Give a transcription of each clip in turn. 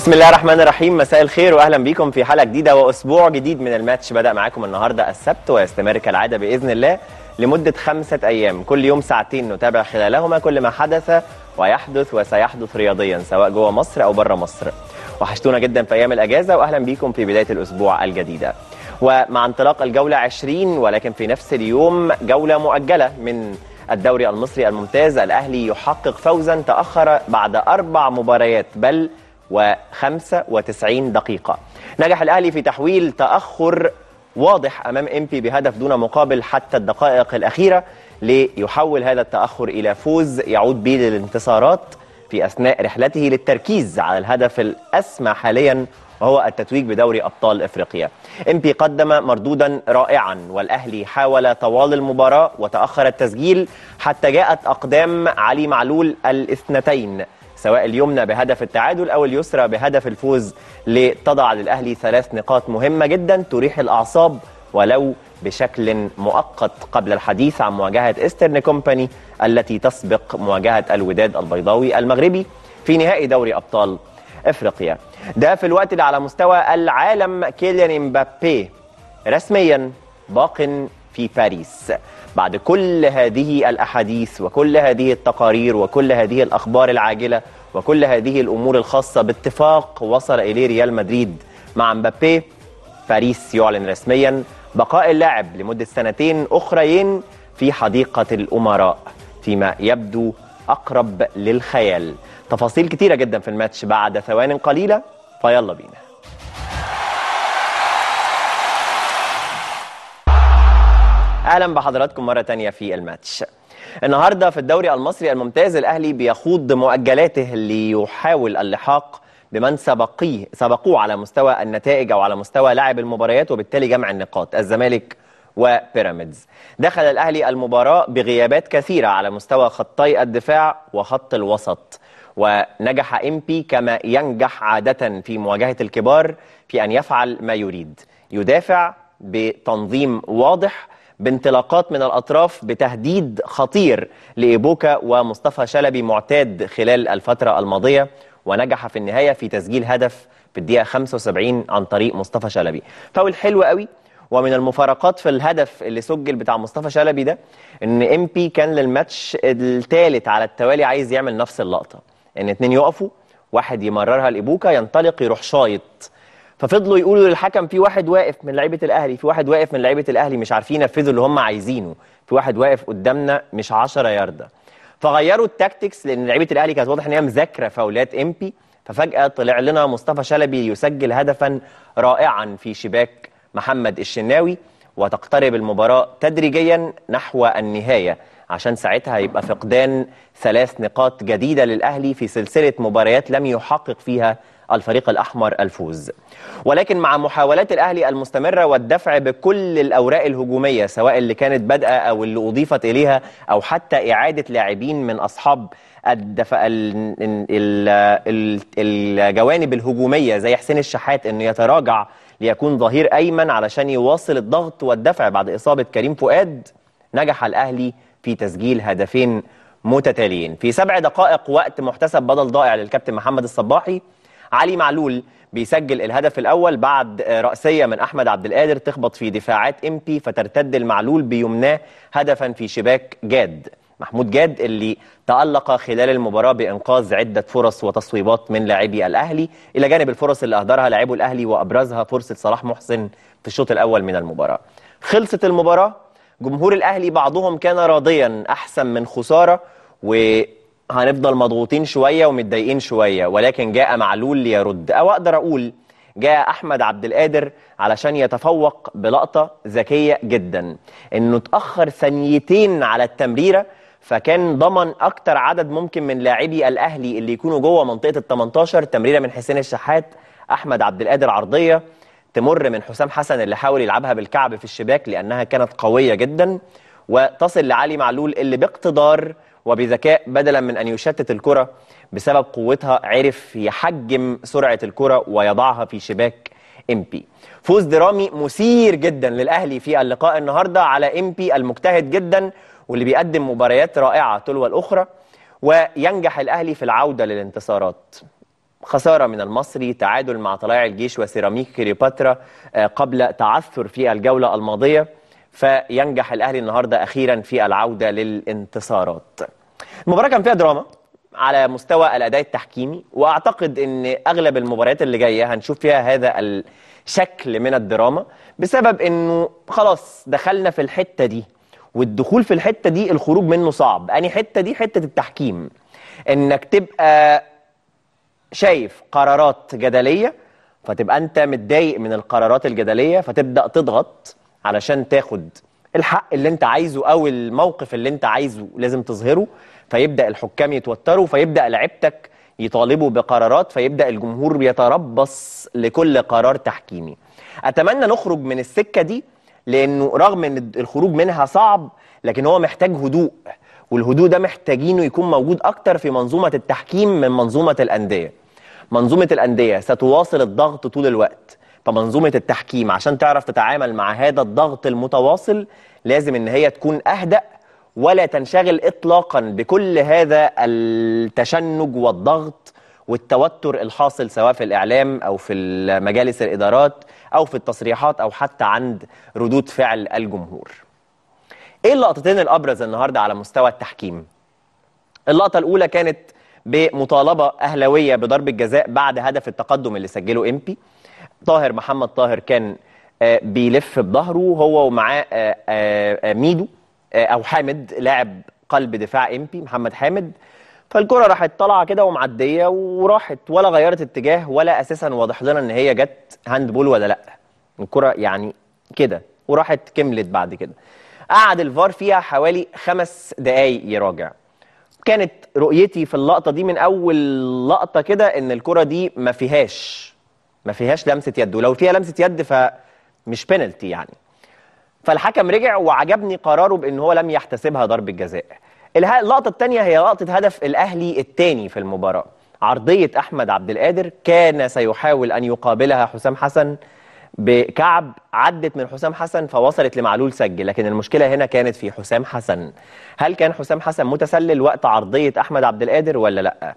بسم الله الرحمن الرحيم. مساء الخير واهلا بيكم في حلقه جديده واسبوع جديد من الماتش. بدا معاكم النهارده السبت ويستمر كالعاده باذن الله لمده 5 ايام، كل يوم ساعتين نتابع خلالهما كل ما حدث ويحدث وسيحدث رياضيا سواء جوه مصر او بره مصر. وحشتونا جدا في ايام الاجازه واهلا بيكم في بدايه الاسبوع الجديده. ومع انطلاق الجوله 20 ولكن في نفس اليوم جوله مؤجله من الدوري المصري الممتاز، الاهلي يحقق فوزا تاخر بعد 4 مباريات بل و95 دقيقة. نجح الأهلي في تحويل تأخر واضح أمام إنبي بهدف دون مقابل حتى الدقائق الأخيرة ليحول هذا التأخر إلى فوز يعود به للانتصارات في أثناء رحلته للتركيز على الهدف الأسمى حاليا وهو التتويج بدوري أبطال أفريقيا. إنبي قدم مردودا رائعا والأهلي حاول طوال المباراة وتأخر التسجيل حتى جاءت أقدام علي معلول الاثنتين، سواء اليمنى بهدف التعادل أو اليسرى بهدف الفوز، لتضع للأهلي 3 نقاط مهمة جدا تريح الأعصاب ولو بشكل مؤقت قبل الحديث عن مواجهة إسترن كومباني التي تسبق مواجهة الوداد البيضاوي المغربي في نهائي دوري أبطال أفريقيا. ده في الوقت اللي على مستوى العالم كيليان مبابي رسميا باق في باريس. بعد كل هذه الأحاديث وكل هذه التقارير وكل هذه الأخبار العاجلة وكل هذه الأمور الخاصة باتفاق وصل إليه ريال مدريد مع مبابي، باريس يعلن رسميا بقاء اللاعب لمدة 2 سنين أخريين في حديقة الأمراء فيما يبدو أقرب للخيال. تفاصيل كتيرة جدا في الماتش بعد ثوان قليلة، فيلا بينا. اهلا بحضراتكم مره تانية في الماتش. النهارده في الدوري المصري الممتاز الاهلي بيخوض مؤجلاته ليحاول اللحاق بمن سبقوه على مستوى النتائج او على مستوى لعب المباريات وبالتالي جمع النقاط، الزمالك وبيراميدز. دخل الاهلي المباراه بغيابات كثيره على مستوى خطي الدفاع وخط الوسط، ونجح إنبي كما ينجح عاده في مواجهه الكبار في ان يفعل ما يريد، يدافع بتنظيم واضح بانطلاقات من الأطراف بتهديد خطير لإيبوكا ومصطفى شلبي معتاد خلال الفترة الماضية، ونجح في النهاية في تسجيل هدف في الدقيقة 75 عن طريق مصطفى شلبي. فاول حلو قوي. ومن المفارقات في الهدف اللي سجل بتاع مصطفى شلبي ده إن إنبي كان للماتش الثالث على التوالي عايز يعمل نفس اللقطة، إن 2 يقفوا واحد يمررها لإيبوكا ينطلق يروح شايط، ففضلوا يقولوا للحكم في واحد واقف من لعيبه الاهلي، في واحد واقف من لعيبه الاهلي مش عارفين ينفذوا اللي هم عايزينه، في واحد واقف قدامنا مش 10 ياردة. فغيروا التاكتكس لان لعيبه الاهلي كانت واضح ان هي مذاكره فاولات إنبي، ففجاه طلع لنا مصطفى شلبي يسجل هدفا رائعا في شباك محمد الشناوي، وتقترب المباراه تدريجيا نحو النهايه عشان ساعتها يبقى فقدان 3 نقاط جديده للاهلي في سلسله مباريات لم يحقق فيها الفريق الأحمر الفوز. ولكن مع محاولات الأهلي المستمرة والدفع بكل الأوراق الهجومية سواء اللي كانت بادئة أو اللي أضيفت إليها أو حتى إعادة لاعبين من أصحاب الجوانب الهجومية زي حسين الشحات إنه يتراجع ليكون ظهير أيمن علشان يواصل الضغط والدفع بعد إصابة كريم فؤاد، نجح الأهلي في تسجيل هدفين متتاليين في 7 دقائق وقت محتسب بدل ضائع للكابتن محمد الصباحي. علي معلول بيسجل الهدف الأول بعد رأسية من أحمد عبد القادر تخبط في دفاعات إنبي فترتد المعلول بيمناه هدفا في شباك جاد محمود جاد اللي تألق خلال المباراة بإنقاذ عدة فرص وتصويبات من لاعبي الأهلي إلى جانب الفرص اللي أهدرها لاعبو الأهلي وأبرزها فرصة صلاح محسن في الشوط الأول من المباراة. خلصت المباراة، جمهور الأهلي بعضهم كان راضيا أحسن من خسارة، و هنفضل مضغوطين شوية ومتضايقين شوية، ولكن جاء معلول ليرد، أو أقدر أقول جاء أحمد عبد القادر علشان يتفوق بلقطة ذكية جدا، إنه اتأخر 2 ثانية على التمريرة فكان ضمن أكتر عدد ممكن من لاعبي الأهلي اللي يكونوا جوه منطقة ال18. تمريرة من حسين الشحات، أحمد عبد القادر عرضية تمر من حسام حسن اللي حاول يلعبها بالكعب في الشباك لأنها كانت قوية جدا، وتصل لعلي معلول اللي باقتدار وبذكاء بدلا من أن يشتت الكرة بسبب قوتها عرف يحجم سرعة الكرة ويضعها في شباك إنبي. فوز درامي مثير جدا للأهلي في اللقاء النهاردة على إنبي المجتهد جدا واللي بيقدم مباريات رائعة تلو الأخرى، وينجح الأهلي في العودة للانتصارات. خسارة من المصري، تعادل مع طلائع الجيش وسيراميك كليوباترا قبل تعثر في الجولة الماضية، فينجح الأهلي النهاردة أخيرا في العودة للانتصارات. المباراة كان فيها دراما على مستوى الأداء التحكيمي، وأعتقد أن أغلب المباريات اللي جاية هنشوف فيها هذا الشكل من الدراما، بسبب أنه خلاص دخلنا في الحتة دي، والدخول في الحتة دي الخروج منه صعب. أني حتة دي حتة التحكيم، أنك تبقى شايف قرارات جدلية فتبقى أنت متضايق من القرارات الجدلية، فتبدأ تضغط علشان تاخد الحق اللي أنت عايزه أو الموقف اللي أنت عايزه لازم تظهره، فيبدأ الحكام يتوتروا، فيبدأ لعيبتك يطالبوا بقرارات، فيبدأ الجمهور بيتربص لكل قرار تحكيمي. أتمنى نخرج من السكة دي، لأنه رغم أن الخروج منها صعب لكن هو محتاج هدوء، والهدوء ده محتاجينه يكون موجود أكتر في منظومة التحكيم من منظومة الأندية. منظومة الأندية ستواصل الضغط طول الوقت، فمنظومة التحكيم عشان تعرف تتعامل مع هذا الضغط المتواصل لازم أن هي تكون أهدأ، ولا تنشغل إطلاقا بكل هذا التشنج والضغط والتوتر الحاصل سواء في الإعلام أو في مجالس الإدارات أو في التصريحات أو حتى عند ردود فعل الجمهور. إيه اللقطتين الأبرز النهاردة على مستوى التحكيم؟ اللقطة الأولى كانت بمطالبة أهلاوية بضربة جزاء بعد هدف التقدم اللي سجله إنبي. طاهر محمد طاهر كان بيلف بظهره هو ومعاه ميدو أو حامد لاعب قلب دفاع إنبي محمد حامد، فالكرة راحت طالعة كده ومعدية وراحت، ولا غيرت اتجاه، ولا أساسا واضح لنا إن هي جت هاند بول ولا لأ. الكرة يعني كده وراحت كملت. بعد كده قعد الفار فيها حوالي 5 دقايق يراجع. كانت رؤيتي في اللقطة دي من أول لقطة كده إن الكرة دي ما فيهاش لمسة يد، ولو فيها لمسة يد فمش بينالتي يعني. فالحكم رجع وعجبني قراره بإن هو لم يحتسبها ضربة جزاء. اللقطة الثانية هي لقطة هدف الأهلي الثاني في المباراة، عرضية أحمد عبد القادر كان سيحاول أن يقابلها حسام حسن بكعب، عدت من حسام حسن فوصلت لمعلول سجل، لكن المشكلة هنا كانت في حسام حسن. هل كان حسام حسن متسلل وقت عرضية أحمد عبد القادر ولا لأ؟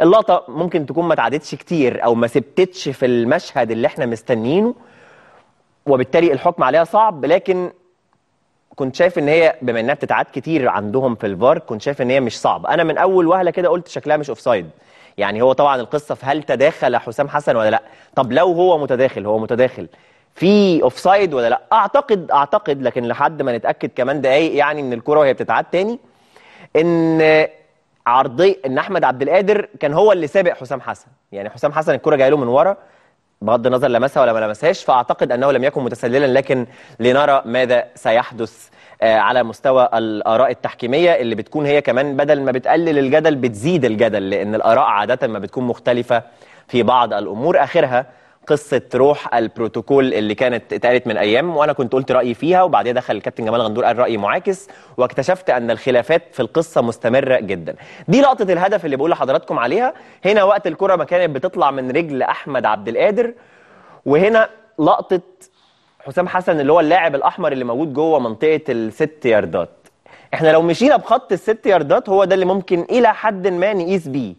اللقطة ممكن تكون ما تعدتش كتير أو ما ثبتتش في المشهد اللي احنا مستنيينه، وبالتالي الحكم عليها صعب، لكن كنت شايف ان هي بما انها بتتعاد كتير عندهم في الفار كنت شايف ان هي مش صعبه. انا من اول وهله كده قلت شكلها مش اوفسايد، يعني هو طبعا القصه في هل تداخل حسام حسن ولا لا. طب لو هو متداخل، هو متداخل في اوفسايد ولا لا؟ اعتقد لكن لحد ما نتاكد كمان دقايق يعني من الكره وهي بتتعاد تاني، ان عرضي ان احمد عبد القادر كان هو اللي سابق حسام حسن، يعني حسام حسن الكره جايه له من ورا بغض النظر لمسها ولا ما لمسهاش، فاعتقد انه لم يكن متسللا، لكن لنرى ماذا سيحدث على مستوى الاراء التحكيميه اللي بتكون هي كمان بدل ما بتقلل الجدل بتزيد الجدل، لان الاراء عاده ما بتكون مختلفه في بعض الامور. اخرها قصه روح البروتوكول اللي كانت اتقالت من ايام، وانا كنت قلت رايي فيها، وبعديها دخل الكابتن جمال غندور قال رايي معاكس، واكتشفت ان الخلافات في القصه مستمره جدا. دي لقطه الهدف اللي بقول لحضراتكم عليها. هنا وقت الكره ما كانت بتطلع من رجل احمد عبد القادر، وهنا لقطه حسام حسن اللي هو اللاعب الاحمر اللي موجود جوه منطقه ال6 ياردات. احنا لو مشينا بخط ال6 ياردات هو ده اللي ممكن الى حد ما نقيس بيه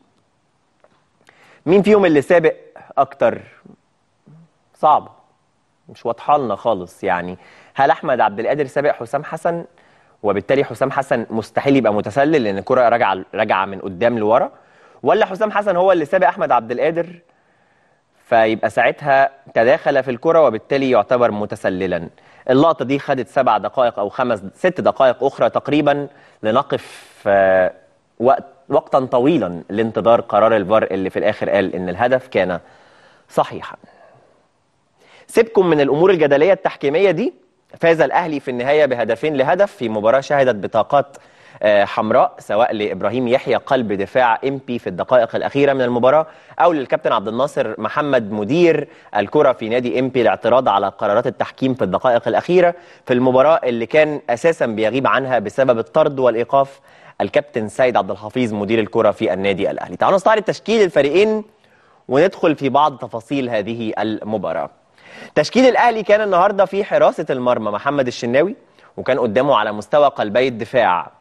مين فيهم اللي سابق اكتر. صعب، مش واضحه لنا خالص، يعني هل احمد عبد القادر سابق حسام حسن وبالتالي حسام حسن مستحيل يبقى متسلل لان الكره راجعه من قدام لورا، ولا حسام حسن هو اللي سابق احمد عبد القادر فيبقى ساعتها تداخل في الكره وبالتالي يعتبر متسللا. اللقطه دي خدت 7 دقائق او 6 دقائق اخرى تقريبا لنقف وقتا طويلا لانتظار قرار الفار اللي في الاخر قال ان الهدف كان صحيحا. سيبكم من الأمور الجدلية التحكيمية دي. فاز الأهلي في النهاية ب2-1 في مباراة شهدت بطاقات حمراء، سواء لإبراهيم يحيى قلب دفاع إنبي في الدقائق الأخيرة من المباراة، أو للكابتن عبد الناصر محمد مدير الكرة في نادي إنبي الاعتراض على قرارات التحكيم في الدقائق الأخيرة في المباراة اللي كان أساسا بيغيب عنها بسبب الطرد والإيقاف الكابتن سيد عبد الحفيظ مدير الكرة في النادي الأهلي. تعالوا نستعرض تشكيل الفريقين وندخل في بعض تفاصيل هذه المباراة. تشكيل الأهلي كان النهاردة في حراسة المرمى محمد الشناوي، وكان قدامه على مستوى قلبي الدفاع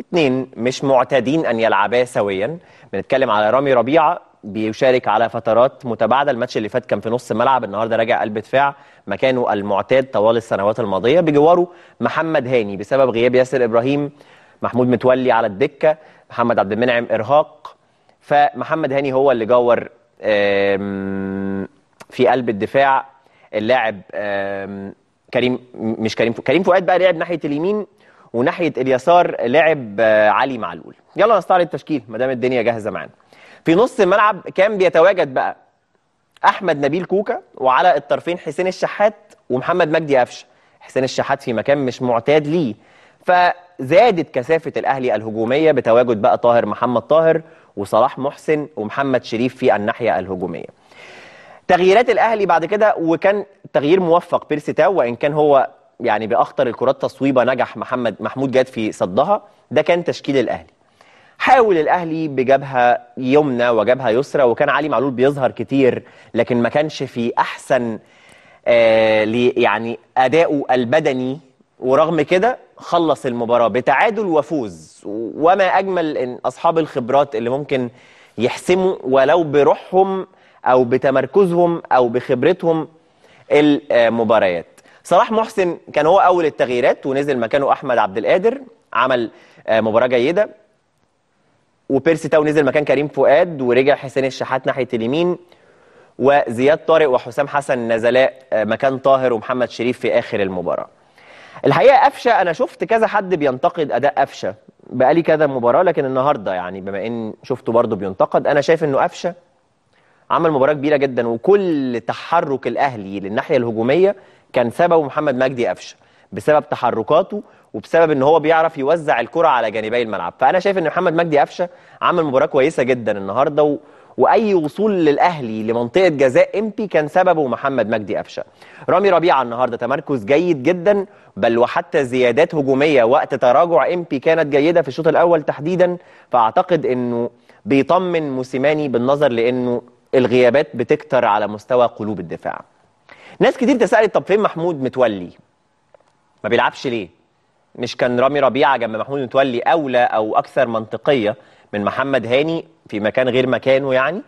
2 مش معتادين أن يلعباه سويا. بنتكلم على رامي ربيعة بيشارك على فترات متباعده. الماتش اللي فات كان في نص الملعب، النهارده راجع قلب دفاع مكانه المعتاد طوال السنوات الماضيه. بجواره محمد هاني بسبب غياب ياسر ابراهيم، محمود متولي على الدكه، محمد عبد المنعم ارهاق، فمحمد هاني هو اللي جور في قلب الدفاع. اللاعب كريم فؤاد بقى لعب ناحيه اليمين، وناحيه اليسار لعب علي معلول. يلا نستعرض التشكيل ما دام الدنيا جاهزه معانا. في نص الملعب كان بيتواجد بقى احمد نبيل كوكا، وعلى الطرفين حسين الشحات ومحمد مجدي قفشه. حسين الشحات في مكان مش معتاد ليه، فزادت كثافه الاهلي الهجوميه بتواجد بقى طاهر محمد طاهر وصلاح محسن ومحمد شريف في الناحيه الهجوميه. تغييرات الاهلي بعد كده، وكان تغيير موفق بيرسي تاو، وان كان هو يعني باخطر الكرات تصويبه نجح محمود جاد في صدها. ده كان تشكيل الاهلي. حاول الاهلي بجبهه يمنى وجبهه يسرى، وكان علي معلول بيظهر كتير، لكن ما كانش في احسن يعني اداؤه البدني، ورغم كده خلص المباراه بتعادل وفوز. وما اجمل ان اصحاب الخبرات اللي ممكن يحسموا ولو بروحهم او بتمركزهم او بخبرتهم المباريات. صلاح محسن كان هو اول التغييرات، ونزل مكانه احمد عبد القادر، عمل مباراه جيده. وبيرسي تاو نزل مكان كريم فؤاد، ورجع حسين الشحات ناحيه اليمين، وزياد طارق وحسام حسن نزلا مكان طاهر ومحمد شريف في اخر المباراه. الحقيقه قفشه، انا شفت كذا حد بينتقد اداء قفشه بقالي كذا مباراه، لكن النهارده يعني بما ان شفته برضه بينتقد، انا شايف انه قفشه عمل مباراه كبيره جدا، وكل تحرك الاهلي للناحيه الهجوميه كان سببه محمد مجدي قفشه، بسبب تحركاته وبسبب ان هو بيعرف يوزع الكره على جانبي الملعب. فانا شايف ان محمد مجدي قفشه عمل مباراه كويسه جدا النهارده، واي وصول للاهلي لمنطقه جزاء إنبي كان سببه محمد مجدي قفشه. رامي ربيعه النهارده تمركز جيد جدا، بل وحتى زيادات هجوميه وقت تراجع إنبي كانت جيده في الشوط الاول تحديدا. فاعتقد انه بيطمن موسيماني بالنظر لانه الغيابات بتكتر على مستوى قلوب الدفاع. ناس كتير تسألت طب فين محمود متولي؟ ما بيلعبش ليه؟ مش كان رامي ربيعه جنب محمود متولي اولى او اكثر منطقيه من محمد هاني في مكان غير مكانه يعني؟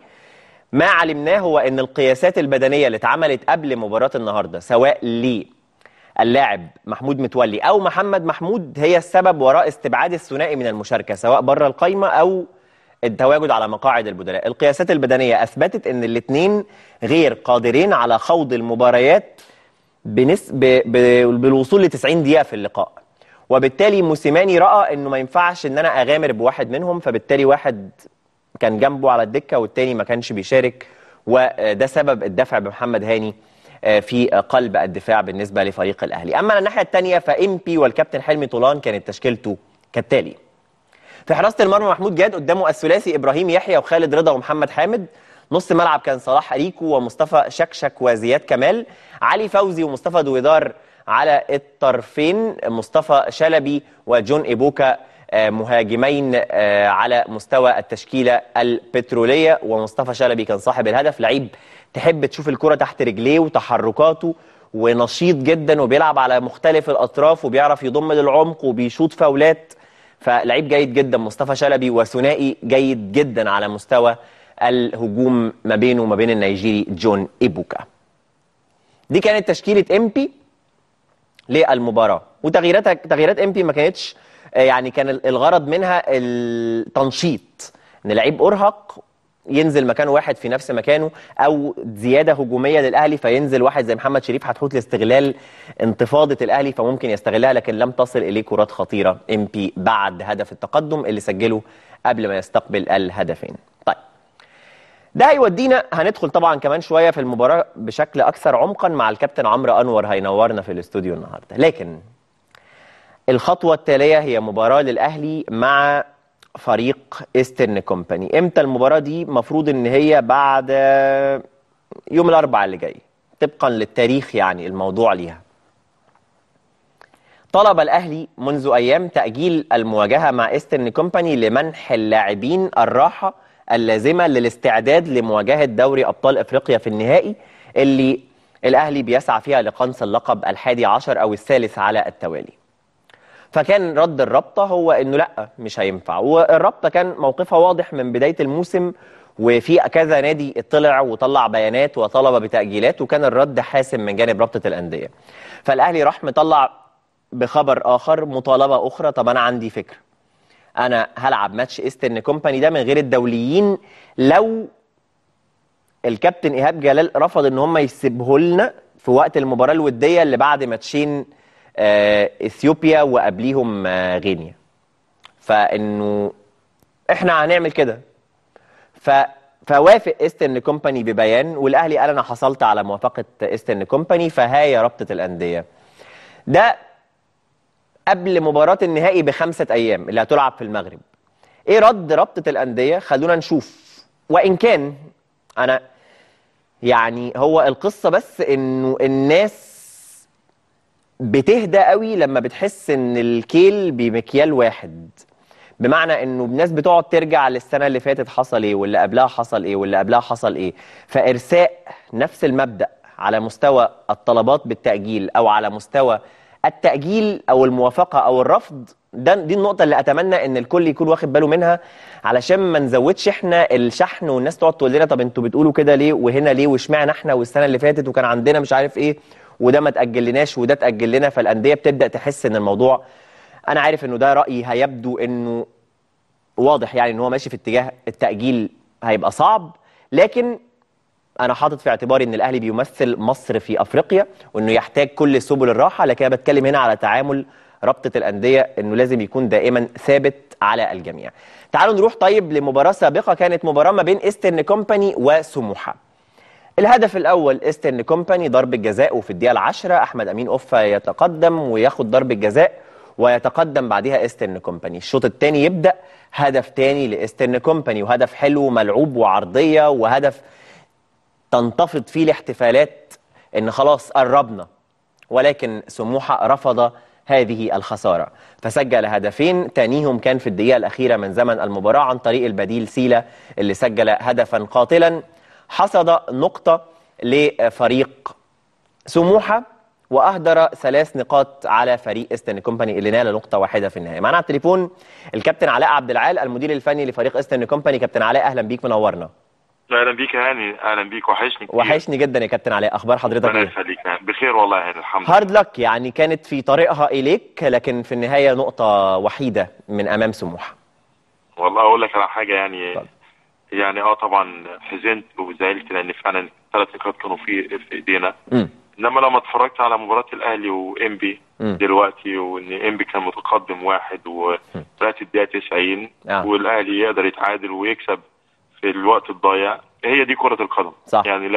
ما علمناه هو ان القياسات البدنيه اللي اتعملت قبل مباراه النهارده سواء للاعب محمود متولي او محمد محمود هي السبب وراء استبعاد الثنائي من المشاركه، سواء بره القايمه او التواجد على مقاعد البدلاء. القياسات البدنيه اثبتت ان الاثنين غير قادرين على خوض المباريات بالوصول ل 90 دقيقه في اللقاء، وبالتالي موسيماني راى انه ما ينفعش ان انا اغامر بواحد منهم، فبالتالي واحد كان جنبه على الدكه والتاني ما كانش بيشارك، وده سبب الدفع بمحمد هاني في قلب الدفاع بالنسبه لفريق الاهلي. اما الناحيه الثانيه فإنبي والكابتن حلمي طولان كانت تشكيلته كالتالي: في حراسه المرمى محمود جاد، قدامه الثلاثي ابراهيم يحيى وخالد رضا ومحمد حامد. نص ملعب كان صلاح اريكو ومصطفى شكشك وزياد كمال. علي فوزي ومصطفى دويدار على الطرفين، مصطفى شلبي وجون ايبوكا مهاجمين على مستوى التشكيله البتروليه. ومصطفى شلبي كان صاحب الهدف، لعيب تحب تشوف الكره تحت رجليه وتحركاته، ونشيط جدا وبيلعب على مختلف الاطراف وبيعرف يضم للعمق وبيشوط فاولات، فلعيب جيد جدا مصطفى شلبي. وثنائي جيد جدا على مستوى الهجوم ما بينه وما بين النيجيري جون ايبوكا. دي كانت تشكيله إنبي للمباراه، وتغييراتها تغييرات إنبي ما كانتش يعني كان الغرض منها التنشيط، ان لعيب ارهق ينزل مكان واحد في نفس مكانه، او زياده هجوميه للاهلي فينزل واحد زي محمد شريف حتحوت لاستغلال انتفاضه الاهلي فممكن يستغلها، لكن لم تصل اليه كرات خطيره إنبي بعد هدف التقدم اللي سجله قبل ما يستقبل الهدفين. طيب ده هيودينا، هندخل طبعا كمان شويه في المباراه بشكل اكثر عمقا مع الكابتن عمرو انور، هينورنا في الاستوديو النهارده. لكن الخطوه التاليه هي مباراه للاهلي مع فريق إسترن كومباني. امتى المباراه دي؟ مفروض ان هي بعد يوم الاربعاء اللي جاي طبقا للتاريخ يعني الموضوع ليها. طلب الاهلي منذ ايام تاجيل المواجهه مع إسترن كومباني لمنح اللاعبين الراحه اللازمه للاستعداد لمواجهه دوري ابطال افريقيا في النهائي اللي الاهلي بيسعى فيها لقنص اللقب 11 او 3 على التوالي. فكان رد الرابطه هو انه لا مش هينفع، والرابطه كان موقفها واضح من بدايه الموسم، وفي كذا نادي اطلع وطلع بيانات وطلب بتأجيلات، وكان الرد حاسم من جانب رابطة الأندية. فالأهلي راح مطلع بخبر آخر، مطالبة أخرى، طب أنا عندي فكرة، أنا هلعب ماتش إسترن كومباني ده من غير الدوليين لو الكابتن إيهاب جلال رفض إن هم يسيبه لنا في وقت المباراة الودية اللي بعد ماتشين إثيوبيا وقبليهم غينيا، فإنه إحنا هنعمل كده. فوافق إسترن كومباني ببيان، والأهلي قال أنا حصلت على موافقة إسترن كومباني فهاي رابطة الأندية. ده قبل مباراة النهائي ب5 أيام اللي هتلعب في المغرب. إيه رد رابطة الأندية؟ خلونا نشوف. وإن كان أنا يعني هو القصة بس إنه الناس بتهدى قوي لما بتحس إن الكيل بمكيال واحد، بمعنى انه الناس بتقعد ترجع للسنه اللي فاتت حصل ايه، واللي قبلها حصل ايه، واللي قبلها حصل ايه. فارساء نفس المبدا على مستوى الطلبات بالتاجيل او على مستوى التاجيل او الموافقه او الرفض، دي النقطه اللي اتمنى ان الكل يكون واخد باله منها، علشان ما نزودش احنا الشحن والناس تقعد تقول لنا طب انتوا بتقولوا كده ليه وهنا ليه واشمعنى احنا والسنه اللي فاتت وكان عندنا مش عارف ايه وده ما تاجلناش وده تاجل لنا. فالانديه بتبدا تحس ان الموضوع، أنا عارف إنه ده رأيي، هيبدو إنه واضح يعني إن هو ماشي في اتجاه التأجيل هيبقى صعب، لكن أنا حاطط في اعتباري إن الأهلي بيمثل مصر في أفريقيا وإنه يحتاج كل سبل الراحة. لكن أنا بتكلم هنا على تعامل رابطة الأندية إنه لازم يكون دائما ثابت على الجميع. تعالوا نروح طيب لمباراة سابقة، كانت مباراة ما بين إسترن كومباني وسموحة. الهدف الأول إسترن كومباني، ضربة جزاء، وفي الدقيقة 10 أحمد أمين أوفا يتقدم وياخد ضربة جزاء ويتقدم بعدها إسترن كومباني. الشوط الثاني يبدأ، هدف ثاني لإسترن كومباني، وهدف حلو ملعوب وعرضية، وهدف تنتفض فيه الاحتفالات إن خلاص قربنا، ولكن سموحة رفض هذه الخسارة فسجل هدفين تانيهم كان في الدقيقة الأخيرة من زمن المباراة عن طريق البديل سيلة اللي سجل هدفا قاتلا حصد نقطة لفريق سموحة واهدر 3 نقاط على فريق إسترن كومباني اللي نال نقطة 1 في النهاية. معانا على التليفون الكابتن علاء عبد العال، المدير الفني لفريق إسترن كومباني. كابتن علاء اهلا بيك، منورنا. اهلا بيك يا هاني، اهلا بيك، وحشني كتير. وحشني جدا يا كابتن علاء، اخبار حضرتك ايه؟ الله يخليك، بخير والله يعني الحمد لله. هارد لك يعني، كانت في طريقها اليك لكن في النهاية نقطة وحيدة من امام سموحة. والله اقول لك على حاجة يعني طبعا. يعني طبعا حزنت وزعلت لان فعلا 3 نقاط كانوا في ايدينا. انما لما اتفرجت على مباراه الاهلي وإنبي دلوقتي، وان إنبي كان متقدم 1 وفات الدقيقه 90 والاهلي يقدر يتعادل ويكسب في الوقت الضايع، هي دي كره القدم صح. يعني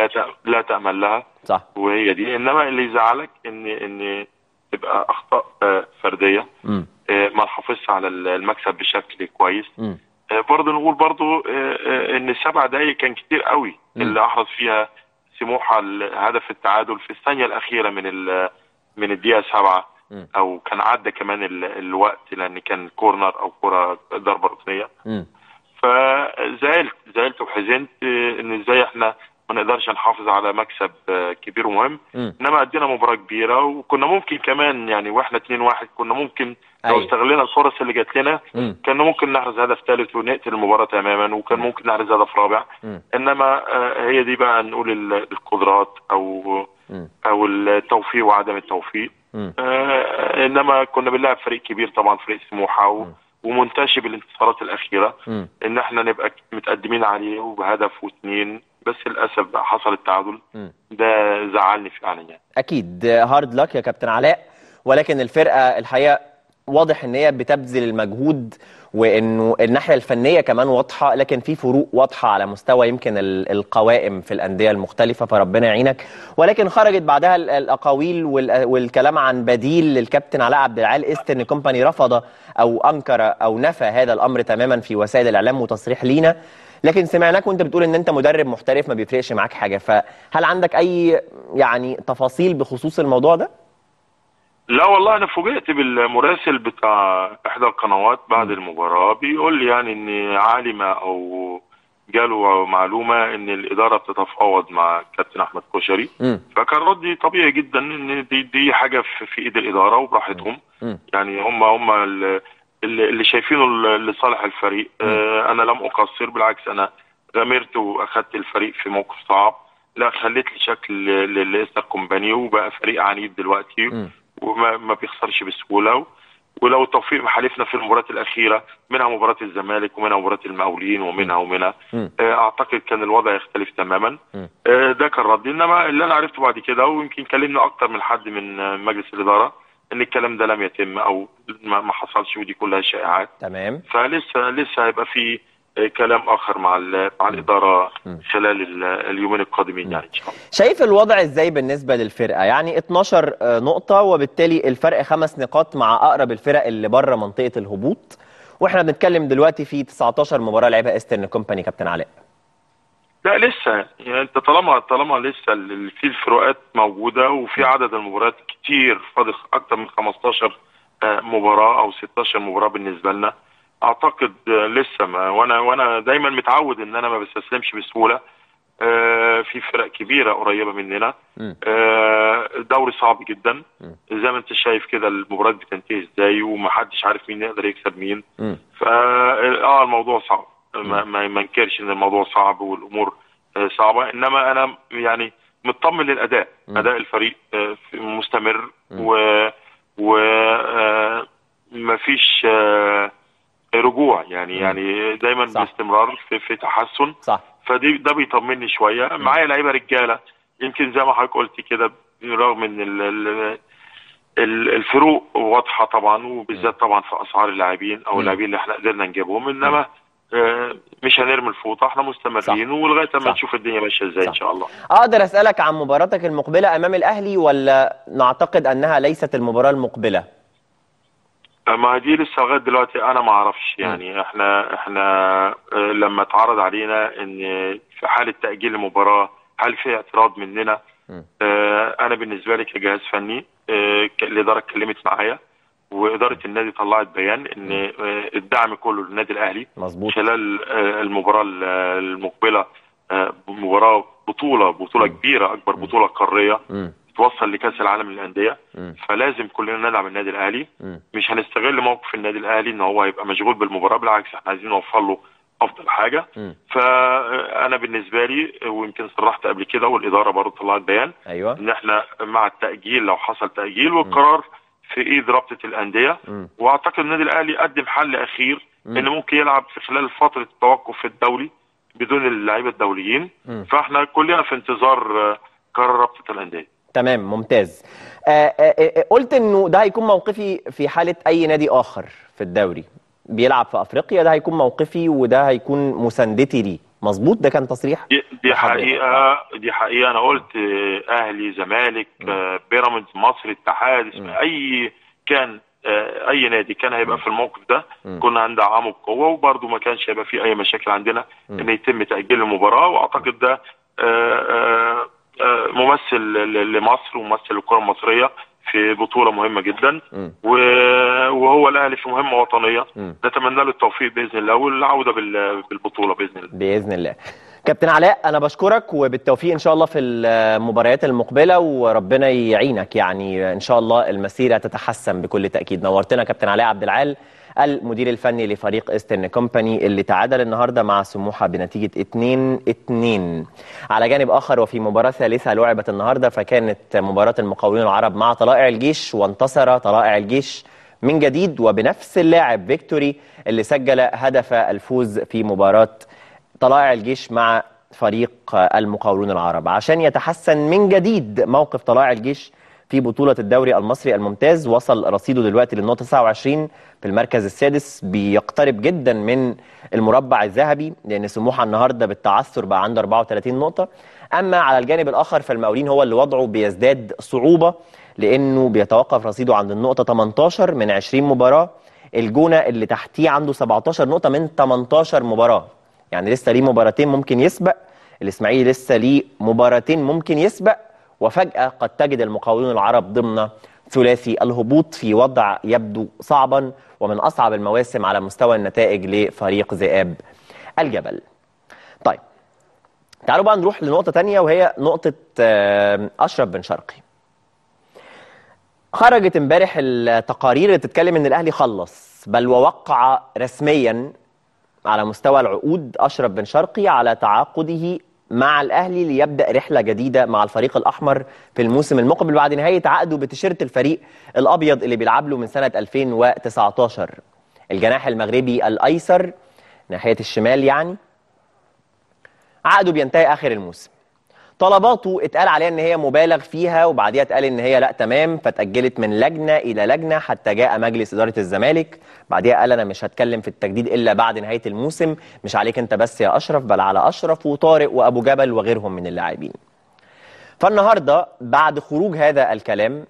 لا تأمل لها صح. وهي دي، انما اللي يزعلك ان تبقى اخطاء فرديه ما تحافظش على المكسب بشكل كويس. برضه نقول برضه ان ال7 دقايق كان كتير قوي اللي احرز فيها سموحة هدف التعادل في الثانية الأخيرة من الدقيقة 7 أو كان عدى كمان الوقت لأن كان كورنر أو كرة ضربة ركنية. فزعلت وحزنت إن إزاي إحنا ما نقدرش نحافظ على مكسب كبير ومهم، إنما أدينا مباراة كبيرة وكنا ممكن كمان يعني وإحنا 2-1 كنا ممكن لو استغلينا الفرص اللي جات لنا كنا ممكن نحرز هدف ثالث ونقتل المباراه تماما، وكان ممكن نحرز هدف رابع. انما هي دي بقى نقول القدرات او التوفيق وعدم التوفيق. انما كنا بنلعب فريق كبير طبعا، فريق سموحه ومنتشب الانتصارات الاخيره ان احنا نبقى متقدمين عليه وبهدف و2، بس للاسف حصل التعادل ده زعلني فعلا يعني. اكيد هارد لك يا كابتن علاء، ولكن الفرقه الحقيقه واضح ان هي بتبذل المجهود وانه الناحيه الفنيه كمان واضحه، لكن في فروق واضحه على مستوى يمكن القوائم في الانديه المختلفه، فربنا يعينك. ولكن خرجت بعدها الاقاويل والكلام عن بديل للكابتن علاء عبد العال. إسترن كومباني رفض او انكر او نفى هذا الامر تماما في وسائل الاعلام وتصريح لينا، لكن سمعناك وانت بتقول ان انت مدرب محترف ما بيفرقش معاك حاجه، فهل عندك اي يعني تفاصيل بخصوص الموضوع ده؟ لا والله انا فوجئت بالمراسل بتاع احدى القنوات بعد المباراه بيقول لي يعني ان عالم او جاله معلومه ان الاداره بتتفاوض مع كابتن احمد كشري. فكان ردي طبيعي جدا ان دي حاجه في ايد الاداره وبراحتهم، يعني هم اللي شايفينه لصالح الفريق. انا لم اقصر، بالعكس انا غامرت واخدت الفريق في موقف صعب، لا خليت لي شكل لإستر كومباني وبقى فريق عنيد دلوقتي وما بيخسرش بسهوله، ولو توفيق حالفنا في المباريات الاخيره منها مباراه الزمالك ومنها مباراه المقاولين ومنها اعتقد كان الوضع يختلف تماما. ده كان ردي، انما اللي انا عرفته بعد كده ويمكن كلمنا اكتر من حد من مجلس الاداره ان الكلام ده لم يتم او ما حصلش، ودي كلها شائعات. تمام، فلسه هيبقى في كلام اخر مع الاداره خلال اليومين القادمين يعني ان شاء الله. شايف الوضع ازاي بالنسبه للفرقه؟ يعني 12 نقطه وبالتالي الفرق 5 نقاط مع اقرب الفرق اللي بره منطقه الهبوط، واحنا بنتكلم دلوقتي في 19 مباراه لعبها إسترن كومباني. كابتن علاء، لا لسه يعني انت طالما لسه في الفروقات موجوده وفي عدد المباريات كتير فاضل، اكتر من 15 مباراه او 16 مباراه بالنسبه لنا، اعتقد لسه ما وانا دايما متعود ان انا ما بستسلمش بسهوله. في فرق كبيره قريبه مننا، دوري صعب جدا زي ما انت شايف كده، المباريات بتنتهي ازاي ومحدش عارف مين يقدر يكسب مين. فا الموضوع صعب، ما انكرش ان الموضوع صعب والامور صعبه، انما انا يعني مطمن للاداء، اداء الفريق مستمر و مفيش رجوع يعني دايما صح. باستمرار في تحسن صح. فدي ده بيطمني شويه. معايا لعيبه رجاله، يمكن زي ما حضرتك قلت كده، رغم ان الفروق واضحه طبعا، وبالذات طبعا في اسعار اللاعبين او اللاعبين اللي احنا قدرنا نجيبهم، انما مش هنرمي الفوطه، احنا مستمرين ولغايه ما نشوف الدنيا ماشيه ازاي ان شاء الله. اقدر اسالك عن مباراتك المقبله امام الاهلي ولا نعتقد انها ليست المباراه المقبله؟ ما دي لسه لغايه دلوقتي انا ما اعرفش يعني. احنا لما اتعرض علينا ان في حاله تاجيل المباراه هل في اعتراض مننا؟ انا بالنسبه لي كجهاز فني، الاداره اتكلمت معايا واداره النادي طلعت بيان ان الدعم كله للنادي الاهلي مظبوط خلال المباراه المقبله، مباراه بطوله كبيره، اكبر بطوله قاريه توصل لكاس العالم للانديه، فلازم كلنا ندعم النادي الاهلي. مش هنستغل موقف النادي الاهلي ان هو هيبقى مشغول بالمباراه، بالعكس احنا عايزين نوفر له افضل حاجه. فانا بالنسبه لي، ويمكن صرحت قبل كده والاداره برضه طلعت بيان، أيوة، ان احنا مع التاجيل لو حصل تاجيل، والقرار في ايد رابطه الانديه. واعتقد النادي الاهلي قدم حل اخير ان ممكن يلعب في خلال فتره التوقف في الدولي بدون اللعيبه الدوليين. فاحنا كلنا في انتظار قرار رابطه الانديه. تمام، ممتاز. قلت انه ده هيكون موقفي في حاله اي نادي اخر في الدوري بيلعب في افريقيا، ده هيكون موقفي وده هيكون مساندتي ليه، مظبوط؟ ده كان تصريح دي حقيقه. انا قلت اهلي، زمالك، بيراميدز، مصري، اتحاد، اي كان اي نادي كان هيبقى في الموقف ده كنا هندعمه بقوه، وبرده ما كانش هيبقى في اي مشاكل عندنا ان يتم تاجيل المباراه. واعتقد ده ممثل لمصر وممثل للكره المصريه في بطوله مهمه جدا، وهو الاهلي في مهمه وطنيه. نتمنى له التوفيق باذن الله والعوده بالبطوله باذن الله. باذن الله. كابتن علاء، انا بشكرك وبالتوفيق ان شاء الله في المباريات المقبله، وربنا يعينك يعني ان شاء الله، المسيره تتحسن بكل تاكيد. نورتنا كابتن علاء عبد العال، المدير الفني لفريق إسترن كومباني اللي تعادل النهارده مع سموحه بنتيجه 2-2. على جانب اخر، وفي مباراه ثالثه لعبت النهارده فكانت مباراه المقاولون العرب مع طلائع الجيش، وانتصر طلائع الجيش من جديد وبنفس اللاعب فيكتوري اللي سجل هدف الفوز في مباراه طلائع الجيش مع فريق المقاولون العرب، عشان يتحسن من جديد موقف طلائع الجيش في بطولة الدوري المصري الممتاز. وصل رصيده دلوقتي للنقطة 29 في المركز السادس، بيقترب جدا من المربع الذهبي، لأن سموحة النهاردة بالتعثر بقى عنده 34 نقطة. أما على الجانب الآخر فالمقاولين هو اللي وضعه بيزداد صعوبة، لأنه بيتوقف رصيده عند النقطة 18 من 20 مباراة. الجونة اللي تحتيه عنده 17 نقطة من 18 مباراة، يعني لسه ليه مباراتين ممكن يسبق، الإسماعيلي لسه ليه مباراتين ممكن يسبق، وفجأة قد تجد المقاولون العرب ضمن ثلاثي الهبوط في وضع يبدو صعبا، ومن أصعب المواسم على مستوى النتائج لفريق ذئاب الجبل. طيب، تعالوا بقى نروح لنقطة تانية، وهي نقطة أشرف بن شرقي. خرجت امبارح التقارير اللي بتتكلم إن الأهلي خلص، بل ووقع رسميا على مستوى العقود أشرف بن شرقي على تعاقده مع الأهلي ليبدأ رحلة جديدة مع الفريق الأحمر في الموسم المقبل بعد نهاية عقده بتيشيرت الفريق الأبيض اللي بيلعب له من سنة 2019. الجناح المغربي الأيسر ناحية الشمال يعني عقده بينتهي آخر الموسم. طلباته اتقال عليها ان هي مبالغ فيها وبعديها اتقال ان هي لا تمام، فتأجلت من لجنة الى لجنة حتى جاء مجلس ادارة الزمالك، بعديها قال انا مش هتكلم في التجديد الا بعد نهاية الموسم، مش عليك انت بس يا اشرف بل على اشرف وطارق وابو جبل وغيرهم من اللاعبين. فالنهارده بعد خروج هذا الكلام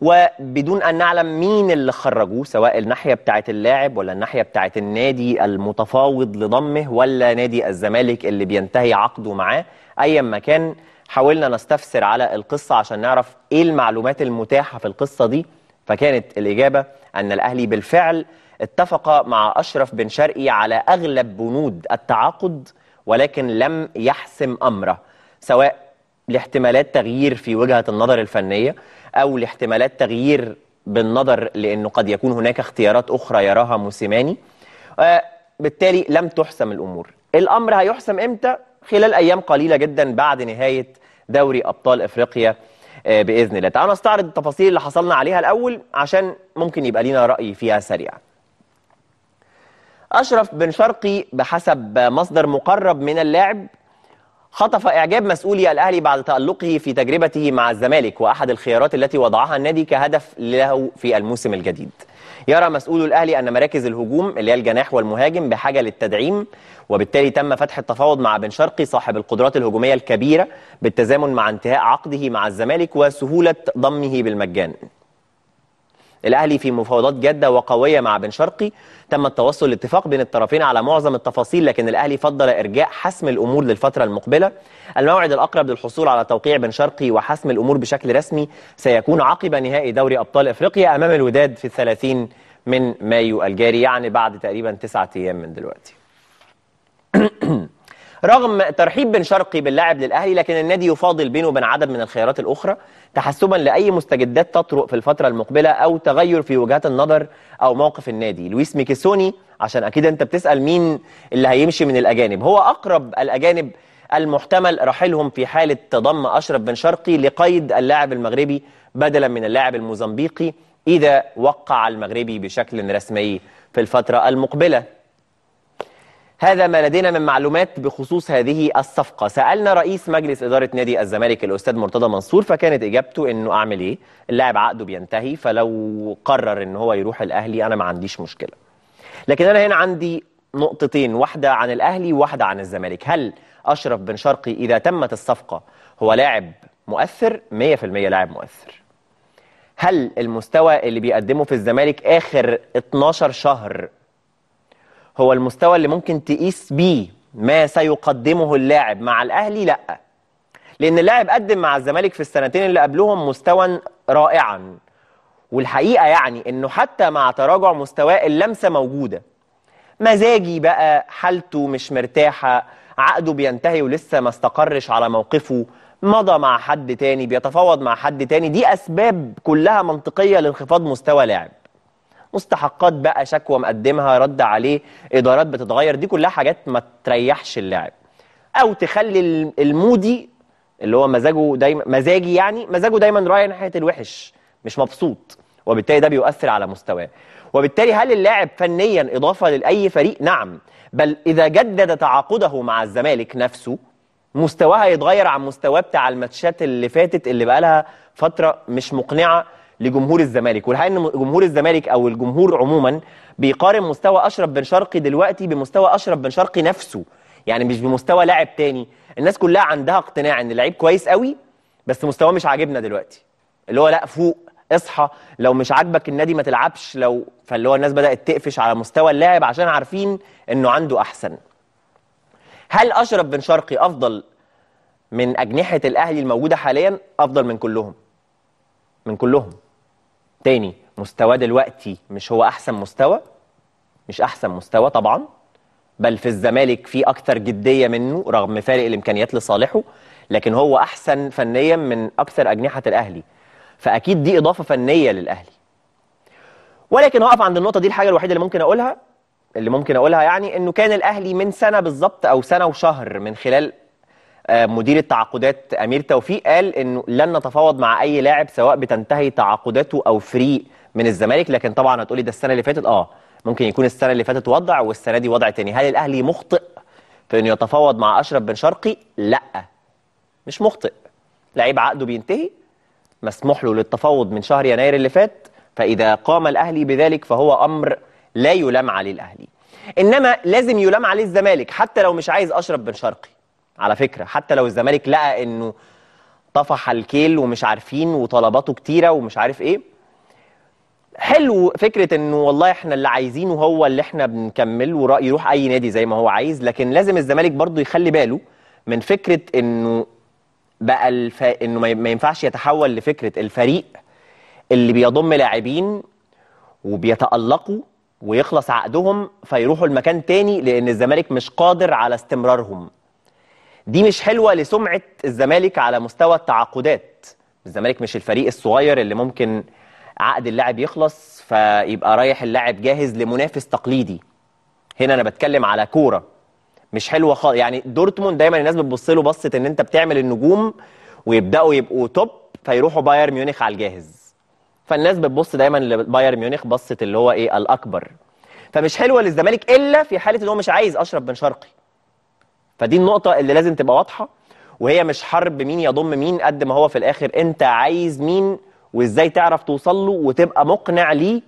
وبدون ان نعلم مين اللي خرجوه، سواء الناحيه بتاعت اللاعب ولا الناحيه بتاعت النادي المتفاوض لضمه ولا نادي الزمالك اللي بينتهي عقده معاه، ايا ما كان حاولنا نستفسر على القصه عشان نعرف ايه المعلومات المتاحه في القصه دي، فكانت الاجابه ان الاهلي بالفعل اتفق مع اشرف بن شرقي على اغلب بنود التعاقد، ولكن لم يحسم امره سواء لاحتمالات تغيير في وجهه النظر الفنيه أو لاحتمالات تغيير بالنظر لأنه قد يكون هناك اختيارات أخرى يراها موسيماني. بالتالي لم تحسم الأمور. الأمر هيحسم إمتى؟ خلال أيام قليلة جدا بعد نهاية دوري أبطال أفريقيا بإذن الله. تعالوا نستعرض التفاصيل اللي حصلنا عليها الأول عشان ممكن يبقى لينا رأي فيها سريعا. أشرف بن شرقي بحسب مصدر مقرب من اللاعب خطف إعجاب مسؤولي الأهلي بعد تألقه في تجربته مع الزمالك وأحد الخيارات التي وضعها النادي كهدف له في الموسم الجديد. يرى مسؤول الأهلي أن مراكز الهجوم اللي هي الجناح والمهاجم بحاجة للتدعيم، وبالتالي تم فتح التفاوض مع بن شرقي صاحب القدرات الهجومية الكبيرة بالتزامن مع انتهاء عقده مع الزمالك وسهولة ضمه بالمجان. الأهلي في مفاوضات جادة وقوية مع بن شرقي، تم التوصل لاتفاق بين الطرفين على معظم التفاصيل، لكن الأهلي فضل إرجاء حسم الأمور للفترة المقبلة. الموعد الأقرب للحصول على توقيع بن شرقي وحسم الأمور بشكل رسمي سيكون عقب نهائي دوري أبطال أفريقيا أمام الوداد في 30 من مايو الجاري، يعني بعد تقريبا 9 أيام من دلوقتي. رغم ترحيب بن شرقي باللاعب للأهلي، لكن النادي يفاضل بينه وبين عدد من الخيارات الأخرى تحسبا لأي مستجدات تطرق في الفترة المقبلة أو تغير في وجهات النظر أو موقف النادي. لويس ميكيسوني، عشان أكيد أنت بتسأل مين اللي هيمشي من الأجانب، هو أقرب الأجانب المحتمل رحيلهم في حالة ضم أشرف بن شرقي لقيد اللاعب المغربي بدلا من اللاعب الموزمبيقي إذا وقع المغربي بشكل رسمي في الفترة المقبلة. هذا ما لدينا من معلومات بخصوص هذه الصفقة. سألنا رئيس مجلس إدارة نادي الزمالك الأستاذ مرتضى منصور، فكانت إجابته إنه أعمل إيه؟ اللاعب عقده بينتهي، فلو قرر إن هو يروح الأهلي أنا ما عنديش مشكلة. لكن أنا هنا عندي نقطتين، واحدة عن الأهلي وواحدة عن الزمالك. هل أشرف بن شرقي إذا تمت الصفقة هو لاعب مؤثر؟ 100% لاعب مؤثر. هل المستوى اللي بيقدمه في الزمالك آخر 12 شهر هو المستوى اللي ممكن تقيس بيه ما سيقدمه اللاعب مع الأهلي؟ لأ، لأن اللاعب قدم مع الزمالك في السنتين اللي قبلهم مستوى رائعا، والحقيقة يعني أنه حتى مع تراجع مستواه اللمسة موجودة. مزاجي بقى، حالته مش مرتاحة، عقده بينتهي ولسه ما استقرش على موقفه، مضى مع حد تاني، بيتفاوض مع حد تاني، دي أسباب كلها منطقية لانخفاض مستوى لاعب. مستحقات بقى، شكوى مقدمها، رد عليه، ادارات بتتغير، دي كلها حاجات ما تريحش اللاعب او تخلي المودي اللي هو مزاجه دايما مزاجه دايما رايح ناحيه الوحش، مش مبسوط، وبالتالي ده بيؤثر على مستواه. وبالتالي هل اللاعب فنيا اضافه لاي فريق؟ نعم، بل اذا جدد تعاقده مع الزمالك نفسه مستواه هيتغير عن مستواه بتاع الماتشات اللي فاتت اللي بقى لها فتره مش مقنعه لجمهور الزمالك. والحقيقة ان جمهور الزمالك او الجمهور عموما بيقارن مستوى اشرف بن شرقي دلوقتي بمستوى اشرف بن شرقي نفسه، يعني مش بمستوى لاعب تاني. الناس كلها عندها اقتناع ان اللعيب كويس قوي بس مستواه مش عاجبنا دلوقتي، اللي هو لا فوق، اصحى، لو مش عاجبك النادي ما تلعبش، لو فاللي هو الناس بدأت تقفش على مستوى اللاعب عشان عارفين انه عنده احسن. هل اشرف بن شرقي افضل من اجنحة الاهلي الموجودة حاليا؟ افضل من كلهم، من كلهم. تاني، مستوى دلوقتي مش هو أحسن مستوى، مش أحسن مستوى طبعا، بل في الزمالك في أكثر جدية منه رغم فارق الإمكانيات لصالحه، لكن هو أحسن فنيا من أكثر أجنحة الأهلي، فأكيد دي إضافة فنية للأهلي. ولكن هقف عند النقطة دي. الحاجة الوحيدة اللي ممكن أقولها اللي ممكن اقولها يعني انه كان الاهلي من سنه بالظبط او سنه وشهر من خلال مدير التعاقدات امير توفيق قال انه لن نتفاوض مع اي لاعب سواء بتنتهي تعاقداته او فري من الزمالك. لكن طبعا هتقولي ده السنه اللي فاتت، ممكن يكون السنه اللي فاتت وضع والسنه دي وضع تاني. هل الاهلي مخطئ في انه يتفاوض مع اشرف بن شرقي؟ لا، مش مخطئ. لعيب عقده بينتهي، مسموح له للتفاوض من شهر يناير اللي فات، فاذا قام الاهلي بذلك فهو امر لا يلام عليه الاهلي، انما لازم يلام عليه الزمالك حتى لو مش عايز اشرف بن شرقي. على فكره حتى لو الزمالك لقى انه طفح الكيل ومش عارفين وطلباته كتيره ومش عارف ايه، حلو فكره انه والله احنا اللي عايزينه هو اللي احنا بنكمل ورأي يروح اي نادي زي ما هو عايز، لكن لازم الزمالك برضو يخلي باله من فكره انه بقى انه ما ينفعش يتحول لفكره الفريق اللي بيضم لاعبين وبيتألقوا ويخلص عقدهم فيروحوا لمكان تاني لأن الزمالك مش قادر على استمرارهم. دي مش حلوة لسمعة الزمالك على مستوى التعاقدات. الزمالك مش الفريق الصغير اللي ممكن عقد اللاعب يخلص فيبقى رايح اللاعب جاهز لمنافس تقليدي. هنا أنا بتكلم على كورة مش حلوة خالص. يعني دورتموند دايما الناس بتبص له بصة إن أنت بتعمل النجوم ويبدأوا يبقوا توب فيروحوا بايرن ميونخ على الجاهز. فالناس بتبص دايما لبايرن ميونخ بصه اللي هو ايه الاكبر. فمش حلوه للزمالك الا في حاله ان هو مش عايز اشرف بن شرقي. فدي النقطه اللي لازم تبقى واضحه، وهي مش حرب مين يضم مين قد ما هو في الاخر انت عايز مين وازاي تعرف توصل له وتبقى مقنع ليه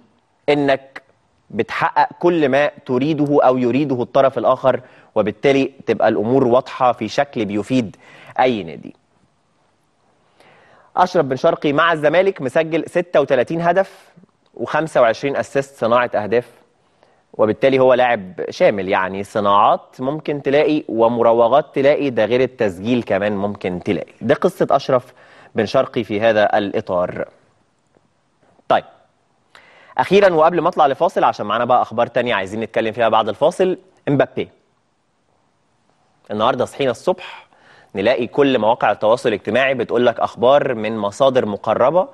انك بتحقق كل ما تريده او يريده الطرف الاخر، وبالتالي تبقى الامور واضحه في شكل بيفيد اي نادي. أشرف بن شرقي مع الزمالك مسجل 36 هدف و25 أسيست، صناعة أهداف، وبالتالي هو لاعب شامل، يعني صناعات ممكن تلاقي ومراوغات تلاقي، ده غير التسجيل كمان ممكن تلاقي. ده قصة أشرف بن شرقي في هذا الإطار. طيب أخيرا وقبل ما أطلع لفاصل عشان معانا بقى أخبار تانية عايزين نتكلم فيها بعد الفاصل، إمبابي. النهاردة صحينا الصبح نلاقي كل مواقع التواصل الاجتماعي بتقول لك اخبار من مصادر مقربه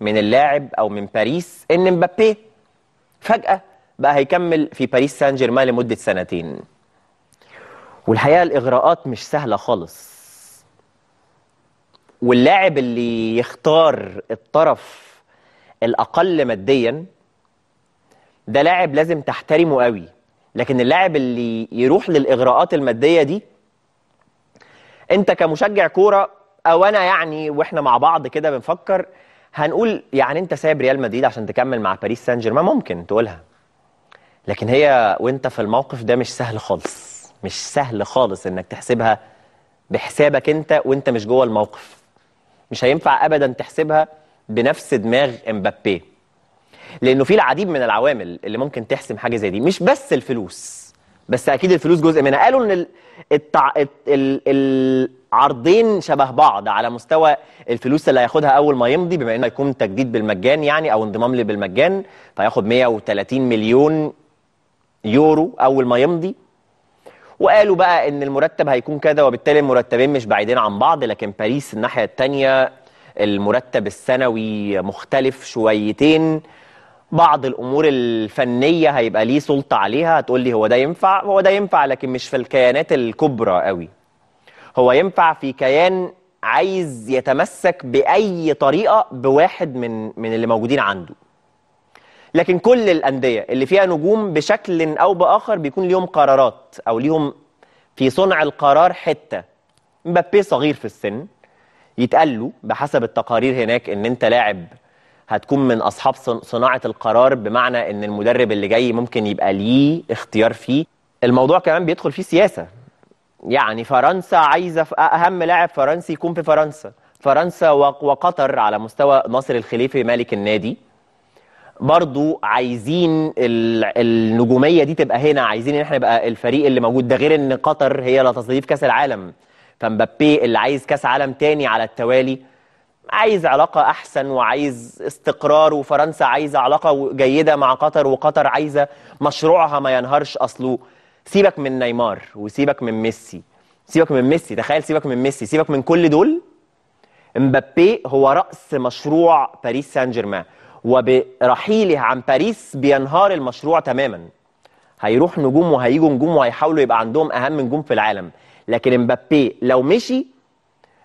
من اللاعب او من باريس ان مبابي فجاه بقى هيكمل في باريس سان جيرمان لمده سنتين. والحقيقه الاغراءات مش سهله خالص. واللاعب اللي يختار الطرف الاقل ماديا ده لاعب لازم تحترمه قوي، لكن اللاعب اللي يروح للاغراءات الماديه دي انت كمشجع كوره او انا يعني واحنا مع بعض كده بنفكر هنقول يعني انت سايب ريال مدريد عشان تكمل مع باريس سان جيرمان، ممكن تقولها، لكن هي وانت في الموقف ده مش سهل خالص، مش سهل خالص انك تحسبها بحسابك انت وانت مش جوه الموقف. مش هينفع ابدا تحسبها بنفس دماغ امبابي، لانه في العديد من العوامل اللي ممكن تحسم حاجه زي دي، مش بس الفلوس، بس اكيد الفلوس جزء منها. قالوا ان العرضين شبه بعض على مستوى الفلوس اللي هياخدها اول ما يمضي، بما انه هيكون تجديد بالمجان يعني او انضمام ليه بالمجان، فهياخد 130 مليون يورو اول ما يمضي. وقالوا بقى ان المرتب هيكون كذا، وبالتالي المرتبين مش بعيدين عن بعض، لكن باريس الناحيه الثانيه المرتب السنوي مختلف شويتين، بعض الامور الفنيه هيبقى ليه سلطه عليها. هتقول لي هو ده ينفع؟ هو ده ينفع، لكن مش في الكيانات الكبرى قوي. هو ينفع في كيان عايز يتمسك باي طريقه بواحد من اللي موجودين عنده، لكن كل الانديه اللي فيها نجوم بشكل او باخر بيكون ليهم قرارات او ليهم في صنع القرار حته. مبابي صغير في السن، يتقال له بحسب التقارير هناك ان انت لاعب هتكون من أصحاب صناعة القرار، بمعنى إن المدرب اللي جاي ممكن يبقى ليه اختيار فيه. الموضوع كمان بيدخل فيه سياسة، يعني فرنسا عايزة أهم لاعب فرنسي يكون في فرنسا. فرنسا وقطر على مستوى ناصر الخليفي مالك النادي برضو عايزين النجومية دي تبقى هنا، عايزين إن احنا نبقى الفريق اللي موجود ده، غير إن قطر هي لا تستضيف كأس العالم، فمبابي اللي عايز كأس عالم تاني على التوالي عايز علاقة أحسن وعايز استقرار، وفرنسا عايزة علاقة جيدة مع قطر، وقطر عايزة مشروعها ما ينهارش. أصله سيبك من نيمار وسيبك من ميسي، سيبك من ميسي، تخيل سيبك من ميسي، سيبك من كل دول، امبابي هو رأس مشروع باريس سان جيرمان، وبرحيله عن باريس بينهار المشروع تماما. هيروح نجوم وهيجوا نجوم وهيحاولوا يبقى عندهم اهم نجوم في العالم. لكن امبابي لو مشي،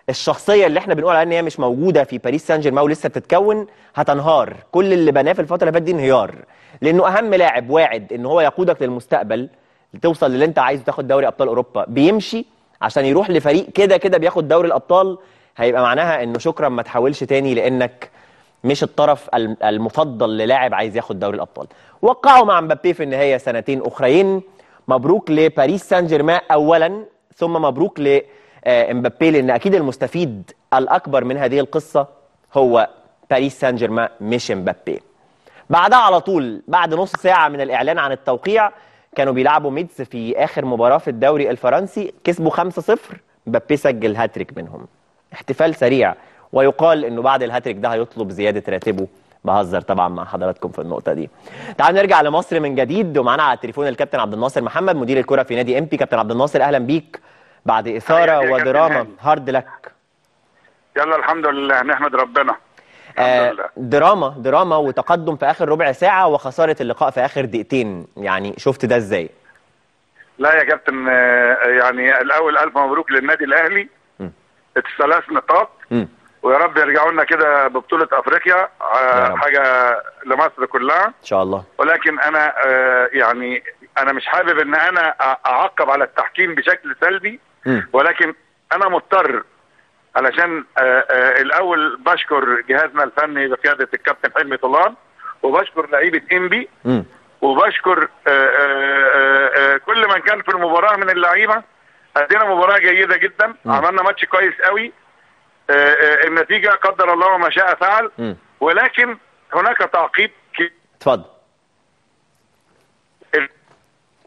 الشخصيه اللي احنا بنقول عليها ان هي مش موجوده في باريس سان جيرمان ولسه بتتكون هتنهار. كل اللي بناه في الفتره اللي فاتت دي انهيار، لانه اهم لاعب واعد ان هو يقودك للمستقبل، توصل للي انت عايزه، تاخد دوري ابطال اوروبا، بيمشي عشان يروح لفريق كده كده بياخد دوري الابطال. هيبقى معناها انه شكرا ما تحاولش تاني، لانك مش الطرف المفضل للاعب عايز ياخد دوري الابطال. وقعوا مع مبابي في النهايه سنتين اخرين. مبروك لباريس سان جيرمان اولا، ثم مبروك لامبابي، لان اكيد المستفيد الاكبر من هذه القصه هو باريس سان جيرمان مش امبابي. بعدها على طول بعد نص ساعه من الاعلان عن التوقيع كانوا بيلعبوا ميدز في اخر مباراه في الدوري الفرنسي، كسبوا 5-0، مبابي سجل هاتريك منهم، احتفال سريع. ويقال انه بعد الهاتريك ده هيطلب زياده راتبه، بهزر طبعا مع حضراتكم في النقطه دي. تعالوا نرجع لمصر من جديد، ومعانا على التليفون الكابتن عبد الناصر محمد مدير الكره في نادي إنبي. كابتن عبد الناصر اهلا بيك، بعد اثاره ودراما هارد لك. يلا الحمد لله نحمد ربنا. دراما وتقدم في اخر ربع ساعه وخساره اللقاء في اخر دقيقتين، يعني شفت ده ازاي؟ لا يا كابتن، يعني الاول الف مبروك للنادي الاهلي، اتثلاث نقاط، ويا رب يرجعوا لنا كده ببطوله افريقيا، حاجه لمصر كلها ان شاء الله. ولكن انا يعني انا مش حابب ان انا اعقب على التحكيم بشكل سلبي، ولكن انا مضطر علشان الاول بشكر جهازنا الفني بقياده الكابتن حلمي طولان، وبشكر لعيبه إنبي، وبشكر كل من كان في المباراه من اللعيبه. ادينا مباراه جيده جدا، عملنا ماتش كويس قوي، النتيجه قدر الله ما شاء فعل، ولكن هناك تعقيب. اتفضل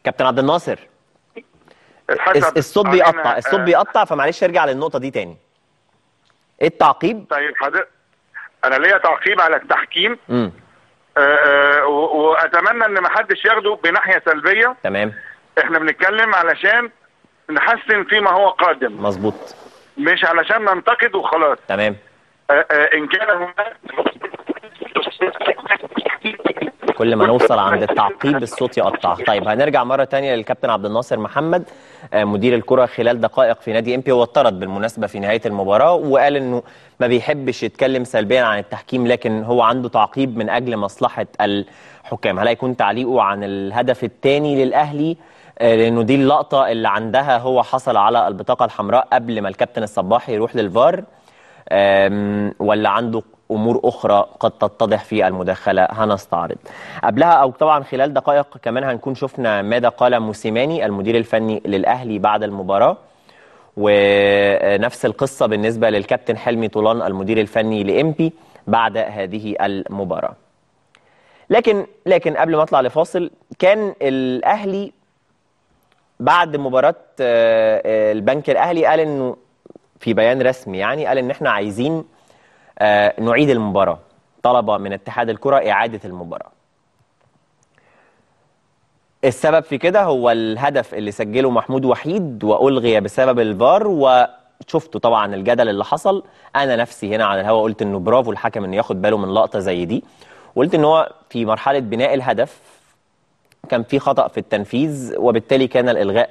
كابتن عبد الناصر. الصوت بيقطع، الصوت بيقطع، فمعلش ارجع للنقطه دي تاني. ايه التعقيب؟ طيب حضرتك انا ليا تعقيب على التحكيم، واتمنى ان ما حدش ياخده بناحيه سلبيه. تمام، احنا بنتكلم علشان نحسن فيما هو قادم، مظبوط، مش علشان ننتقد وخلاص. تمام. ان كان هناك كل ما نوصل عند التعقيب الصوت يقطع. طيب هنرجع مره ثانيه للكابتن عبد الناصر محمد مدير الكره خلال دقائق في نادي إنبي. هو اتطرد بالمناسبه في نهايه المباراه، وقال انه ما بيحبش يتكلم سلبيا عن التحكيم، لكن هو عنده تعقيب من اجل مصلحه الحكام. هل هيكون تعليقه عن الهدف الثاني للاهلي، لانه دي اللقطه اللي عندها هو حصل على البطاقه الحمراء قبل ما الكابتن الصباح يروح للفار، ولا عنده امور اخرى قد تتضح في المداخله؟ هنستعرض قبلها او طبعا خلال دقائق كمان هنكون شفنا ماذا قال موسيماني المدير الفني للاهلي بعد المباراه، ونفس القصه بالنسبه للكابتن حلمي طولان المدير الفني لإنبي بعد هذه المباراه. لكن قبل ما اطلع لفاصل، كان الاهلي بعد مباراه البنك الاهلي قال انه في بيان رسمي، يعني قال ان احنا عايزين نعيد المباراة، طلبة من اتحاد الكرة إعادة المباراة. السبب في كده هو الهدف اللي سجله محمود وحيد وألغي بسبب الفار، وشفتوا طبعا الجدل اللي حصل. أنا نفسي هنا على الهوا قلت إنه برافو الحكم إنه ياخد باله من لقطة زي دي، وقلت إن هو في مرحلة بناء الهدف كان في خطأ في التنفيذ، وبالتالي كان الإلغاء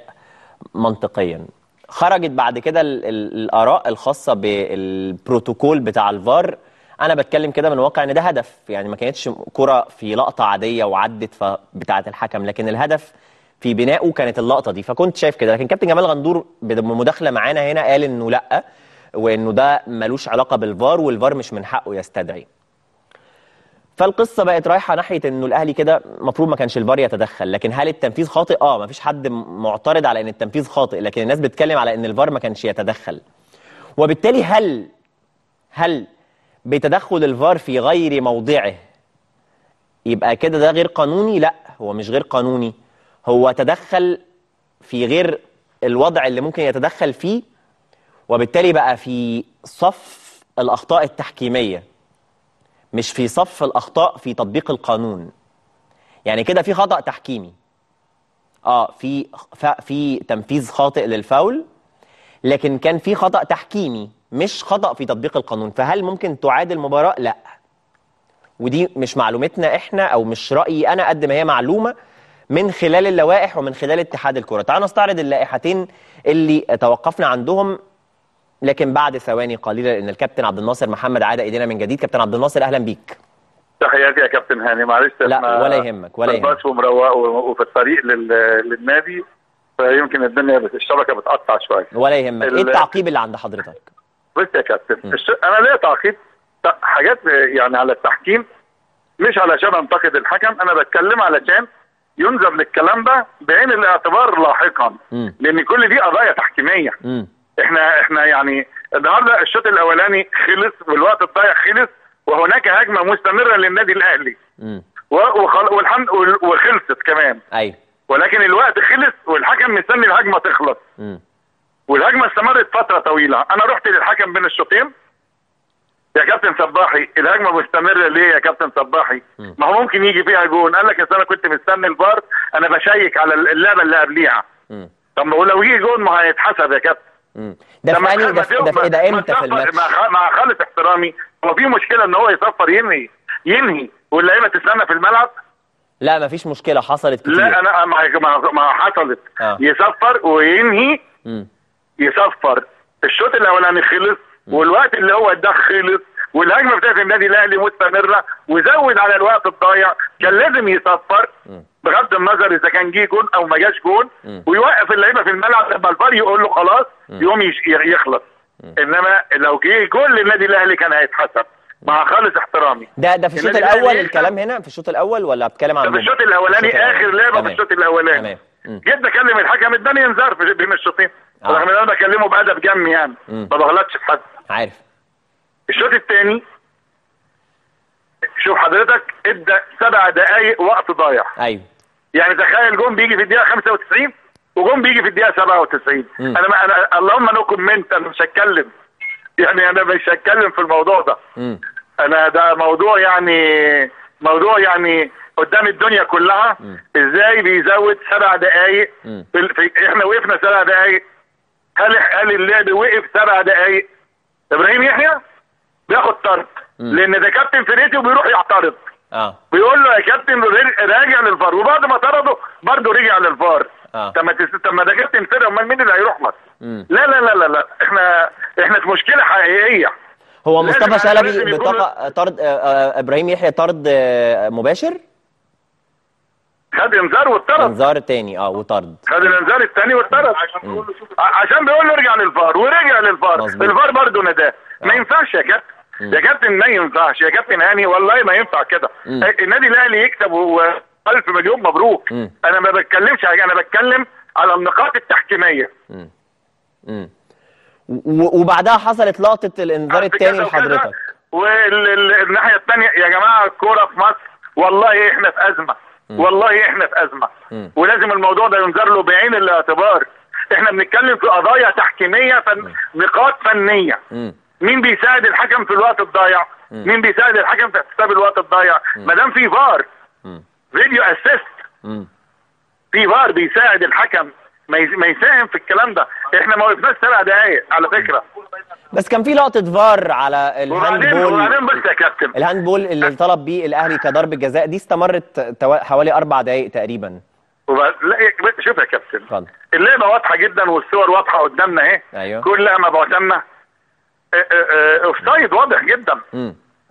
منطقيا. خرجت بعد كده الآراء الخاصة بالبروتوكول بتاع الفار. أنا بتكلم كده من واقع إن ده هدف، يعني ما كانتش كرة في لقطة عادية وعدت فبتاعة الحكم، لكن الهدف في بنائه كانت اللقطة دي، فكنت شايف كده. لكن كابتن جمال غندور بمداخلة معانا هنا قال إنه لأ، وإنه ده ملوش علاقة بالفار، والفار مش من حقه يستدعي. فالقصة بقت رايحة ناحية إنه الأهلي كده المفروض ما كانش الفار يتدخل، لكن هل التنفيذ خاطئ؟ ما فيش حد معترض على إن التنفيذ خاطئ، لكن الناس بتتكلم على إن الفار ما كانش يتدخل. وبالتالي هل بتدخل الفار في غير موضعه يبقى كده ده غير قانوني؟ لا، هو مش غير قانوني، هو تدخل في غير الوضع اللي ممكن يتدخل فيه، وبالتالي بقى في صف الأخطاء التحكيمية، مش في صف الأخطاء في تطبيق القانون. يعني كده في خطأ تحكيمي، في تنفيذ خاطئ للفاول، لكن كان في خطأ تحكيمي مش خطأ في تطبيق القانون. فهل ممكن تعاد المباراة؟ لا، ودي مش معلومتنا احنا او مش رأيي انا قد ما هي معلومة من خلال اللوائح ومن خلال اتحاد الكرة. تعالوا نستعرض اللائحتين اللي توقفنا عندهم لكن بعد ثواني قليله، لان الكابتن عبد الناصر محمد عاد ايدينا من جديد. كابتن عبد الناصر اهلا بيك. تحياتي يا كابتن هاني، معلش لا ولا يهمك ولا يهمك، ومروق وفي الطريق للنادي، فيمكن الدنيا الشبكه بتقطع شويه. ولا يهمك. ايه التعقيب اللي عند حضرتك؟ بص يا كابتن، انا ليا تعقيب حاجات يعني على التحكيم، مش علشان انتقد الحكم، انا بتكلم علشان ينزل الكلام ده بعين الاعتبار لاحقا، لان كل دي قضايا تحكيميه. احنا يعني النهارده الشوط الاولاني خلص والوقت الضايع خلص، وهناك هجمه مستمره للنادي الاهلي والحمد وخلصت كمان. ايوه، ولكن الوقت خلص والحكم مستني الهجمه تخلص. والهجمه استمرت فتره طويله. انا رحت للحكم بين الشوطين، يا كابتن صباحي الهجمه مستمره ليه يا كابتن صباحي؟ ما هو ممكن يجي فيها جون. قال لك اصل انا كنت مستني الفار، انا بشيك على اللعبه اللي قبليها. طب ما هو لو جه جون ما هيتحسب يا كابتن. ده في انهي ده امتى في الماتش؟ مع خالص احترامي، هو في مشكله ان هو يصفر ينهي واللعيبه تستنى في الملعب؟ لا مفيش مشكله، حصلت كتير. لا انا ما حصلت. يصفر وينهي. يصفر. الشوط الاولاني خلص والوقت اللي هو ده خلص والهجمه بتاعت النادي الاهلي مستمره، وزود على الوقت الضايع، كان لازم يصفر بغض النظر اذا كان جه جون او ما جاش جون، ويوقف اللعيبه في الملعب لما الفار يقول له خلاص يقوم يخلص. انما لو جه جون للنادي الاهلي كان هيتحسب، مع خالص احترامي. ده في الشوط الاول الكلام هنا، في الشوط الاول ولا بتكلم عن الشوط الاولاني؟ اخر لعبه في الشوط الاولاني جيت اكلم الحكم، اداني انذار بين الشوطين، رغم ان انا بكلمه بادب جنبي يعني، ما بغلطش في حد. عارف. الشوط الثاني شوف حضرتك ادى 7 دقائق وقت ضايع. ايوه. يعني تخيل جون بيجي في الدقيقه 95 وجون بيجي في الدقيقه 97. انا اللهم نو كومنت، انا مش هتكلم. يعني انا مش هتكلم في الموضوع ده. انا ده موضوع يعني قدام الدنيا كلها. ازاي بيزود 7 دقائق؟ احنا وقفنا 7 دقائق. هل اللعب وقف 7 دقائق؟ ابراهيم يحيى بياخد طرد، لان ده كابتن فرقتي وبيروح يعترض. بيقول له يا كابتن راجع للفار، وبعد ما طرده برضه رجع للفار. طب ما ده كابتن فرقه، امال مين اللي هيروح لك؟ لا لا لا لا لا، احنا في مشكله حقيقيه. هو مصطفى شلبي بطاقه طرد، ابراهيم يحيى طرد مباشر، خد انذار واتطرد، انذار تاني وطرد، خد الانذار الثاني واتطرد عشان بيقول له ارجع للفار، ورجع للفار، الفار برضه نداه. ما ينفعش يا كابتن، يا كابتن ما ينفعش يا كابتن هاني، والله ما ينفع كده. النادي الاهلي يكسب و1000 مليون مبروك. انا ما بتكلمش حاجه، انا بتكلم على النقاط التحكيميه. وبعدها حصلت لقطه الانذار الثاني لحضرتك. والناحيه الثانيه يا جماعه، الكوره في مصر والله احنا في ازمه، والله احنا في ازمه، ولازم الموضوع ده ينظر له بعين الاعتبار. احنا بنتكلم في قضايا تحكيميه، نقاط فنيه. مين بيساعد الحكم في الوقت الضايع؟ مين بيساعد الحكم في حساب الوقت الضايع؟ ما دام في فار، فيديو اسيست، في فار بيساعد الحكم، ما يساهم في الكلام ده. احنا ما وقفناش 7 دقائق على فكره، بس كان في لقطه فار على الهاند بول. وبعدين بس يا كابتن، الهاند بول اللي طلب بيه الاهلي كضرب جزاء دي استمرت حوالي 4 دقائق تقريبا. لا شوف يا كابتن، اتفضل. اللعبه واضحه جدا والصور واضحه قدامنا اهي. أيوه. كلها مبعوثنا. اوفسايد واضح جدا.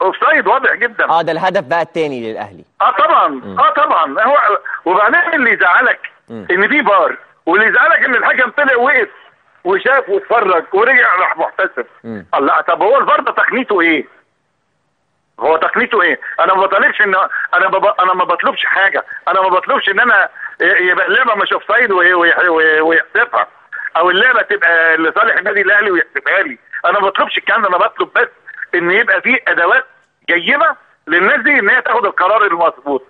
اوفسايد واضح جدا. ده الهدف بقى الثاني للاهلي. طبعا. طبعا. هو وبعدين اللي يزعلك ان في فار، واللي يزعلك ان الحكم طلع وقف وشاف واتفرج ورجع راح محتسب. الله، طب هو الفار ده تقنيته ايه؟ هو تقنيته ايه؟ انا ما بطالبش ان انا ما بطلبش حاجه، انا ما بطلبش ان انا يبقى اللعبه مش اوفسايد ويحسبها، او اللعبه تبقى لصالح النادي الاهلي ويحسبها لي. انا ما بطلبش الكلام ده، انا بطلب بس ان يبقى في ادوات جيده للناس دي ان هي تاخد القرار المظبوط.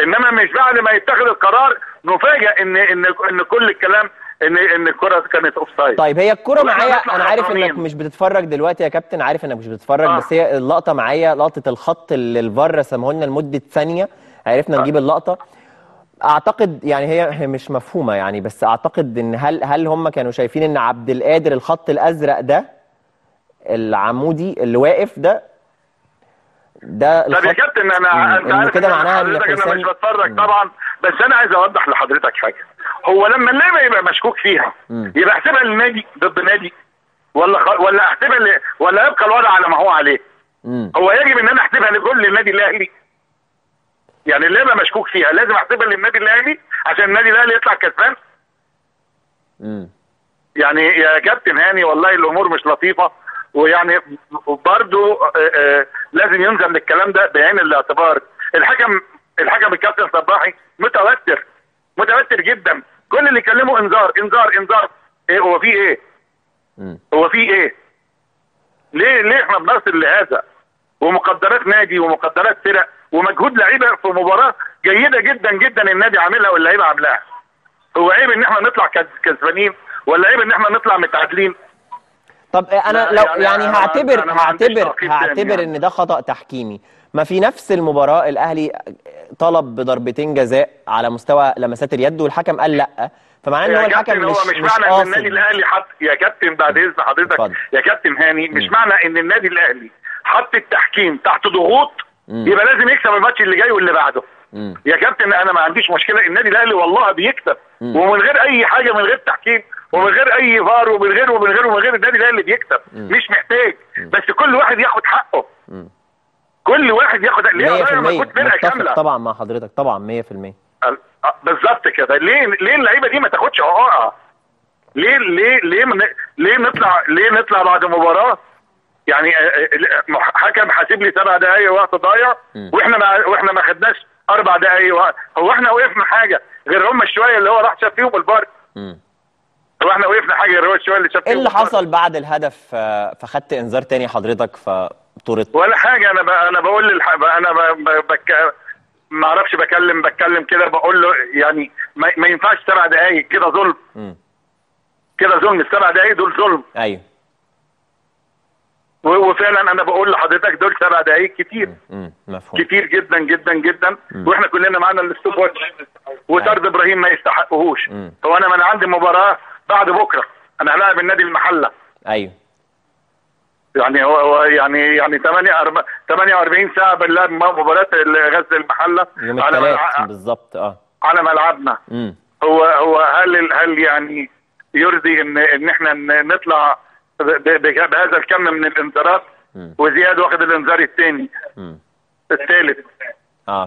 انما مش بعد ما يتخذ القرار نفاجئ ان كل الكلام ان الكره كانت اوفسايد. طيب هي الكره معايا، انا عارف انك مش بتتفرج دلوقتي يا كابتن، عارف انك مش بتتفرج، بس هي اللقطه معايا، لقطه الخط اللي الفار رسمه لنا لمده ثانيه، عرفنا نجيب اللقطه. اعتقد يعني هي مش مفهومه يعني، بس اعتقد ان هل هم كانوا شايفين ان عبد القادر الخط الازرق ده العمودي اللي واقف ده طب يا كابتن انت كده معناها ان انا مش بتفرج طبعا، بس انا عايز اوضح لحضرتك حاجه. هو لما اللعيبه يبقى مشكوك فيها يبقى احسبها للنادي ضد نادي، ولا احسبها ولا يبقى الوضع على ما هو عليه. هو يجب ان انا احسبها لكل النادي الاهلي، يعني اللعبه مشكوك فيها لازم احسبها للنادي الاهلي عشان النادي الاهلي يطلع كسبان. يعني يا كابتن هاني والله الامور مش لطيفه، ويعني برضه لازم ينزل للكلام ده بعين الاعتبار. الحكم الكابتن صباحي متوتر جدا، كل اللي يكلمه انذار انذار انذار. ايه هو في ايه؟ هو في ايه؟ ليه احنا بنصل لهذا؟ ومقدرات نادي ومقدرات فرق ومجهود لعيبه في مباراه جيده جدا جدا النادي عاملها واللعيبه عاملاها. هو عيب ان احنا نطلع كسبانين ولا عيب ان احنا نطلع متعادلين؟ طب انا لو يعني هعتبر ان ده خطأ تحكيمي. ما في نفس المباراة الاهلي طلب بضربتين جزاء على مستوى لمسات اليد والحكم قال لا، فمعناه ان هو الحكم مش معنى ان النادي الاهلي حط. يا كابتن بعد اذن حضرتك فضل. يا كابتن هاني مش معنى ان النادي الاهلي حط التحكيم تحت ضغوط يبقى لازم يكسب الماتش اللي جاي واللي بعده. يا كابتن انا ما عنديش مشكلة، النادي الاهلي والله بيكسب ومن غير اي حاجة، من غير تحكيم ومن غير اي فار ومن غير النادي الاهلي بيكسب، مش محتاج. بس كل واحد ياخد حقه، كل واحد ياخد حقه. ليه انا ما كنت فرقه كامله؟ طبعا مع حضرتك طبعا 100% بالظبط كده. ليه اللعيبه دي ما تاخدش حقها؟ ليه ليه ليه ليه نطلع بعد مباراه يعني حكم حاسب لي 7 دقائق وقت ضايع واحنا ما خدناش 4 دقائق هو احنا وقفنا حاجه غير هم الشويه اللي هو راح شاف فيهم الفار؟ هو احنا وقفنا حاجه غير الشويه اللي شاف فيهم؟ ايه اللي حصل بعد الهدف فخدت انذار تاني حضرتك فطرت؟ ولا حاجه. انا بقول ما اعرفش، بتكلم كده بقول له يعني ما ينفعش 7 دقائق كده ظلم. كده ظلم، ال7 دقائق دول ظلم. ايوه وفعلا انا بقول لحضرتك دول 7 دقائق كتير. مفهوم. كتير جدا جدا جدا. واحنا كلنا معانا الستوب واتش وطرد ابراهيم ما يستحقهوش. هو انا عندي مباراه بعد بكره انا هلاعب النادي المحله. ايوه يعني هو يعني 48 ساعه بنلعب مباراه غزل المحله على بالظبط على ملعبنا. هو هل يعني يرضي ان احنا نطلع بهذا الكم من الانذارات؟ وزياد واخد الانذار الثالث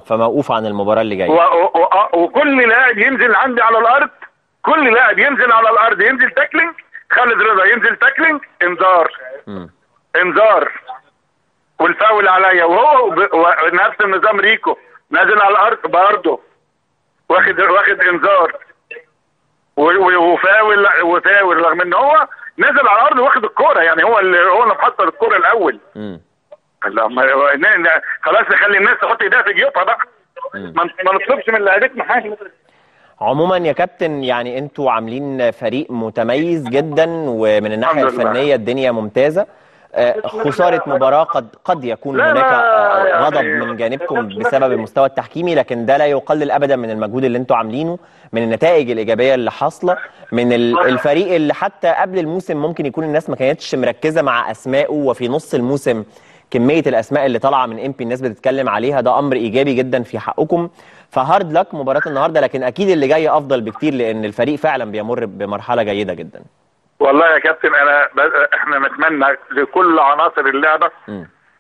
فموقوف عن المباراه اللي جايه، وكل لاعب ينزل عندي على الارض، كل لاعب ينزل على الارض ينزل تاكلينج. خالد رضا ينزل تاكلينج انذار والفاول عليا، وهو نفس النظام. ريكو نازل على الارض برضه واخد انذار وفاول رغم ان هو نزل على الارض واخد الكوره، يعني هو اللي محضر الكوره الاول. خلاص نخلي الناس تحط ايديها في جيوبها بقى، ما نطلبش من لعيبتنا حاجه. عموما يا كابتن يعني انتوا عاملين فريق متميز جدا، ومن الناحيه الفنيه الدنيا ممتازه. خساره مباراه قد يكون هناك غضب من جانبكم بسبب المستوى التحكيمي، لكن ده لا يقلل ابدا من المجهود اللي انتوا عاملينه، من النتائج الايجابيه اللي حاصله، من الفريق اللي حتى قبل الموسم ممكن يكون الناس ما كانتش مركزه مع اسمائه، وفي نص الموسم كميه الاسماء اللي طالعه من إنبي الناس بتتكلم عليها. ده امر ايجابي جدا في حقكم، فهارد لك مباراه النهارده، لكن اكيد اللي جاي افضل بكتير لان الفريق فعلا بيمر بمرحله جيده جدا. والله يا كابتن احنا نتمنى لكل عناصر اللعبه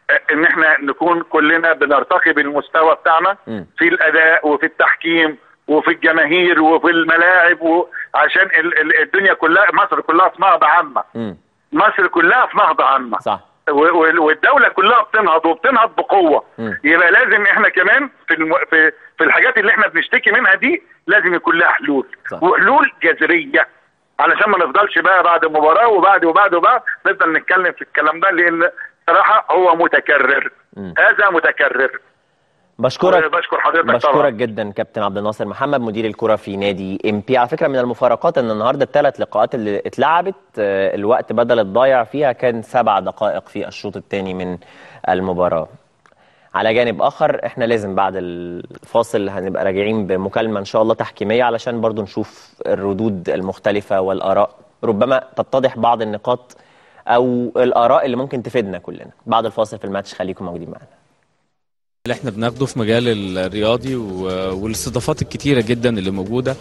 ان احنا نكون كلنا بنرتقي بالمستوى بتاعنا في الاداء وفي التحكيم وفي الجماهير وفي الملاعب، عشان الدنيا كلها، مصر كلها في نهضه عامه. مصر كلها في نهضه عامه صح، والدوله كلها بتنهض وبتنهض بقوه. يبقى لازم احنا كمان في الحاجات اللي احنا بنشتكي منها دي لازم يكون لها حلول صح. وحلول جذريه علشان ما نفضلش بقى بعد مباراه وبعد نفضل نتكلم في الكلام ده، لان صراحه هو متكرر. هذا متكرر. بشكر حضرتك طبعا. بشكرك جدا كابتن عبد الناصر محمد مدير الكره في نادي إنبي. على فكره من المفارقات ان النهارده ال3 لقاءات اللي اتلعبت الوقت بدل الضايع فيها كان 7 دقائق في الشوط الثاني من المباراه. على جانب اخر احنا لازم بعد الفاصل هنبقى راجعين بمكالمه ان شاء الله تحكيميه علشان برضو نشوف الردود المختلفه والاراء، ربما تتضح بعض النقاط او الاراء اللي ممكن تفيدنا كلنا. بعد الفاصل في الماتش خليكم موجودين معنا. اللي احنا بناخده في مجال الرياضي والاستضافات الكتيرة جدا اللي موجودة،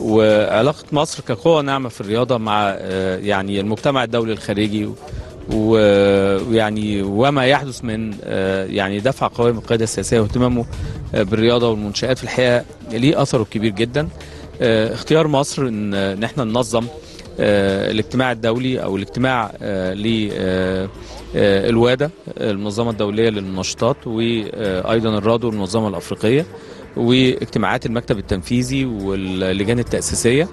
وعلاقة مصر كقوة ناعمة في الرياضة مع يعني المجتمع الدولي الخارجي، ويعني وما يحدث من يعني دفع قوائم القيادة السياسية واهتمامه بالرياضة والمنشآت في الحقيقة ليه أثره كبير جدا. اختيار مصر ان احنا ننظم الاجتماع الدولي او الاجتماع للوادة المنظمة الدولية للمنشطات وايضا الرادو المنظمة الافريقية واجتماعات المكتب التنفيذي واللجان التأسيسية،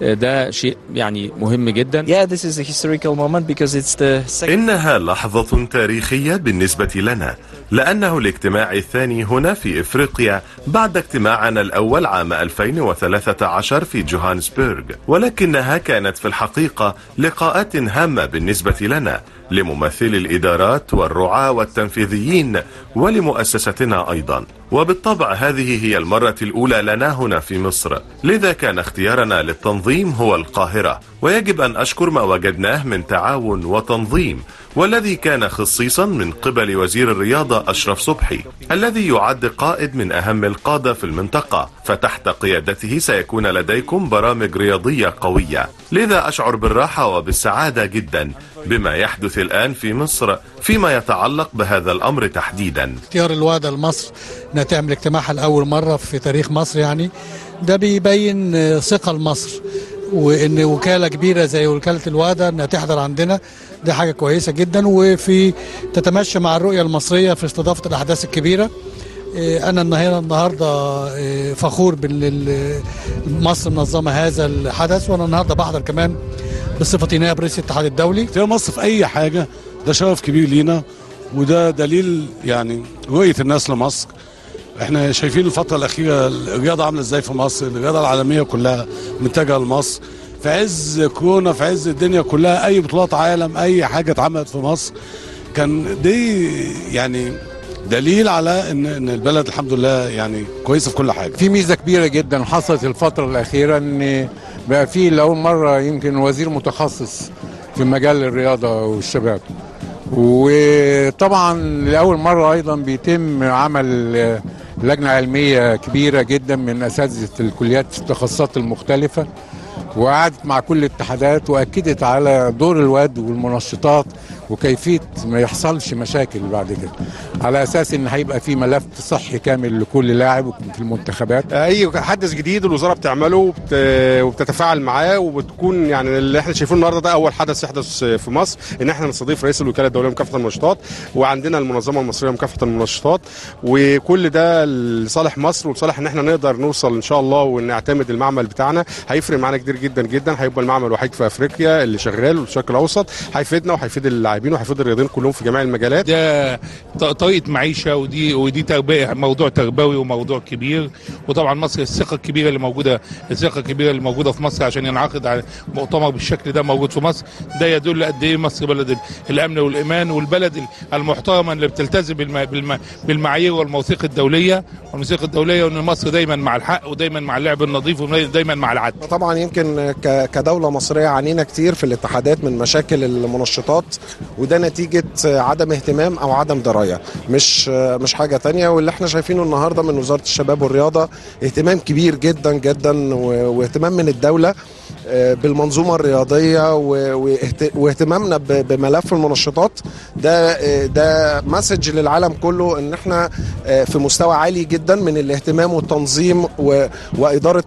ده شيء يعني مهم جدا. إنها لحظة تاريخية بالنسبة لنا لأنه الاجتماع الثاني هنا في إفريقيا بعد اجتماعنا الأول عام 2013 في جوهانسبورغ، ولكنها كانت في الحقيقة لقاءات هامة بالنسبة لنا لممثلي الإدارات والرعاة والتنفيذيين ولمؤسستنا أيضا. وبالطبع هذه هي المرة الأولى لنا هنا في مصر، لذا كان اختيارنا للتنظيم هو القاهرة، ويجب أن أشكر ما وجدناه من تعاون وتنظيم، والذي كان خصيصا من قبل وزير الرياضة أشرف صبحي الذي يعد قائد من أهم القادة في المنطقة، فتحت قيادته سيكون لديكم برامج رياضية قوية. لذا أشعر بالراحة وبالسعادة جدا بما يحدث الآن في مصر فيما يتعلق بهذا الأمر تحديدا. اختيار الوادة لمصر أنها تعمل اجتماعها لأول مرة في تاريخ مصر، يعني ده بيبين ثقة لمصر، وإن وكالة كبيرة زي وكالة الوادة أنها تحضر عندنا، دي حاجة كويسة جدا وفي تتمشى مع الرؤية المصرية في استضافة الأحداث الكبيرة. أنا النهاردة فخور بأن مصر منظمة هذا الحدث، وأنا النهاردة بحضر كمان بصفتي نائب رئيس الاتحاد الدولي. اختيار مصر في أي حاجة ده شرف كبير لينا، وده دليل يعني رؤية الناس لمصر. احنا شايفين الفترة الأخيرة الرياضة عاملة ازاي في مصر، الرياضة العالمية كلها متجهة لمصر، في عز كورونا في عز الدنيا كلها، أي بطولات عالم أي حاجة اتعملت في مصر، كان دي يعني دليل على ان البلد الحمد لله يعني كويسه في كل حاجه. في ميزه كبيره جدا حصلت الفتره الاخيره، ان بقى في لاول مره يمكن وزير متخصص في مجال الرياضه والشباب، وطبعا لاول مره ايضا بيتم عمل لجنه علميه كبيره جدا من اساتذه الكليات في التخصصات المختلفه، وقعدت مع كل الاتحادات واكدت على دور الواد والمنشطات وكيفيه ما يحصلش مشاكل بعد كده، على اساس ان هيبقى في ملف صحي كامل لكل لاعب في المنتخبات. اي حدث جديد الوزاره بتعمله وبتتفاعل معاه، وبتكون يعني اللي احنا شايفينه النهارده ده اول حدث يحدث في مصر، ان احنا نستضيف رئيس الوكاله الدوليه لمكافحه المنشطات، وعندنا المنظمه المصريه لمكافحه المنشطات، وكل ده لصالح مصر ولصالح ان احنا نقدر نوصل ان شاء الله ونعتمد المعمل بتاعنا. هيفرق معانا كتير جدا، هيبقى المعمل الوحيد في افريقيا اللي شغال والشرق الاوسط، هيفيدنا وهيفيد اللاعبين وهيفيد الرياضيين كلهم في جميع المجالات. ده طريقه معيشه، ودي تربيه، موضوع تربوي وموضوع كبير. وطبعا مصر الثقه الكبيره اللي موجوده في مصر عشان ينعقد على مؤتمر بالشكل ده موجود في مصر، ده يدل قد ايه مصر بلد الامن والايمان، والبلد المحترمه اللي بتلتزم بالمعايير والمواثيق الدوليه، وان مصر دايما مع الحق ودايما مع اللعب النظيف ودايما مع العدل. طبعا يمكن كدولة مصرية عانينا كتير في الاتحادات من مشاكل المنشطات، وده نتيجة عدم اهتمام أو عدم دراية، مش حاجة تانية. واللي احنا شايفينه النهاردة من وزارة الشباب والرياضة اهتمام كبير جدا جدا، واهتمام من الدولة بالمنظومة الرياضية، واهتمامنا بملف المنشطات ده مسج للعالم كله ان احنا في مستوى عالي جدا من الاهتمام والتنظيم وإدارة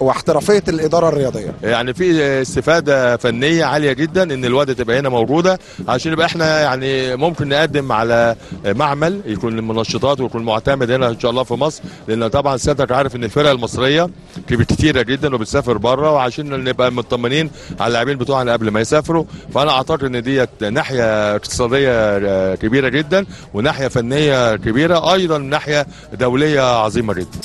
واحترافية الإدارة الرياضية. يعني في استفادة فنية عالية جدا ان الوادة تبقى هنا موجودة، عشان يبقى احنا يعني ممكن نقدم على معمل يكون المنشطات ويكون معتمد هنا ان شاء الله في مصر، لان طبعا سيادتك عارف ان الفرق المصرية كتيرة جدا وبتسافر بره، وعشان نبقى مطمنين على اللاعبين بتوعنا قبل ما يسافروا. فانا اعتقد ان ديت ناحيه اقتصاديه كبيره جدا، وناحيه فنيه كبيره، ايضا ناحيه دوليه عظيمه جدا.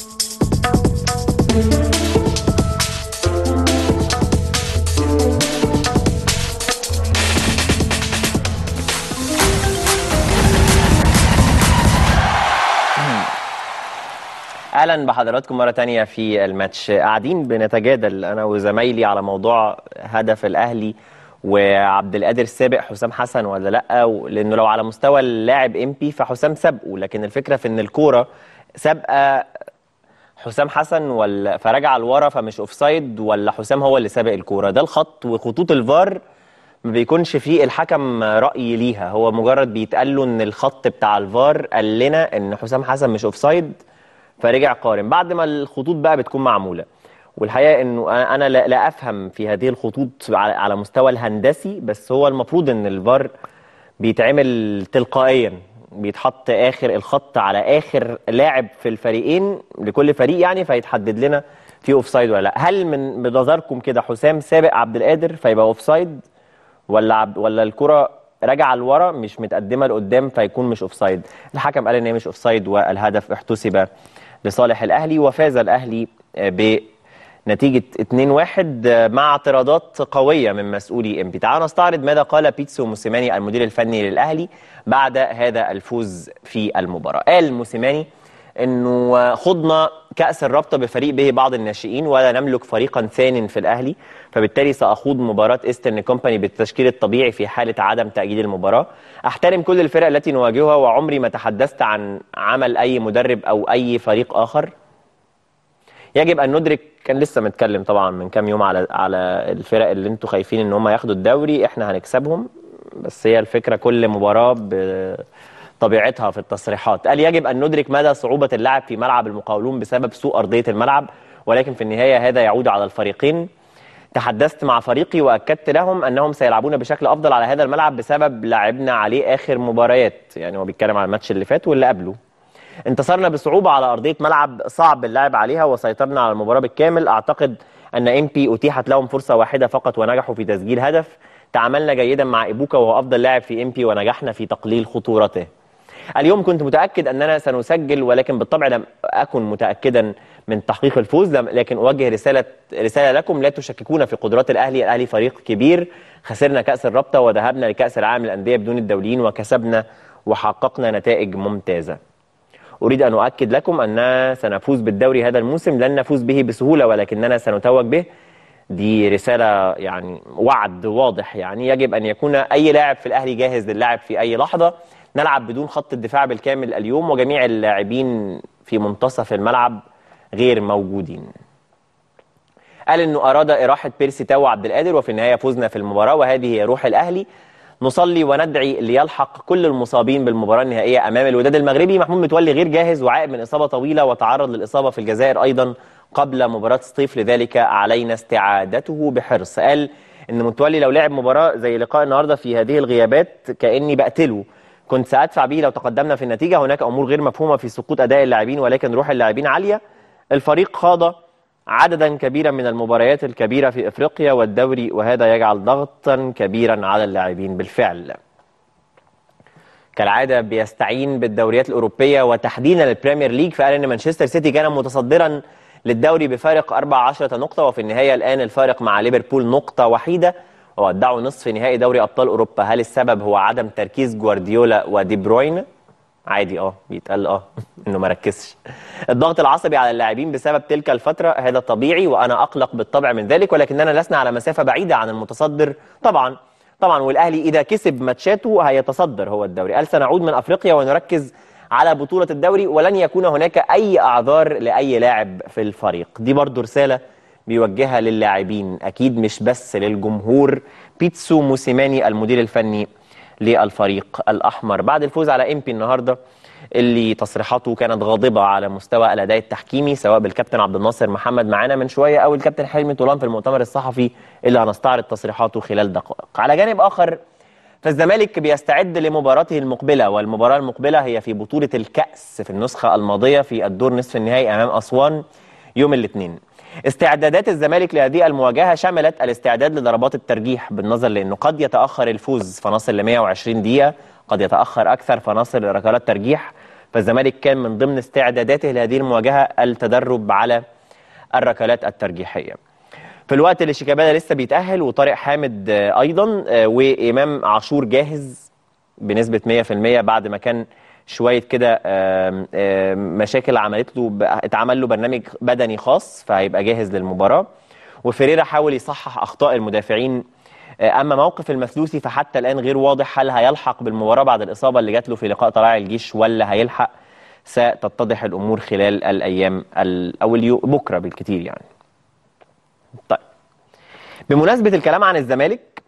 اهلا بحضراتكم مره تانية في الماتش. قاعدين بنتجادل انا وزمايلي على موضوع هدف الاهلي وعبد القادر سابق حسام حسن ولا لا، لانه لو على مستوى اللاعب إنبي فحسام سابقه، لكن الفكره في ان الكوره سابقه حسام حسن ولا فرجع لورا فمش اوفسايد، ولا حسام هو اللي سابق الكوره. ده الخط، وخطوط الفار ما بيكونش فيه الحكم راي ليها، هو مجرد بيتقال له ان الخط بتاع الفار قال لنا ان حسام حسن مش اوفسايد فرجع قارن، بعد ما الخطوط بقى بتكون معموله. والحقيقه انه انا لا افهم في هذه الخطوط على مستوى الهندسي، بس هو المفروض ان الفار بيتعمل تلقائيا، بيتحط اخر الخط على اخر لاعب في الفريقين لكل فريق يعني، فيتحدد لنا في اوفسايد ولا لا. هل من بنظركم كده حسام سابق عبد القادر فيبقى اوفسايد، ولا الكره راجعه لورا مش متقدمه لقدام فيكون مش اوفسايد؟ الحكم قال ان هي مش اوفسايد والهدف احتسب لصالح الاهلي، وفاز الاهلي بنتيجه 2-1 مع اعتراضات قويه من مسؤولي إنبي. تعالوا نستعرض ماذا قال بيتسو موسيماني المدير الفني للاهلي بعد هذا الفوز في المباراه. قال موسيماني انه خضنا كاس الرابطه بفريق به بعض الناشئين، ولا نملك فريقا ثان في الاهلي، فبالتالي ساخوض مباراه إسترن كومباني بالتشكيل الطبيعي في حاله عدم تاجيل المباراه. احترم كل الفرق التي نواجهها، وعمري ما تحدثت عن عمل اي مدرب او اي فريق اخر. يجب ان ندرك، كان لسه متكلم طبعا من كام يوم على الفرق اللي انتم خايفين ان هم ياخدوا الدوري، احنا هنكسبهم، بس هي الفكره كل مباراه طبيعتها في التصريحات. قال يجب أن ندرك مدى صعوبة اللعب في ملعب المقاولون بسبب سوء أرضية الملعب، ولكن في النهاية هذا يعود على الفريقين. تحدثت مع فريقي وأكدت لهم أنهم سيلعبون بشكل أفضل على هذا الملعب بسبب لعبنا عليه آخر مباريات، يعني هو بيتكلم على الماتش اللي فات واللي قبله. انتصرنا بصعوبة على أرضية ملعب صعب اللعب عليها وسيطرنا على المباراة بالكامل. أعتقد أن إنبي أتيحت لهم فرصة واحدة فقط ونجحوا في تسجيل هدف. تعاملنا جيدا مع إبوكا وهو أفضل لاعب في إنبي ونجحنا في تقليل خطورته. اليوم كنت متأكد أننا سنسجل، ولكن بالطبع لم أكن متأكدا من تحقيق الفوز، لكن أوجه رسالة لكم، لا تشككون في قدرات الأهلي. الأهلي فريق كبير، خسرنا كأس الرابطة وذهبنا لكأس العالم للأندية بدون الدوليين وكسبنا وحققنا نتائج ممتازة. أريد أن أؤكد لكم أننا سنفوز بالدوري هذا الموسم، لن نفوز به بسهولة ولكننا سنتوج به. دي رسالة يعني وعد واضح، يعني يجب أن يكون أي لاعب في الأهلي جاهز للعب في أي لحظة. نلعب بدون خط الدفاع بالكامل اليوم، وجميع اللاعبين في منتصف الملعب غير موجودين. قال انه اراد اراحه بيرسي تاو وعبد القادر، وفي النهايه فوزنا في المباراه وهذه هي روح الاهلي. نصلي وندعي ليلحق كل المصابين بالمباراه النهائيه امام الوداد المغربي. محمود متولي غير جاهز وعائد من اصابه طويله وتعرض للاصابه في الجزائر ايضا قبل مباراه سطيف، لذلك علينا استعادته بحرص. قال ان متولي لو لعب مباراه زي لقاء النهارده في هذه الغيابات كاني بقتله، كنت سأدفع به لو تقدمنا في النتيجة. هناك أمور غير مفهومة في سقوط أداء اللاعبين، ولكن روح اللاعبين عالية. الفريق خاض عددا كبيرا من المباريات الكبيرة في إفريقيا والدوري، وهذا يجعل ضغطا كبيرا على اللاعبين بالفعل. كالعادة بيستعين بالدوريات الأوروبية وتحديدا البريمير ليج، فقال إن مانشستر سيتي كان متصدرا للدوري بفارق 14 نقطة، وفي النهاية الآن الفارق مع ليفربول نقطة وحيدة، وودعوا نصف نهائي دوري أبطال أوروبا. هل السبب هو عدم تركيز جوارديولا ودي بروين؟ عادي، بيتقال انه ما ركزش. الضغط العصبي على اللاعبين بسبب تلك الفترة هذا طبيعي، وأنا أقلق بالطبع من ذلك، ولكننا لسنا على مسافة بعيدة عن المتصدر طبعا، والأهلي إذا كسب ماتشاته هيتصدر هو الدوري. قال سنعود من أفريقيا ونركز على بطولة الدوري، ولن يكون هناك أي أعذار لأي لاعب في الفريق. دي برضو رسالة بيوجهها للاعبين، اكيد مش بس للجمهور. بيتسو موسيماني المدير الفني للفريق الاحمر بعد الفوز على إنبي النهارده، اللي تصريحاته كانت غاضبه على مستوى الاداء التحكيمي، سواء بالكابتن عبد الناصر محمد معانا من شويه او الكابتن حلمي طولان في المؤتمر الصحفي اللي هنستعرض تصريحاته خلال دقائق. على جانب اخر، فالزمالك بيستعد لمباراته المقبله، والمباراه المقبله هي في بطوله الكاس في النسخه الماضيه في الدور نصف النهائي امام اسوان يوم الاثنين. استعدادات الزمالك لهذه المواجهة شملت الاستعداد لضربات الترجيح، بالنظر لأنه قد يتأخر الفوز فنصل ل 120 دقيقة، قد يتأخر أكثر فنصل لركلات ترجيح. فالزمالك كان من ضمن استعداداته لهذه المواجهة التدرب على الركلات الترجيحية، في الوقت اللي شيكابالا لسه بيتأهل، وطارق حامد أيضا، وإمام عاشور جاهز بنسبة 100% بعد ما كان شوية كده مشاكل اتعمل له برنامج بدني خاص، فهيبقى جاهز للمباراة. وفريرا حاول يصحح أخطاء المدافعين اما موقف المثلوثي فحتى الان غير واضح، هل هيلحق بالمباراه بعد الاصابه اللي جات له في لقاء طلائع الجيش ولا هيلحق؟ ستتضح الامور خلال الايام او بكره بالكثير يعني. طيب بمناسبه الكلام عن الزمالك،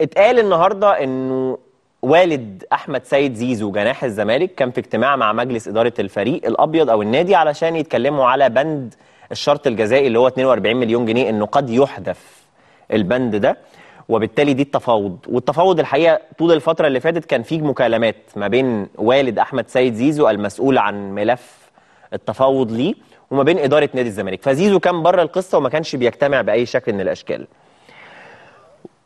اتقال النهارده انه والد احمد سيد زيزو جناح الزمالك كان في اجتماع مع مجلس اداره الفريق الابيض او النادي علشان يتكلموا على بند الشرط الجزائي اللي هو 42 مليون جنيه انه قد يحذف البند ده، وبالتالي دي التفاوض. والتفاوض الحقيقه طول الفتره اللي فاتت كان فيه مكالمات ما بين والد احمد سيد زيزو المسؤول عن ملف التفاوض ليه وما بين اداره نادي الزمالك، فزيزو كان بره القصه وما كانش بيجتمع باي شكل من الاشكال.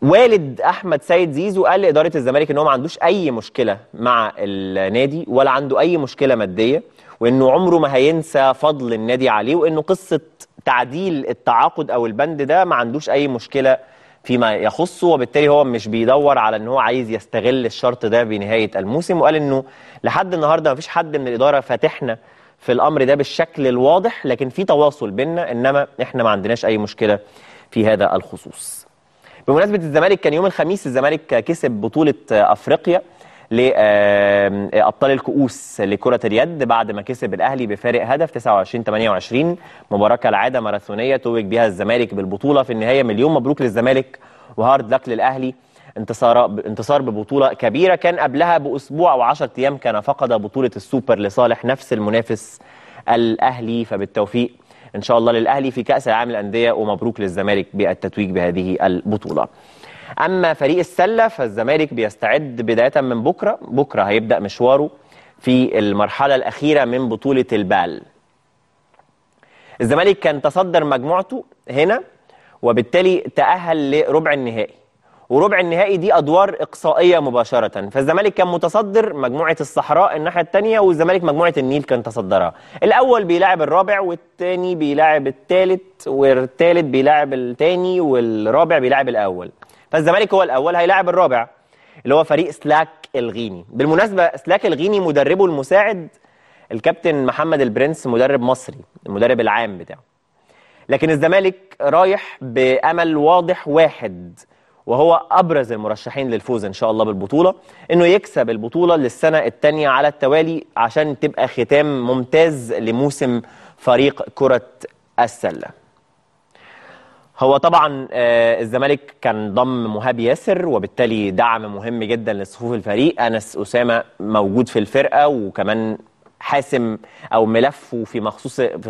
والد احمد سيد زيزو قال لاداره الزمالك ان هو ما عندوش اي مشكله مع النادي ولا عنده اي مشكله ماديه، وانه عمره ما هينسى فضل النادي عليه، وانه قصه تعديل التعاقد او البند ده ما عندوش اي مشكله فيما يخصه، وبالتالي هو مش بيدور على ان هو عايز يستغل الشرط ده بنهايه الموسم. وقال انه لحد النهارده ما فيش حد من الاداره فاتحنا في الامر ده بالشكل الواضح، لكن في تواصل بينا، انما احنا ما عندناش اي مشكله في هذا الخصوص. بمناسبة الزمالك، كان يوم الخميس الزمالك كسب بطولة أفريقيا لأبطال الكؤوس لكرة اليد بعد ما كسب الأهلي بفارق هدف 29-28، مباراة كالعادة ماراثونية توج بها الزمالك بالبطولة في النهاية. مليون مبروك للزمالك وهارد لك للأهلي، انتصار ببطولة كبيرة. كان قبلها بأسبوع أو 10 أيام كان فقد بطولة السوبر لصالح نفس المنافس الأهلي، فبالتوفيق إن شاء الله للأهلي في كأس العالم للأندية، ومبروك للزمالك بالتتويج بهذه البطولة. أما فريق السلة فالزمالك بيستعد بداية من بكرة هيبدأ مشواره في المرحلة الأخيرة من بطولة البال. الزمالك كان تصدر مجموعته هنا، وبالتالي تأهل لربع النهائي، وربع النهائي دي أدوار إقصائية مباشرة. فالزمالك كان متصدر مجموعة الصحراء الناحية الثانية، والزمالك مجموعة النيل كان تصدرها. الأول بيلاعب الرابع، والثاني بيلاعب الثالث، والثالث بيلاعب الثاني، والرابع بيلاعب الأول. فالزمالك هو الأول، هيلاعب الرابع اللي هو فريق سلاك الغيني. بالمناسبة سلاك الغيني مدربه المساعد الكابتن محمد البرنس، مدرب مصري، المدرب العام بتاعه. لكن الزمالك رايح بأمل واضح واحد، وهو أبرز المرشحين للفوز إن شاء الله بالبطولة، إنه يكسب البطولة للسنة الثانية على التوالي عشان تبقى ختام ممتاز لموسم فريق كرة السلة. هو طبعا الزمالك كان ضم مهاب ياسر، وبالتالي دعم مهم جدا لصفوف الفريق. أنس أسامة موجود في الفرقة، وكمان حاسم أو ملفه في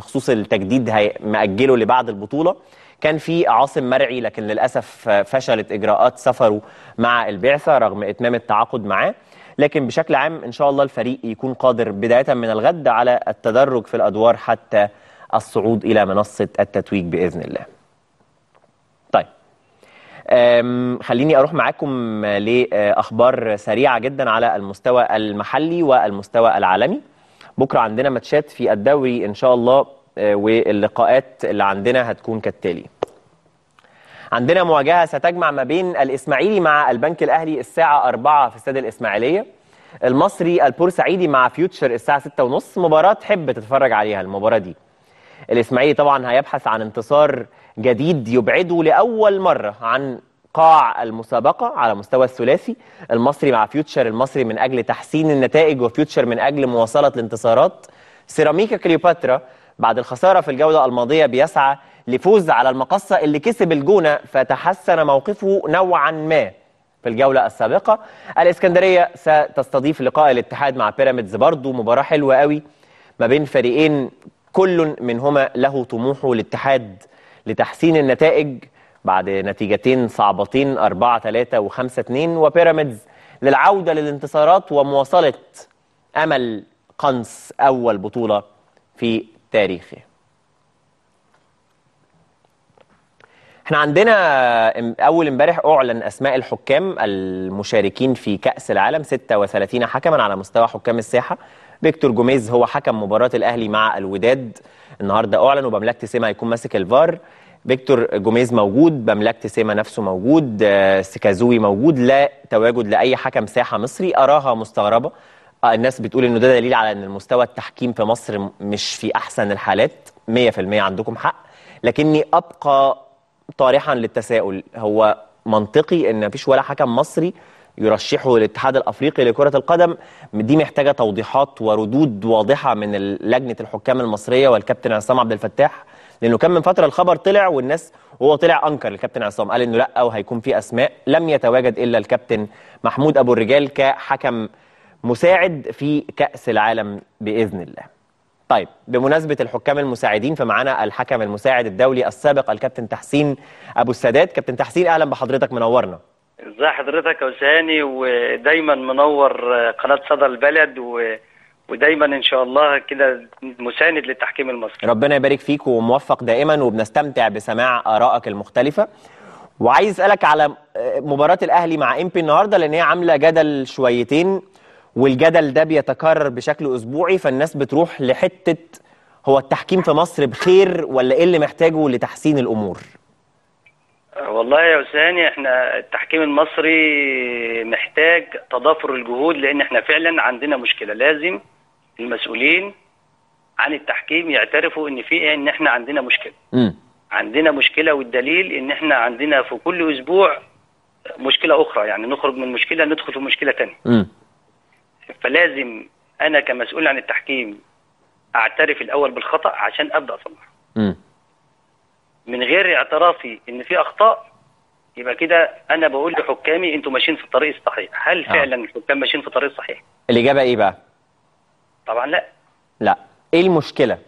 خصوص التجديد مأجله لبعد البطولة. كان في عاصم مرعي، لكن للأسف فشلت إجراءات سفره مع البعثة رغم إتمام التعاقد معاه. لكن بشكل عام إن شاء الله الفريق يكون قادر بداية من الغد على التدرج في الأدوار حتى الصعود إلى منصة التتويج بإذن الله. طيب خليني أروح معاكم لأخبار سريعة جدا على المستوى المحلي والمستوى العالمي. بكرة عندنا ماتشات في الدوري إن شاء الله، واللقاءات اللي عندنا هتكون كالتالي. عندنا مواجهة ستجمع ما بين الإسماعيلي مع البنك الأهلي الساعة 4 في استاد الإسماعيلية. المصري البورسعيدي مع فيوتشر الساعة 6:30، مباراة تحب تتفرج عليها المباراة دي. الإسماعيلي طبعا هيبحث عن انتصار جديد يبعده لأول مرة عن قاع المسابقة على مستوى الثلاثي، المصري مع فيوتشر، المصري من أجل تحسين النتائج وفيوتشر من أجل مواصلة الانتصارات. سيراميكا كليوباترا بعد الخسارة في الجولة الماضية بيسعى لفوز على المقصة اللي كسب الجونة، فتحسن موقفه نوعا ما في الجولة السابقة. الإسكندرية ستستضيف لقاء الاتحاد مع بيراميدز، برضه مباراة حلوة قوي ما بين فريقين كل منهما له طموحه. الاتحاد لتحسين النتائج بعد نتيجتين صعبتين 4-3 و5-2، وبيراميدز للعودة للانتصارات ومواصلة أمل قنص أول بطولة في تاريخي. احنا عندنا اول امبارح اعلن اسماء الحكام المشاركين في كأس العالم، 36 حكما على مستوى حكام الساحة. فيكتور جوميز هو حكم مباراة الاهلي مع الوداد النهارده، اعلن، وبملاك تسيما هيكون ماسك الفار. فيكتور جوميز موجود، بملاك تسيما نفسه موجود، سيكازوي موجود. لا تواجد لاي حكم ساحة مصري، اراها مستغربة. الناس بتقول انه ده دليل على ان المستوى التحكيم في مصر مش في احسن الحالات. 100% عندكم حق، لكني ابقى طارحا للتساؤل، هو منطقي ان مفيش ولا حكم مصري يرشحه الاتحاد الافريقي لكرة القدم. دي محتاجة توضيحات وردود واضحة من لجنة الحكام المصرية والكابتن عصام عبد الفتاح، لانه كان من فترة الخبر طلع والناس وهو طلع انكر الكابتن عصام، قال انه لا وهيكون في اسماء، لم يتواجد الا الكابتن محمود ابو الرجال كحكم مساعد في كأس العالم بإذن الله. طيب بمناسبة الحكام المساعدين فمعنا الحكم المساعد الدولي السابق الكابتن تحسين أبو السادات. كابتن تحسين أهلا بحضرتك، منورنا. ازي حضرتك يا وسهاني، ودايما منور قناة صدى البلد ودايما إن شاء الله كده مساند للتحكيم المصري. ربنا يبارك فيك وموفق دائما، وبنستمتع بسماع آرائك المختلفة. وعايز أسألك على مباراة الأهلي مع إنبي النهاردة، لأن هي عاملة جدل شويتين، والجدل ده بيتكرر بشكل اسبوعي، فالناس بتروح لحته هو التحكيم في مصر بخير ولا ايه اللي محتاجه لتحسين الامور؟ والله يا وسهاني احنا التحكيم المصري محتاج تضافر الجهود، لان احنا فعلا عندنا مشكله. لازم المسؤولين عن التحكيم يعترفوا ان في ان احنا عندنا مشكله. عندنا مشكله، والدليل ان احنا عندنا في كل اسبوع مشكله اخرى، يعني نخرج من مشكله ندخل في مشكله ثانيه. فلازم انا كمسؤول عن التحكيم اعترف الاول بالخطا عشان ابدا اصلحه. من غير اعترافي ان في اخطاء يبقى كده انا بقول لحكامي انتوا ماشيين في الطريق الصحيح. هل فعلا الحكام ماشيين في الطريق الصحيح؟ الاجابه ايه بقى؟ طبعا لا. لا، ايه المشكله؟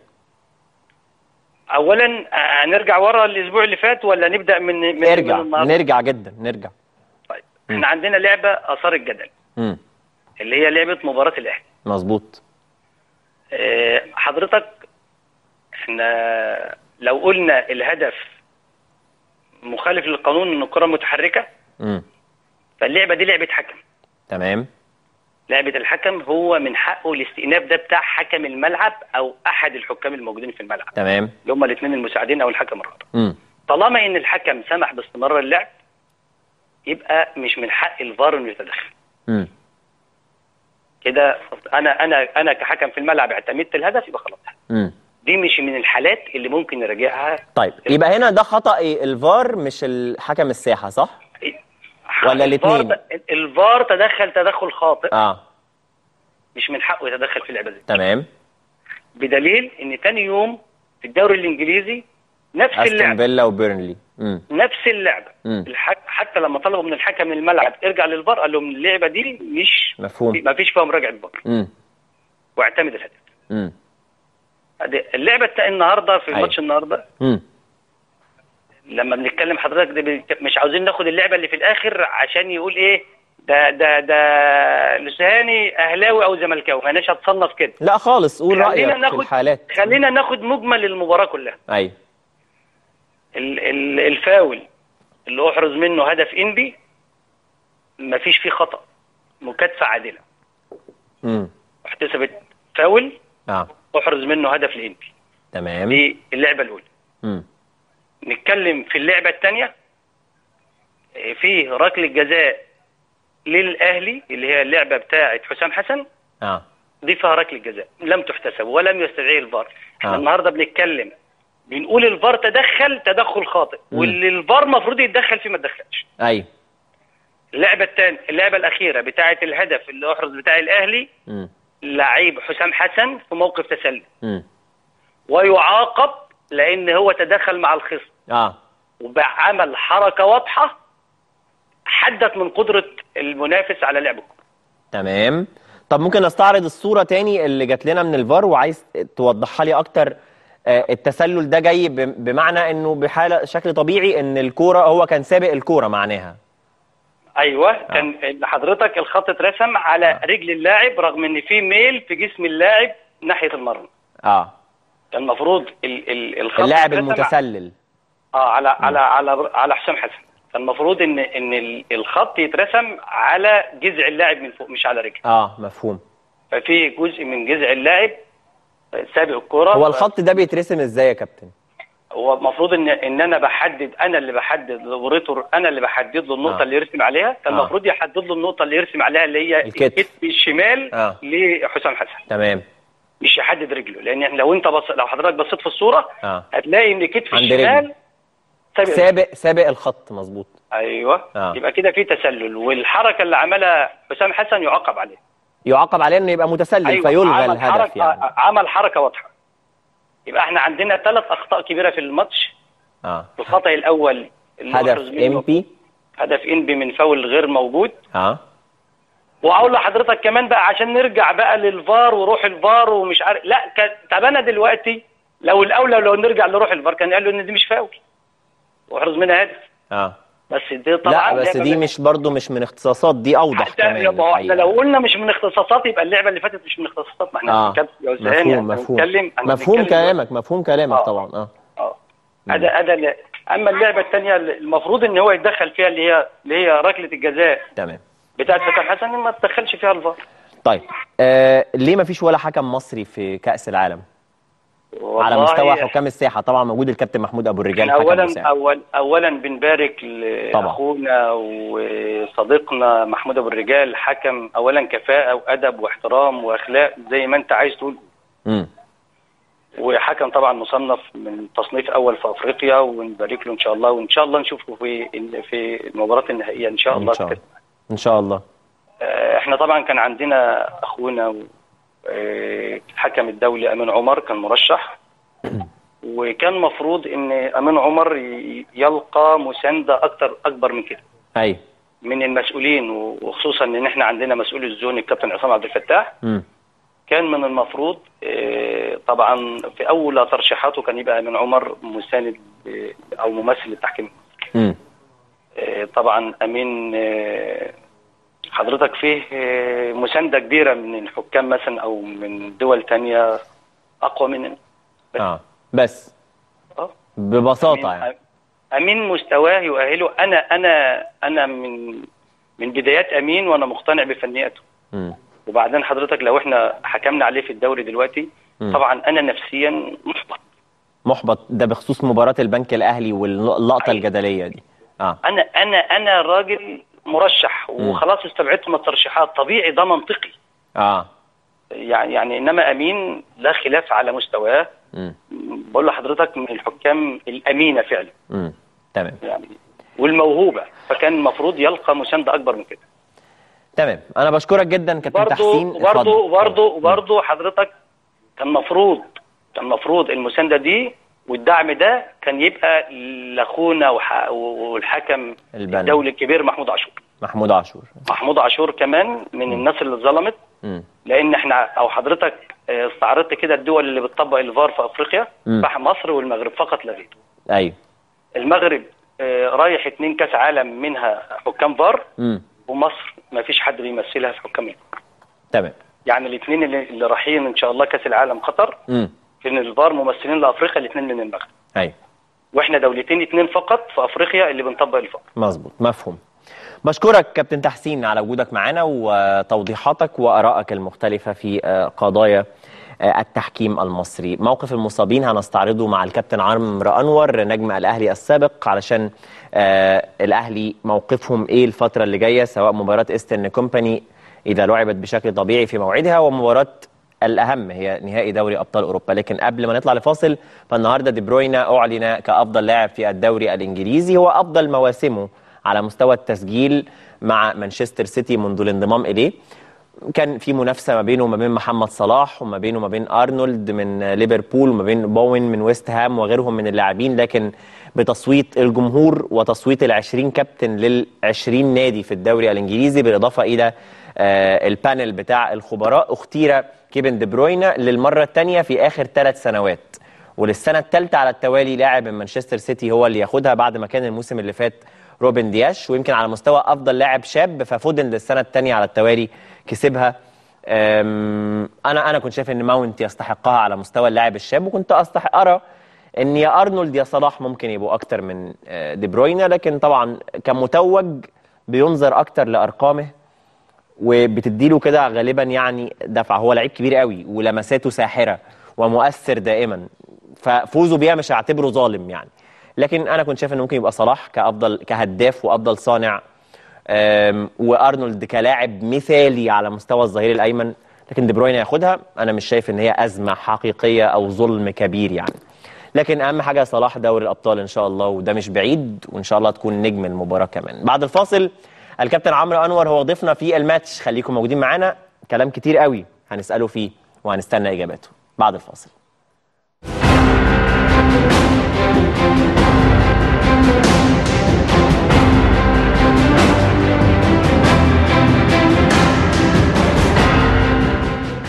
اولا هنرجع ورا الاسبوع اللي فات ولا نبدا من نرجع جدا نرجع. طيب احنا عندنا لعبه اثار الجدل اللي هي لعبه مباراه الاهلي. مظبوط. حضرتك احنا لو قلنا الهدف مخالف للقانون ان الكره متحركه، فاللعبه دي لعبه حكم. تمام. لعبه الحكم هو من حقه الاستئناف ده بتاع حكم الملعب او احد الحكام الموجودين في الملعب. تمام. اللي هم الاثنين المساعدين او الحكم الرابع. طالما ان الحكم سمح باستمرار اللعب يبقى مش من حق الفار انه يتدخل. كده انا كحكم في الملعب اعتمدت الهدف يبقى خلاص. دي مش من الحالات اللي ممكن نراجعها. طيب يبقى هنا ده خطأ الفار مش الحكم الساحه، صح؟ ولا الاثنين؟ الفار تدخل تدخل خاطئ. مش من حقه يتدخل في اللعبه دي. تمام. بدليل ان ثاني يوم في الدوري الانجليزي نفس اللعبه، استون فيلا وبيرنلي، نفس اللعبه. حتى لما طلبوا من الحكم الملعب ارجع للفار قال لهم اللعبه دي مش مفهوم، ما فيش فيها مراجعه فار، واعتمد الهدف. اللعبه النهارده في ماتش النهارده لما بنتكلم حضرتك ده مش عاوزين ناخد اللعبه اللي في الاخر عشان يقول ايه ده لسهاني اهلاوي او زملكاوي، ما اناش هتصنف كده، لا خالص، قول رايك في الحالات. خلينا ناخد مجمل المباراه كلها. ايوه. الفاول اللي احرز منه هدف إنبي مفيش فيه خطأ، مكاتفة عادلة. احتسبت فاول احرز منه هدف لإنبي. تمام. دي اللعبة الأولى. نتكلم في اللعبة الثانية، في ركلة جزاء للأهلي اللي هي اللعبة بتاعة حسام حسن. دي فيها ركلة جزاء لم تحتسب ولم يستدعيه الفار. احنا النهارده بنتكلم بنقول الفار تدخل تدخل خاطئ، واللي الفار المفروض يتدخل فيه ما تدخلش. ايوه. اللعبه الثانيه، اللعبه الاخيره بتاعه الهدف اللي احرز بتاع الاهلي، لعيب حسام حسن في موقف تسلل ويعاقب لان هو تدخل مع الخصم. وعمل حركه واضحه حدت من قدره المنافس على لعب الكوره. تمام. طب ممكن نستعرض الصوره تاني اللي جات لنا من الفار وعايز توضحها لي اكتر. التسلل ده جاي بمعنى انه بحاله شكل طبيعي ان الكوره هو كان سابق الكوره معناها. ايوه. كان حضرتك الخط اترسم على رجل اللاعب رغم ان في ميل في جسم اللاعب ناحيه المرمى. كان المفروض الخط اللاعب المتسلل على على على على حسام حسن، كان المفروض ان الخط يترسم على جذع اللاعب من فوق مش على رجله. مفهوم. ففي جزء من جذع اللاعب سابق الكرة. هو الخط ده بيترسم ازاي يا كابتن؟ هو المفروض ان انا بحدد، انا اللي بحدد لوريتور، انا اللي بحدد له النقطه اللي يرسم عليها. كان المفروض يحدد له النقطه اللي يرسم عليها اللي هي الكتف الشمال لحسام حسن. تمام. مش يحدد رجله، لان لو حضرتك بصيت في الصوره هتلاقي ان كتف الشمال سابق الخط. مظبوط. ايوه يبقى كده في تسلل، والحركه اللي عملها حسام حسن يعاقب عليه انه يبقى متسلل. أيوة. فيلغى الهدف. يعني عمل حركه واضحه. يبقى احنا عندنا 3 اخطاء كبيره في الماتش. الخطأ الاول هدف إنبي من فاول غير موجود. واقول لحضرتك كمان بقى عشان نرجع بقى للفار وروح الفار ومش عارف، لا طب انا دلوقتي لو الاولى لو نرجع لروح الفار كان قال له ان دي مش فاول واحرز منها هدف. بس دي طبعا لا، بس دي مش برضو مش من اختصاصات، دي اوضح كمان. احنا لو قلنا مش من اختصاصات يبقى اللعبه اللي فاتت مش من اختصاصات. ما احنا مفهوم كلامك، مفهوم كلامك طبعا. هذا اما اللعبه الثانيه المفروض ان هو يتدخل فيها اللي هي ركله الجزاء. تمام. بتاعت فتح حسن ما تدخلش فيها الفار. طيب ليه ما فيش ولا حكم مصري في كأس العالم؟ على مستوى حكام الساحه طبعا موجود الكابتن محمود ابو الرجال. اولا بنبارك لاخونا وصديقنا محمود ابو الرجال، حكم اولا كفاءه وادب واحترام واخلاق زي ما انت عايز تقول. وحكم طبعا مصنف من تصنيف اول في افريقيا، ونبارك له ان شاء الله، وان شاء الله نشوفه في المباراه النهائيه ان شاء الله. ان شاء الله. احنا طبعا كان عندنا اخونا الحكم الدولي امين عمر كان مرشح، وكان مفروض ان امين عمر يلقى مسانده اكبر من كده. ايوه. من المسؤولين، وخصوصا ان احنا عندنا مسؤول الزون الكابتن عصام عبد الفتاح. كان من المفروض طبعا في اول ترشيحاته كان يبقى امين عمر مساند او ممثل للتحكيم. طبعا امين حضرتك فيه مسانده كبيره من الحكام مثلا او من دول ثانيه اقوى مننا. بس ببساطه يعني امين مستواه يؤهله. انا من بدايات امين وانا مقتنع بفنياته. وبعدين حضرتك لو احنا حكمنا عليه في الدوري دلوقتي طبعا انا نفسيا محبط ده بخصوص مباراه البنك الاهلي واللقطه الجدليه دي. انا راجل مرشح وخلاص استبعدت من الترشيحات، طبيعي ده منطقي. يعني انما امين لا خلاف على مستواه. بقول لحضرتك من الحكام الامينه فعلا. تمام. يعني والموهوبه، فكان المفروض يلقى مسانده اكبر من كده. تمام. انا بشكرك جدا كابتن تحسين. برضه حضرتك كان المفروض المسانده دي والدعم ده كان يبقى لاخونا والحكم الدولي الكبير محمود عاشور كمان من الناس اللي اتظلمت. لان احنا او حضرتك استعرضت كده الدول اللي بتطبق الفار في افريقيا، مصر والمغرب فقط لا غير. ايوه. المغرب رايح 2 كاس عالم منها حكام فار، ومصر ما فيش حد بيمثلها في حكام الفار. تمام. يعني الاثنين اللي رايحين ان شاء الله كاس العالم قطر في الفار ممثلين لافريقيا، الاثنين من المغرب. ايوه. واحنا دولتين 2 فقط في افريقيا اللي بنطبق الفار. مظبوط، مفهوم. بشكرك كابتن تحسين على وجودك معانا وتوضيحاتك وارائك المختلفه في قضايا التحكيم المصري. موقف المصابين هنستعرضه مع الكابتن عمرو أنور نجم الأهلي السابق، علشان الأهلي موقفهم ايه الفتره اللي جايه، سواء مباراه إسترن كومباني اذا لعبت بشكل طبيعي في موعدها، ومباراه الأهم هي نهائي دوري أبطال أوروبا. لكن قبل ما نطلع لفاصل، فالنهارده دي بروين أعلن كأفضل لاعب في الدوري الإنجليزي، هو أفضل مواسمه على مستوى التسجيل مع مانشستر سيتي منذ الانضمام إليه. كان في منافسة ما بينه وما بين محمد صلاح، وما بينه وما بين أرنولد من ليفربول، وما بين بوين من ويست هام وغيرهم من اللاعبين، لكن بتصويت الجمهور وتصويت 20 كابتن 20 نادي في الدوري الإنجليزي، بالإضافة إلى البانل بتاع الخبراء، اختير كيفن دي بروين للمرة الثانية في آخر 3 سنوات، وللسنة الثالثة على التوالي لاعب من مانشستر سيتي هو اللي ياخدها، بعد ما كان الموسم اللي فات روبن دياش. ويمكن على مستوى أفضل لاعب شاب ففودن للسنة الثانية على التوالي كسبها. أنا كنت شايف إن ماونت يستحقها على مستوى اللاعب الشاب، وكنت أرى إن يا أرنولد يا صلاح ممكن يبقوا أكتر من دي بروين، لكن طبعا كمتوج بينظر أكتر لأرقامه، وبتديله كده غالبا يعني دفعه. هو لعيب كبير قوي ولمساته ساحره ومؤثر دائما، ففوزه بيها مش هعتبره ظالم يعني. لكن انا كنت شايف انه ممكن يبقى صلاح كافضل كهداف وافضل صانع، وارنولد كلاعب مثالي على مستوى الظهير الايمن، لكن دي بروين ياخدها. انا مش شايف ان هي ازمه حقيقيه او ظلم كبير يعني. لكن اهم حاجه صلاح دوري الابطال ان شاء الله، وده مش بعيد، وان شاء الله تكون نجم المباراه كمان. بعد الفاصل الكابتن عمرو انور هو ضيفنا في الماتش، خليكم موجودين معانا، كلام كتير قوي هنساله فيه وهنستنى اجاباته بعد الفاصل.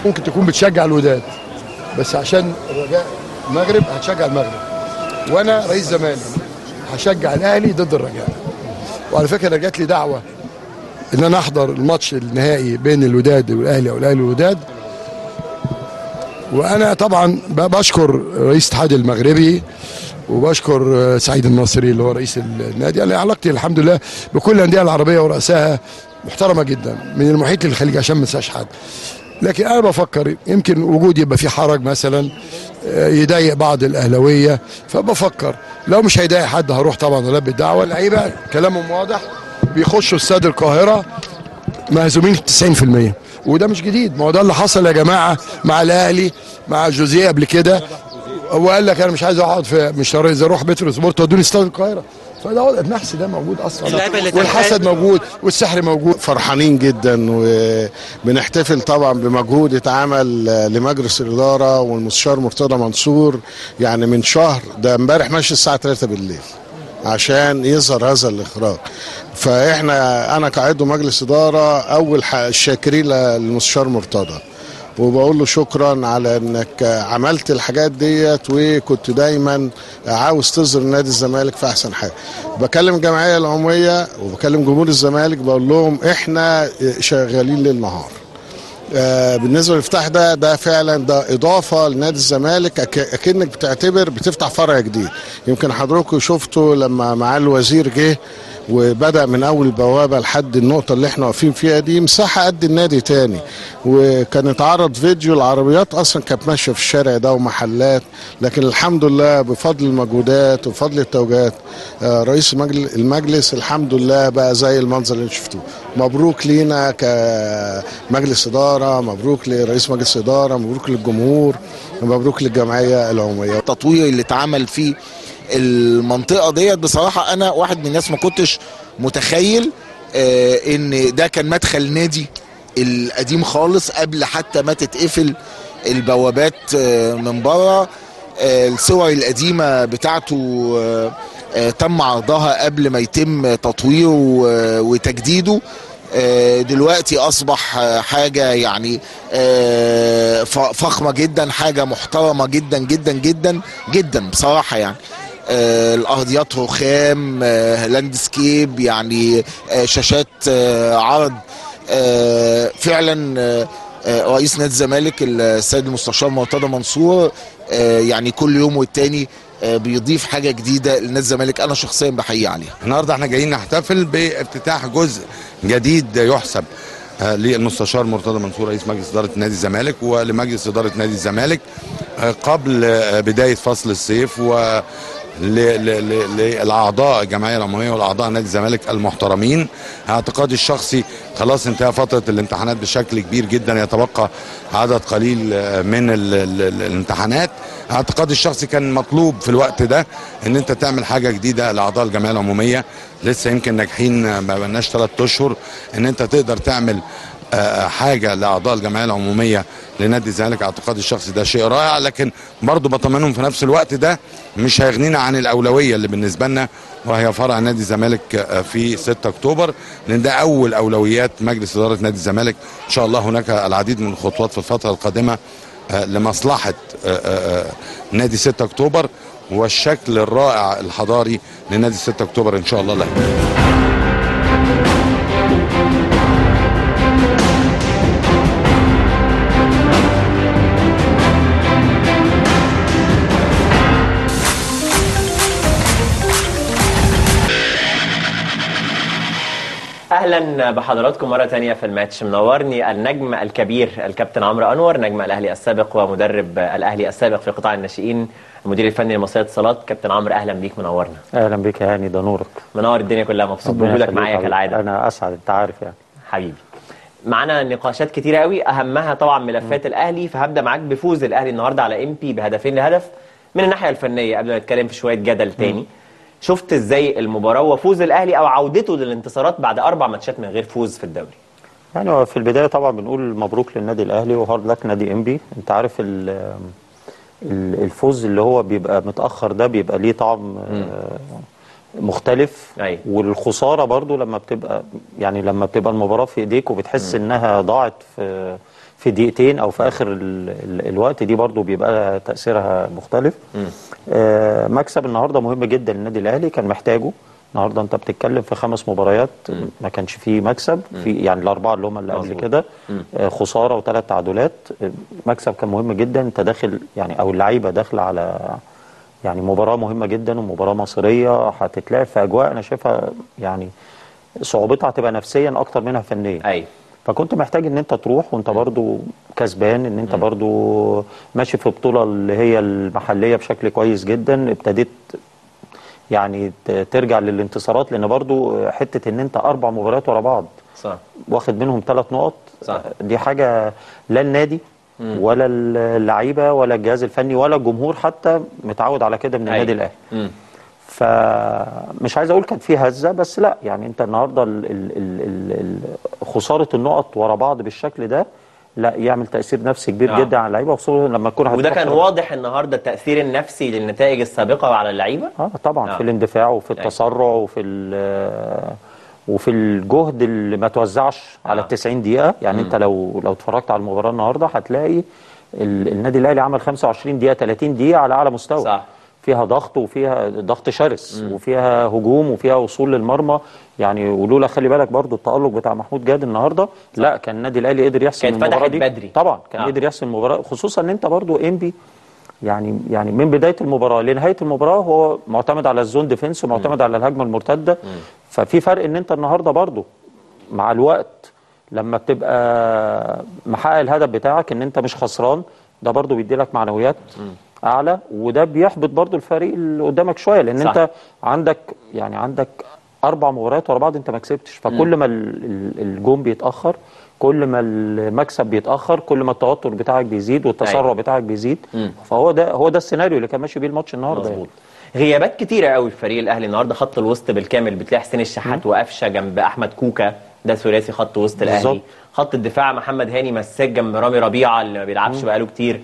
ممكن تكون بتشجع الوداد بس عشان الرجاء المغرب هتشجع المغرب، وانا رئيس زمالك هشجع الاهلي ضد الرجاء. وعلى فكره انا جات لي دعوه ان انا احضر الماتش النهائي بين الوداد والاهلي او الاهلي والوداد، وانا طبعا بشكر رئيس الاتحاد المغربي وبشكر سعيد الناصري اللي هو رئيس النادي. انا علاقتي الحمد لله بكل الانديه العربيه ورؤسائها محترمه جدا من المحيط للخليج عشان ما انساش حد، لكن انا بفكر يمكن وجودي يبقى في حرج مثلا يضايق بعض الاهلاويه، فبفكر لو مش هيضايق حد هروح طبعا البي الدعوه. اللعيبه كلامهم واضح، بيخشوا استاد القاهره مهزومين 90%، وده مش جديد، ما هو ده اللي حصل يا جماعه مع الاهلي مع جوزيه قبل كده، وقال لك انا مش عايز اقعد في مش عايز اروح بتروس بورتو ودوني استاد القاهره، فده وضع النحس ده موجود اصلا، والحسد موجود والسحر موجود. فرحانين جدا وبنحتفل طبعا بمجهود اتعمل لمجلس الاداره والمستشار مرتضى منصور، يعني من شهر ده امبارح ماشي الساعه 3 بالليل عشان يظهر هذا الاخراج. فاحنا انا كعضو مجلس اداره اول الشاكرين للمستشار مرتضى، وبقول له شكرا على انك عملت الحاجات ديت، وكنت دايما عاوز تظهر نادي الزمالك في احسن حاجه. بكلم الجمعيه العموميه وبكلم جمهور الزمالك بقول لهم احنا شغالين ليل نهار. بالنسبه للافتتاح ده فعلا ده اضافه لنادي الزمالك، اكنك بتفتح فرع جديد. يمكن حضراتكم شفتوا لما معاه الوزير جه وبدأ من أول بوابة لحد النقطة اللي احنا واقفين فيها دي مساحة قد النادي تاني، وكان اتعرض فيديو العربيات أصلا كانت ماشية في الشارع ده ومحلات، لكن الحمد لله بفضل المجهودات وبفضل التوجيهات رئيس المجلس الحمد لله بقى زي المنظر اللي شفتوه. مبروك لينا كمجلس إدارة، مبروك لرئيس مجلس إدارة، مبروك للجمهور، مبروك للجمعية العمومية. التطوير اللي اتعمل فيه المنطقه ديت بصراحه انا واحد من الناس ما كنتش متخيل ان ده كان مدخل نادي القديم خالص قبل حتى ما تتقفل البوابات من بره. الصور القديمه بتاعته تم عرضها قبل ما يتم تطويره وتجديده. دلوقتي اصبح حاجه يعني فخمه جدا، حاجه محترمه جدا جدا جدا جدا بصراحه يعني. الارضيات رخام، لاندسكيب، يعني شاشات عرض. فعلا رئيس نادي الزمالك السيد المستشار مرتضى منصور يعني كل يوم والتاني بيضيف حاجه جديده لنادي الزمالك، انا شخصيا بحيي عليها. النهارده احنا جايين نحتفل بافتتاح جزء جديد يحسب للمستشار مرتضى منصور رئيس مجلس اداره نادي الزمالك ولمجلس اداره نادي الزمالك قبل بدايه فصل الصيف، و للاعضاء الجمعيه العموميه والاعضاء نادي الزمالك المحترمين. اعتقادي الشخصي خلاص انتهى فتره الامتحانات بشكل كبير جدا، يتبقى عدد قليل من الامتحانات. اعتقادي الشخصي كان مطلوب في الوقت ده ان انت تعمل حاجه جديده لاعضاء الجمعيه العموميه لسه يمكن ناجحين ما بقناش 3 اشهر، ان انت تقدر تعمل حاجه لاعضاء الجمعيه العموميه لنادي الزمالك. اعتقادي الشخصي ده شيء رائع، لكن برضه بطمنهم في نفس الوقت ده مش هيغنينا عن الاولويه اللي بالنسبه لنا وهي فرع نادي الزمالك في 6 اكتوبر، لان ده اول اولويات مجلس اداره نادي الزمالك. ان شاء الله هناك العديد من الخطوات في الفتره القادمه لمصلحه نادي 6 اكتوبر والشكل الرائع الحضاري لنادي 6 اكتوبر ان شاء الله له. اهلا بحضراتكم مره ثانيه في الماتش. منورني النجم الكبير الكابتن عمرو انور، نجم الاهلي السابق ومدرب الاهلي السابق في قطاع الناشئين، المدير الفني لمصرية اتصالات. كابتن عمرو اهلا بيك، منورنا. اهلا بيك يا هاني، ده نورك، منور الدنيا كلها، مبسوط بوجودك معايا كالعاده. انا اسعد، انت عارف يعني حبيبي. معانا نقاشات كتيره قوي، اهمها طبعا ملفات الاهلي، فهبدا معاك بفوز الاهلي النهارده على إنبي بهدفين لهدف، من الناحيه الفنيه قبل ما نتكلم في شويه جدل تاني، شفت ازاي المباراه وفوز الاهلي او عودته للانتصارات بعد 4 ماتشات من غير فوز في الدوري؟ يعني في البدايه طبعا بنقول مبروك للنادي الاهلي وهارد لك نادي إنبي. انت عارف الفوز اللي هو بيبقى متاخر ده بيبقى ليه طعم مختلف. أي. والخساره برضو لما بتبقى يعني لما بتبقى المباراه في ايديك وبتحس انها ضاعت في دقيقتين او في اخر الوقت، دي برضو بيبقى تاثيرها مختلف. مكسب النهارده مهم جدا للنادي الاهلي، كان محتاجه النهارده. انت بتتكلم في 5 مباريات ما كانش فيه مكسب، في يعني الاربعه اللي هم اللي قبل كده خساره و3 تعادلات. مكسب كان مهم جدا. انت داخل يعني او اللعيبه داخله على يعني مباراه مهمه جدا ومباراه مصريه هتتلعب في اجواء انا شايفها يعني صعوبتها هتبقى نفسيا اكتر منها فنيا. ايوه. فكنت محتاج ان انت تروح وانت برضو كسبان، ان انت برضو ماشي في بطوله اللي هي المحليه بشكل كويس جدا، ابتديت يعني ترجع للانتصارات، لان برضو حته ان انت 4 مباريات ورا بعض صح واخد منهم 3 نقط صح. دي حاجه لا النادي ولا اللعيبه ولا الجهاز الفني ولا الجمهور حتى متعود على كده من النادي الاهلي. فمش عايز اقول كانت فيه هزه، بس لا يعني انت النهارده خساره النقط ورا بعض بالشكل ده لا يعمل تاثير نفسي كبير جدا على اللعيبه، وخصوصا لما تكون وده كان واضح النهارده التاثير النفسي للنتائج السابقه وعلى اللعيبه. طبعا في الاندفاع وفي التسرع وفي الجهد اللي ما توزعش على ال90 دقيقه. يعني انت لو اتفرجت على المباراه النهارده هتلاقي النادي الاهلي عمل 25 دقيقه 30 دقيقه على اعلى مستوى صح. فيها ضغط وفيها ضغط شرس وفيها هجوم وفيها وصول للمرمى، يعني ولولا خلي بالك برضو التألق بتاع محمود جاد النهارده لا كان النادي الاهلي قدر يحسم المباراه دي بدري. طبعا كان قدر يحسم المباراه، خصوصا ان انت برضو إنبي يعني من بدايه المباراه لنهايه المباراه هو معتمد على الزون ديفنس ومعتمد على الهجمه المرتده. ففي فرق ان انت النهارده برضو مع الوقت لما بتبقى محقق الهدف بتاعك ان انت مش خسران، ده برضو بيديلك معنويات اعلى، وده بيحبط برضو الفريق اللي قدامك شويه، لان صح. انت عندك 4 مباريات ورا بعض انت ما كسبتش. فكل ما الجون بيتاخر، كل ما المكسب بيتاخر، كل ما التوتر بتاعك بيزيد والتسرع بتاعك بيزيد. فهو ده السيناريو اللي كان ماشي بيه الماتش النهارده. مظبوط. غيابات كتيره قوي الفريق الاهلي النهارده. خط الوسط بالكامل بتلاقي حسين الشحات وقفشه جنب احمد كوكا، ده ثلاثي خط وسط الاهلي. خط الدفاع محمد هاني مساك جنب رامي ربيعه اللي ما بيلعبش بقاله كتير.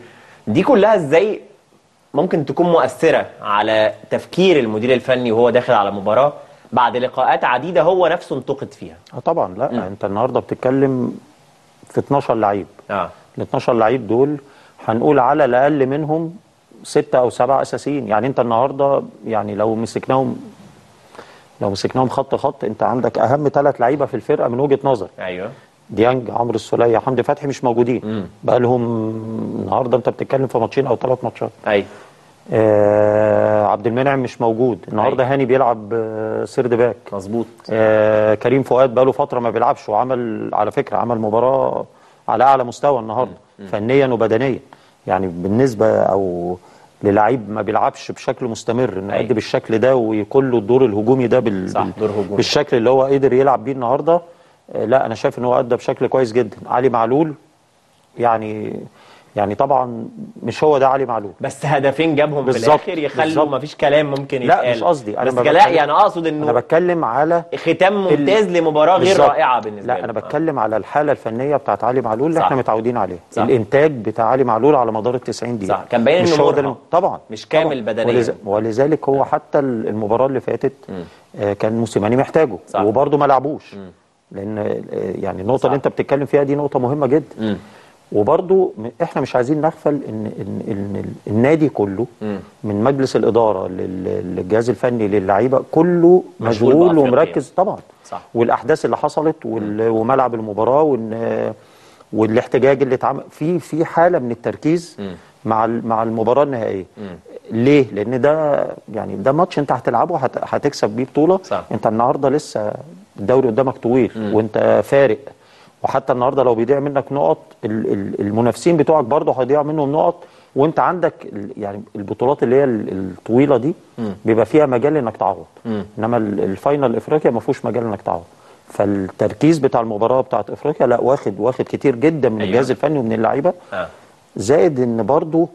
دي كلها ازاي ممكن تكون مؤثرة على تفكير المدير الفني وهو داخل على مباراة بعد لقاءات عديدة هو نفسه انتقد فيها؟ طبعا لا انت النهارده بتتكلم في 12 لعيب. ال 12 لعيب دول هنقول على الاقل منهم 6 أو 7 اساسيين. يعني انت النهارده يعني لو مسكناهم خط خط، انت عندك اهم 3 لعيبة في الفرقة من وجهة نظر. ايوه. ديانج، عمرو السوليه، حمدي فتحي مش موجودين، بقى لهم النهارده انت بتتكلم في 2 أو 3 ماتشات. ايوه. عبد المنعم مش موجود النهارده. هاني بيلعب سيرد باك. مظبوط. كريم فؤاد بقى له فتره ما بيلعبش، وعمل على فكره مباراه على اعلى مستوى النهارده فنيا وبدنيا. يعني بالنسبه او للعيب ما بيلعبش بشكل مستمر انه يأدي بالشكل ده ويكون له الدور الهجومي ده بالشكل اللي هو قدر يلعب بيه النهارده، لا انا شايف ان هو ادى بشكل كويس جدا. علي معلول يعني طبعا مش هو ده علي معلول، بس هدفين جابهم في الاخر يخلوا ما فيش كلام ممكن يتقال. لا مش قصدي انا، بس لا يعني اقصد انه انا بتكلم على ختام ممتاز لمباراه غير رائعه بالنسبه لي. لا انا بتكلم على الحاله الفنيه بتاعت علي معلول اللي احنا متعودين عليها. الانتاج بتاع علي معلول على مدار ال90 دقيقه صح. كان باين انه طبعا مش كامل بدنيا، ولذلك هو حتى المباراه اللي فاتت كان موسيماني محتاجه وبرده ما لعبوش، لان يعني النقطه صح. اللي انت بتتكلم فيها دي نقطه مهمه جدا. وبرضو احنا مش عايزين نغفل ان النادي كله من مجلس الاداره للجهاز الفني للعيبه كله مشغول ومركز طبعا صح. والاحداث اللي حصلت وملعب المباراه والاحتجاج اللي اتعمل في حاله من التركيز مع المباراه النهائيه. ليه؟ لان ده يعني ده ماتش انت هتلعبه هتكسب بيه بطوله صح. انت النهارده لسه الدوري قدامك طويل وانت فارق، وحتى النهارده لو بيضيع منك نقط المنافسين بتوعك برضه هيضيع منهم نقط، وانت عندك يعني البطولات اللي هي الطويله دي بيبقى فيها مجال انك تعوض، انما الفاينل افريقيا ما فيهوش مجال انك تعوض. فالتركيز بتاع المباراه بتاعت افريقيا لا واخد كتير جدا من الجهاز الفني ومن اللعيبه. زائد ان برضه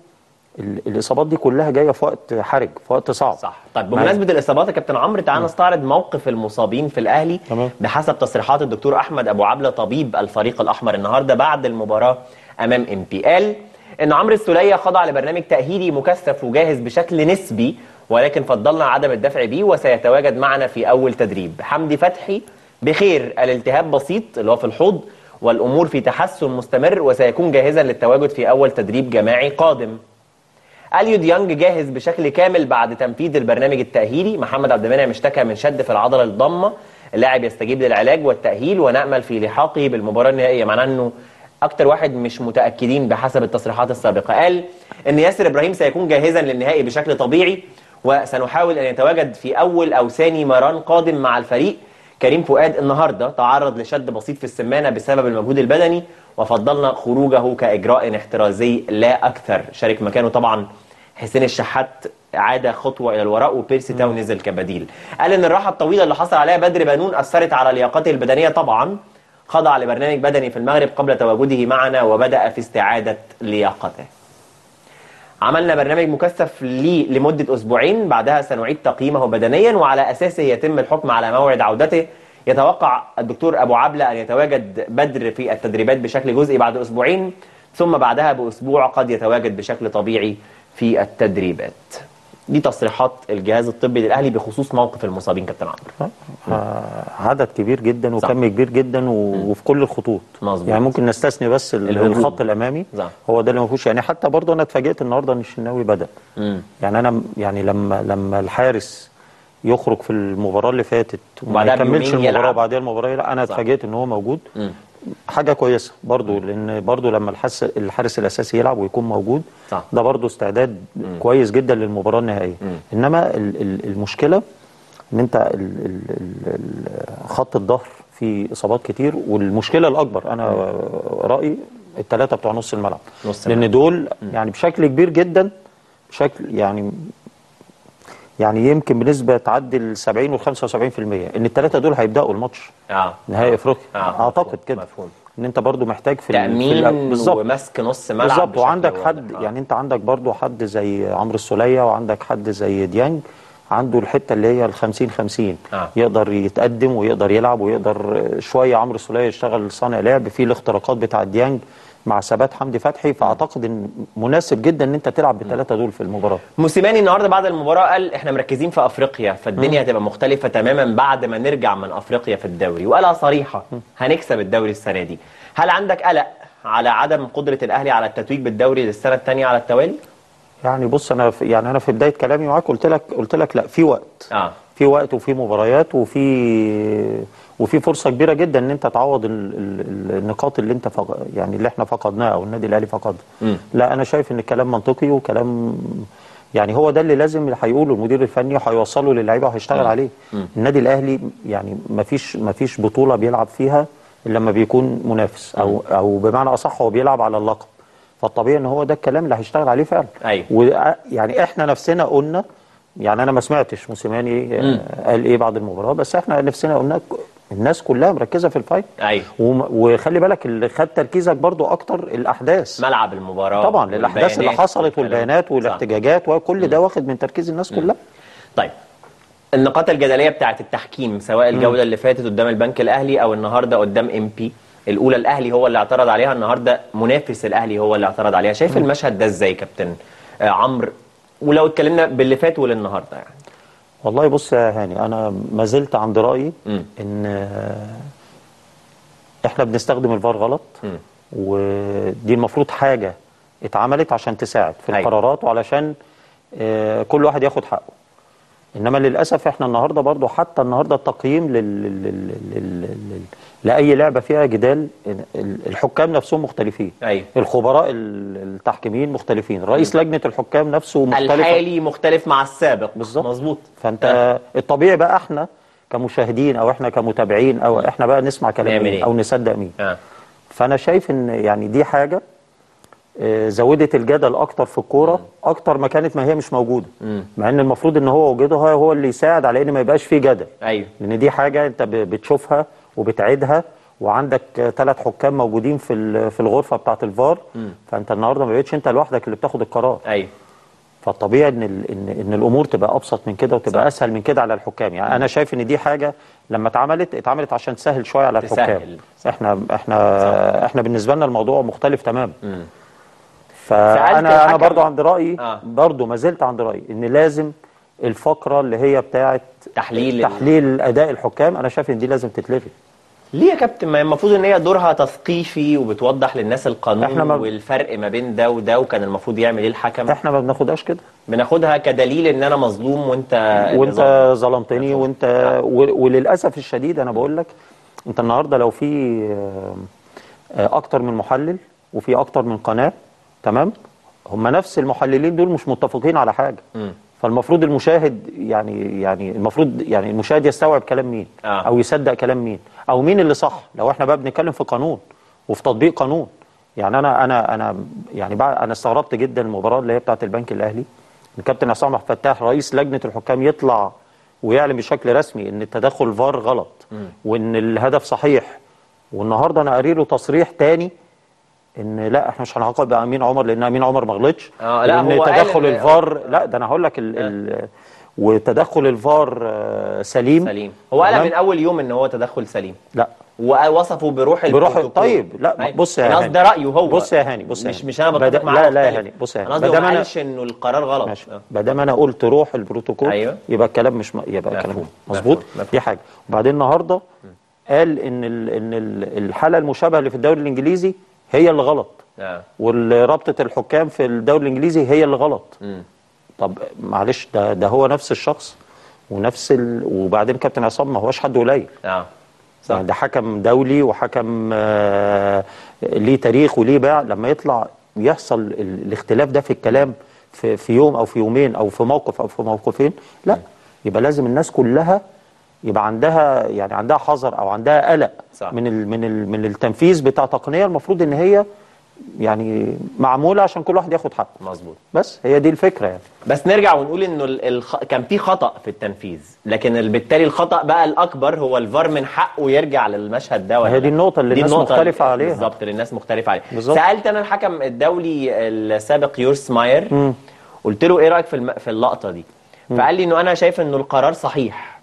الاصابات دي كلها جايه في وقت حرج، في وقت صعب. صح. طيب بمناسبه الاصابات يا كابتن عمرو، تعالى نستعرض موقف المصابين في الاهلي. طبعا. بحسب تصريحات الدكتور احمد ابو عبله طبيب الفريق الاحمر النهارده بعد المباراه امام إنبي، قال ان عمرو السوليه خضع لبرنامج تاهيلي مكثف وجاهز بشكل نسبي، ولكن فضلنا عدم الدفع بيه وسيتواجد معنا في اول تدريب. حمدي فتحي بخير، الالتهاب بسيط اللي هو في الحوض والامور في تحسن مستمر وسيكون جاهزا للتواجد في اول تدريب جماعي قادم. اليو ديانج جاهز بشكل كامل بعد تنفيذ البرنامج التأهيلي. محمد عبد المنعم اشتكى من شد في العضلة الضمة، اللاعب يستجيب للعلاج والتأهيل ونأمل في لحاقه بالمباراة النهائية. معناه انه اكتر واحد مش متأكدين بحسب التصريحات السابقة. قال ان ياسر ابراهيم سيكون جاهزا للنهائي بشكل طبيعي وسنحاول ان يتواجد في اول او ثاني مران قادم مع الفريق. كريم فؤاد النهارده تعرض لشد بسيط في السمانة بسبب المجهود البدني وفضلنا خروجه كإجراء احترازي لا أكثر. شارك مكانه طبعا حسين الشحات، عاد خطوة إلى الوراء، وبيرسي تاو نزل كبديل. قال إن الراحة الطويلة اللي حصل عليها بدر بنون أثرت على لياقته البدنية، طبعا خضع لبرنامج بدني في المغرب قبل تواجده معنا وبدأ في استعادة لياقته. عملنا برنامج مكثف ليه لمدة أسبوعين، بعدها سنعيد تقييمه بدنيا وعلى أساسه يتم الحكم على موعد عودته. يتوقع الدكتور أبو عبلة أن يتواجد بدر في التدريبات بشكل جزئي بعد أسبوعين، ثم بعدها بأسبوع قد يتواجد بشكل طبيعي في التدريبات. دي تصريحات الجهاز الطبي للأهلي بخصوص موقف المصابين كابتن عمرو. عدد كبير جدا وكم كبير جدا وفي كل الخطوط. مظبوط. يعني ممكن نستثني بس الخط الأمامي. صح. هو ده اللي ما فيهوش، يعني حتى برضه أنا اتفاجئت النهارده إن الشناوي بدأ. يعني أنا يعني لما الحارس يخرج في المباراه اللي فاتت وما يكملش المباراه وبعديها المباراه، لا انا اتفاجئت ان هو موجود. حاجه كويسه برضو، لان برضو لما الحارس الاساسي يلعب ويكون موجود، صح. ده برضو استعداد كويس جدا للمباراه النهائيه. انما المشكله ان انت خط الظهر فيه اصابات كتير، والمشكله الاكبر انا رايي الثلاثه بتوع نص الملعب، لان دول يعني بشكل كبير جدا، بشكل يعني يمكن بنسبه تعدي ال 70 وال 75% ان الثلاثه دول هيبداوا الماتش نهائي افريقيا. اعتقد كده ان انت برضو محتاج في تأمين ومسك نص ملعب بالظبط، وعندك حد يعني انت عندك برضو حد زي عمرو السوليه، وعندك حد زي ديانج عنده الحته اللي هي ال 50-50، يقدر يتقدم ويقدر يلعب ويقدر شويه. عمرو السوليه يشتغل صانع لعب في الاختراقات بتاع ديانج مع ثبات حمدي فتحي، فاعتقد ان مناسب جدا ان انت تلعب بالثلاثه دول في المباراه. موسيماني النهارده بعد المباراه قال احنا مركزين في افريقيا، فالدنيا هتبقى مختلفه تماما بعد ما نرجع من افريقيا في الدوري، وقالها صريحه هنكسب الدوري السنه دي. هل عندك قلق على عدم قدره الاهلي على التتويج بالدوري للسنه الثانيه على التوالي؟ يعني بص، انا انا في بدايه كلامي معاك قلت لك لا، في وقت في وقت وفي مباريات وفي فرصه كبيره جدا ان انت تعوض النقاط اللي انت يعني اللي احنا فقدناها او النادي الاهلي فقدها. لا انا شايف ان الكلام منطقي وكلام، يعني هو ده اللي لازم هيقوله المدير الفني وهيوصله للعيبه وهيشتغل عليه. النادي الاهلي يعني ما فيش بطوله بيلعب فيها الا لما بيكون منافس، او بمعنى اصح هو بيلعب على اللقب، فالطبيعي ان هو ده الكلام اللي هيشتغل عليه فعلا. أيوة. ويعني احنا نفسنا قلنا، يعني انا ما سمعتش موسيماني قال ايه بعد المباراه، بس احنا نفسنا قلنا الناس كلها مركزه في الفايت. أيوة. وخلي بالك اللي خد تركيزك برضو اكتر الاحداث، ملعب المباراه طبعا، الاحداث اللي حصلت والبيانات والاحتجاجات وكل ده واخد من تركيز الناس كلها. طيب النقاط الجدليه بتاعه التحكيم سواء الجوله اللي فاتت قدام البنك الاهلي او النهارده قدام إنبي، الاولى الاهلي هو اللي اعترض عليها، النهارده منافس الاهلي هو اللي اعترض عليها. شايف المشهد ده ازاي كابتن عمرو، ولو اتكلمنا باللي فات وللنهارده يعني؟ والله بص يا هاني، انا ما زلت عند رايي ان احنا بنستخدم الفار غلط، ودي المفروض حاجه اتعملت عشان تساعد في القرارات وعلشان كل واحد ياخد حقه. انما للاسف احنا النهارده برضو، حتى النهارده التقييم لاي لعبه فيها جدال، الحكام نفسهم مختلفين. أيوة. الخبراء التحكيميين مختلفين، رئيس لجنه الحكام نفسه مختلف، الحالي مختلف مع السابق بالظبط. مظبوط. فانت الطبيعي بقى احنا كمشاهدين او احنا كمتابعين او احنا بقى نسمع كلام مين او نصدق مين. فانا شايف ان يعني دي حاجه زودت الجدل اكتر في الكوره اكتر ما كانت، ما هي مش موجوده، مع ان المفروض ان هو وجودها هو اللي يساعد على ان ما يبقاش فيه جدل. ايوه. لان دي حاجه انت بتشوفها وبتعيدها، وعندك 3 حكام موجودين في الغرفه بتاعه الفار، فانت النهارده ما بقتش انت لوحدك اللي بتاخد القرار. ايوه. فالطبيعي ان الامور تبقى ابسط من كده وتبقى اسهل من كده على الحكام. يعني انا شايف ان دي حاجه لما اتعملت عشان تسهل شويه على الحكام. احنا بالنسبه لنا الموضوع مختلف تماما. فانا برضو عند رايي برضو ما زلت عند رايي ان لازم الفقره اللي هي بتاعه تحليل اداء الحكام، انا شايف ان دي لازم تتلغي. ليه يا كابتن؟ ما المفروض ان هي دورها تثقيفي وبتوضح للناس القانون والفرق ما بين ده وده، وكان المفروض يعمل ايه الحكم. احنا ما بناخدهاش كده، بناخدها كدليل ان انا مظلوم وانت ظلمتني وانت وللاسف الشديد انا بقول لك انت النهارده لو في اكتر من محلل وفي اكتر من قناه، تمام، هم نفس المحللين دول مش متفقين على حاجه. فالمفروض المشاهد يعني المشاهد يستوعب كلام مين او يصدق كلام مين او مين اللي صح. لو احنا بقى بنتكلم في قانون وفي تطبيق قانون، يعني انا استغربت جدا المباراه اللي هي بتاعه البنك الاهلي، الكابتن عصام عبد الفتاح رئيس لجنه الحكام يطلع ويعلن بشكل رسمي ان التدخل فار غلط وان الهدف صحيح، والنهارده انا قاري له تصريح تاني ان لا احنا مش هنعاقب بقى امين عمر لان امين عمر ما غلطش، لان تدخل الفار لا ده انا هقول لك وتدخل الفار سليم. هو قال من اول يوم ان هو تدخل سليم، لا ووصفه بروح طيب. لا بص يا هاني، انا قصدي رايه هو. بص يا هاني، مش انا بتفق معاه. لا يا هاني بص يا هاني، انا ما قالش انه القرار غلط. ما دام انا قلت روح البروتوكول يبقى الكلام مش يبقى الكلام مظبوط. دي حاجه. وبعدين النهارده قال ان الحاله المشابهه اللي في الدوري الانجليزي هي اللي غلط، والرابطة الحكام في الدوري الانجليزي هي اللي غلط. طب معلش، ده هو نفس الشخص ونفس وبعدين كابتن عصام ما هواش حد قليل. صح. يعني ده حكم دولي وحكم ليه تاريخ وليه باع. لما يطلع ويحصل الاختلاف ده في الكلام في يوم او في يومين او في موقف او في موقفين، لا يبقى لازم الناس كلها يبقى عندها يعني عندها حذر او عندها قلق. صح. من التنفيذ بتاع تقنيه المفروض ان هي يعني معموله عشان كل واحد ياخد حقه. مظبوط. بس هي دي الفكره يعني. بس نرجع ونقول انه كان في خطا في التنفيذ، لكن بالتالي الخطا بقى الاكبر هو الفار من حقه يرجع للمشهد ده. هي دي النقطه اللي الناس مختلفه عليها. بالظبط، اللي الناس مختلفه عليها. بالظبط. سالت انا الحكم الدولي السابق يورس ماير، قلت له ايه رايك في اللقطه دي؟ فقال لي انه انا شايف انه القرار صحيح،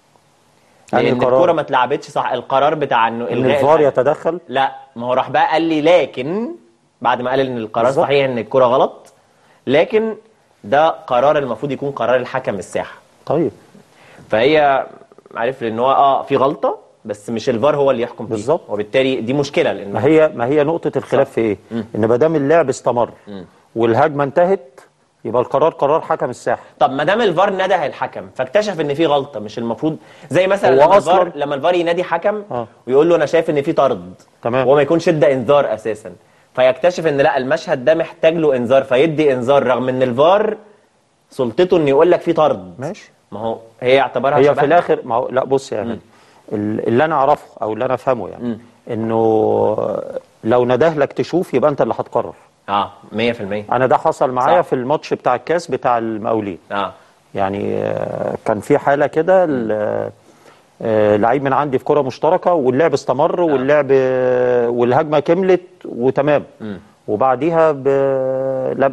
لأن الكورة ما اتلعبتش صح. القرار بتاع انه الفار يتدخل، لا ما هو راح بقى قال لي لكن بعد ما قال ان القرار صحيح ان الكورة غلط، لكن ده قرار المفروض يكون قرار الحكم الساحة. طيب فهي عارف ان هو في غلطة بس مش الفار هو اللي يحكم فيه. بالظبط. وبالتالي دي مشكلة، لان ما هي نقطة الخلاف في ايه؟ ان ما دام اللعب استمر والهجمة انتهت يبقى القرار قرار حكم الساحه. طب ما دام الفار نده الحكم فاكتشف ان في غلطه، مش المفروض زي مثلا لما الفار ينادي حكم ويقول له انا شايف ان في طرد، تمام، وما يكونش ادى انذار اساسا، فيكتشف ان لا المشهد ده محتاج له انذار فيدي انذار، رغم ان الفار سلطته انه يقول لك في طرد. ماشي. ما هو هي اعتبرها هي في الاخر. ما هو لا بص يعني اللي انا اعرفه او اللي انا افهمه يعني انه لو نده لك تشوف يبقى انت اللي هتقرر. 100%. انا ده حصل معايا في الماتش بتاع الكاس بتاع المقاولين. يعني كان في حاله كده، لعيب من عندي في كره مشتركه واللعب استمر واللعب والهجمه كملت وتمام. وبعديها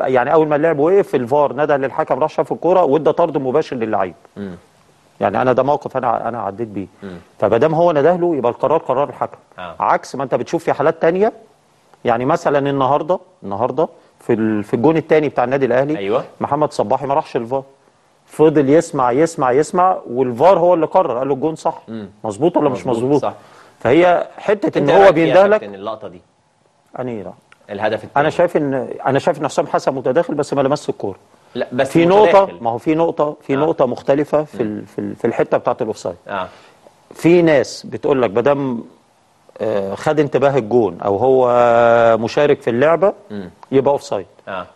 يعني اول ما اللعب وقف الفار نادى للحكم، راح شاف الكوره وادى طرد مباشر للعيب. يعني انا ده موقف انا عديت بيه. فما دام هو نده له يبقى القرار قرار الحكم. عكس ما انت بتشوف في حالات ثانيه، يعني مثلا النهارده في الجون الثاني بتاع النادي الاهلي. أيوة. محمد صباحي ما راحش الفار، فضل يسمع يسمع يسمع والفار هو اللي قرر، قال له الجون صح. مظبوط ولا مش مظبوط؟ صح. فهي حته ان هو بيندهلك اللقطه دي. الهدف الثاني انا شايف ان حسام حسن متداخل بس ما لمسش الكوره. لا بس في نقطه، ما هو في نقطه مختلفه في الحته بتاعه الاوفسايد. في ناس بتقول لك ما دام خد انتباه الجون او هو مشارك في اللعبه يبقى اوفسايد.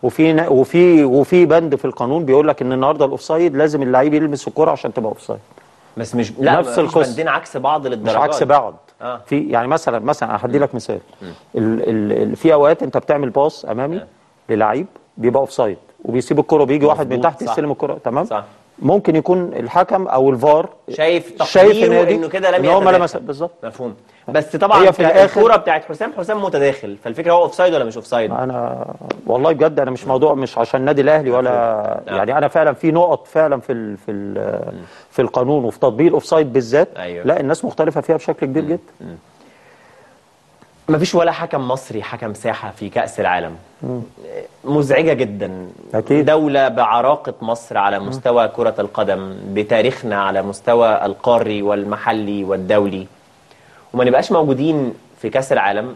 وفي بند في القانون بيقول لك ان النهارده الاوفسايد لازم اللعيب يلمس الكره عشان تبقى اوفسايد. بس مش نفس القصه، بندين عكس بعض للدرجه، مش عكس بعض. في يعني مثلا هدي لك مثال، في اوقات انت بتعمل باص امامي للعيب بيبقى اوفسايد وبيسيب الكره، بيجي واحد من تحت يستلم الكره، تمام، ممكن يكون الحكم او الفار شايف انه كده لم يتداخل بالظبط. مفهوم. بس طبعا هي في الكوره بتاعت حسام متداخل، فالفكره هو اوف سايد ولا مش اوف سايد. انا والله بجد انا مش موضوع مش عشان النادي الاهلي ولا يعني انا فعلا في نقط فعلا في القانون وفي تطبيق الاوف سايد بالذات. أيوة. لا الناس مختلفه فيها بشكل كبير جدا. مفيش ولا حكم مصري حكم ساحه في كأس العالم. مزعجه جدا. أكيد. دوله بعراقه مصر على مستوى كره القدم بتاريخنا على مستوى القاري والمحلي والدولي، وما نبقاش موجودين في كأس العالم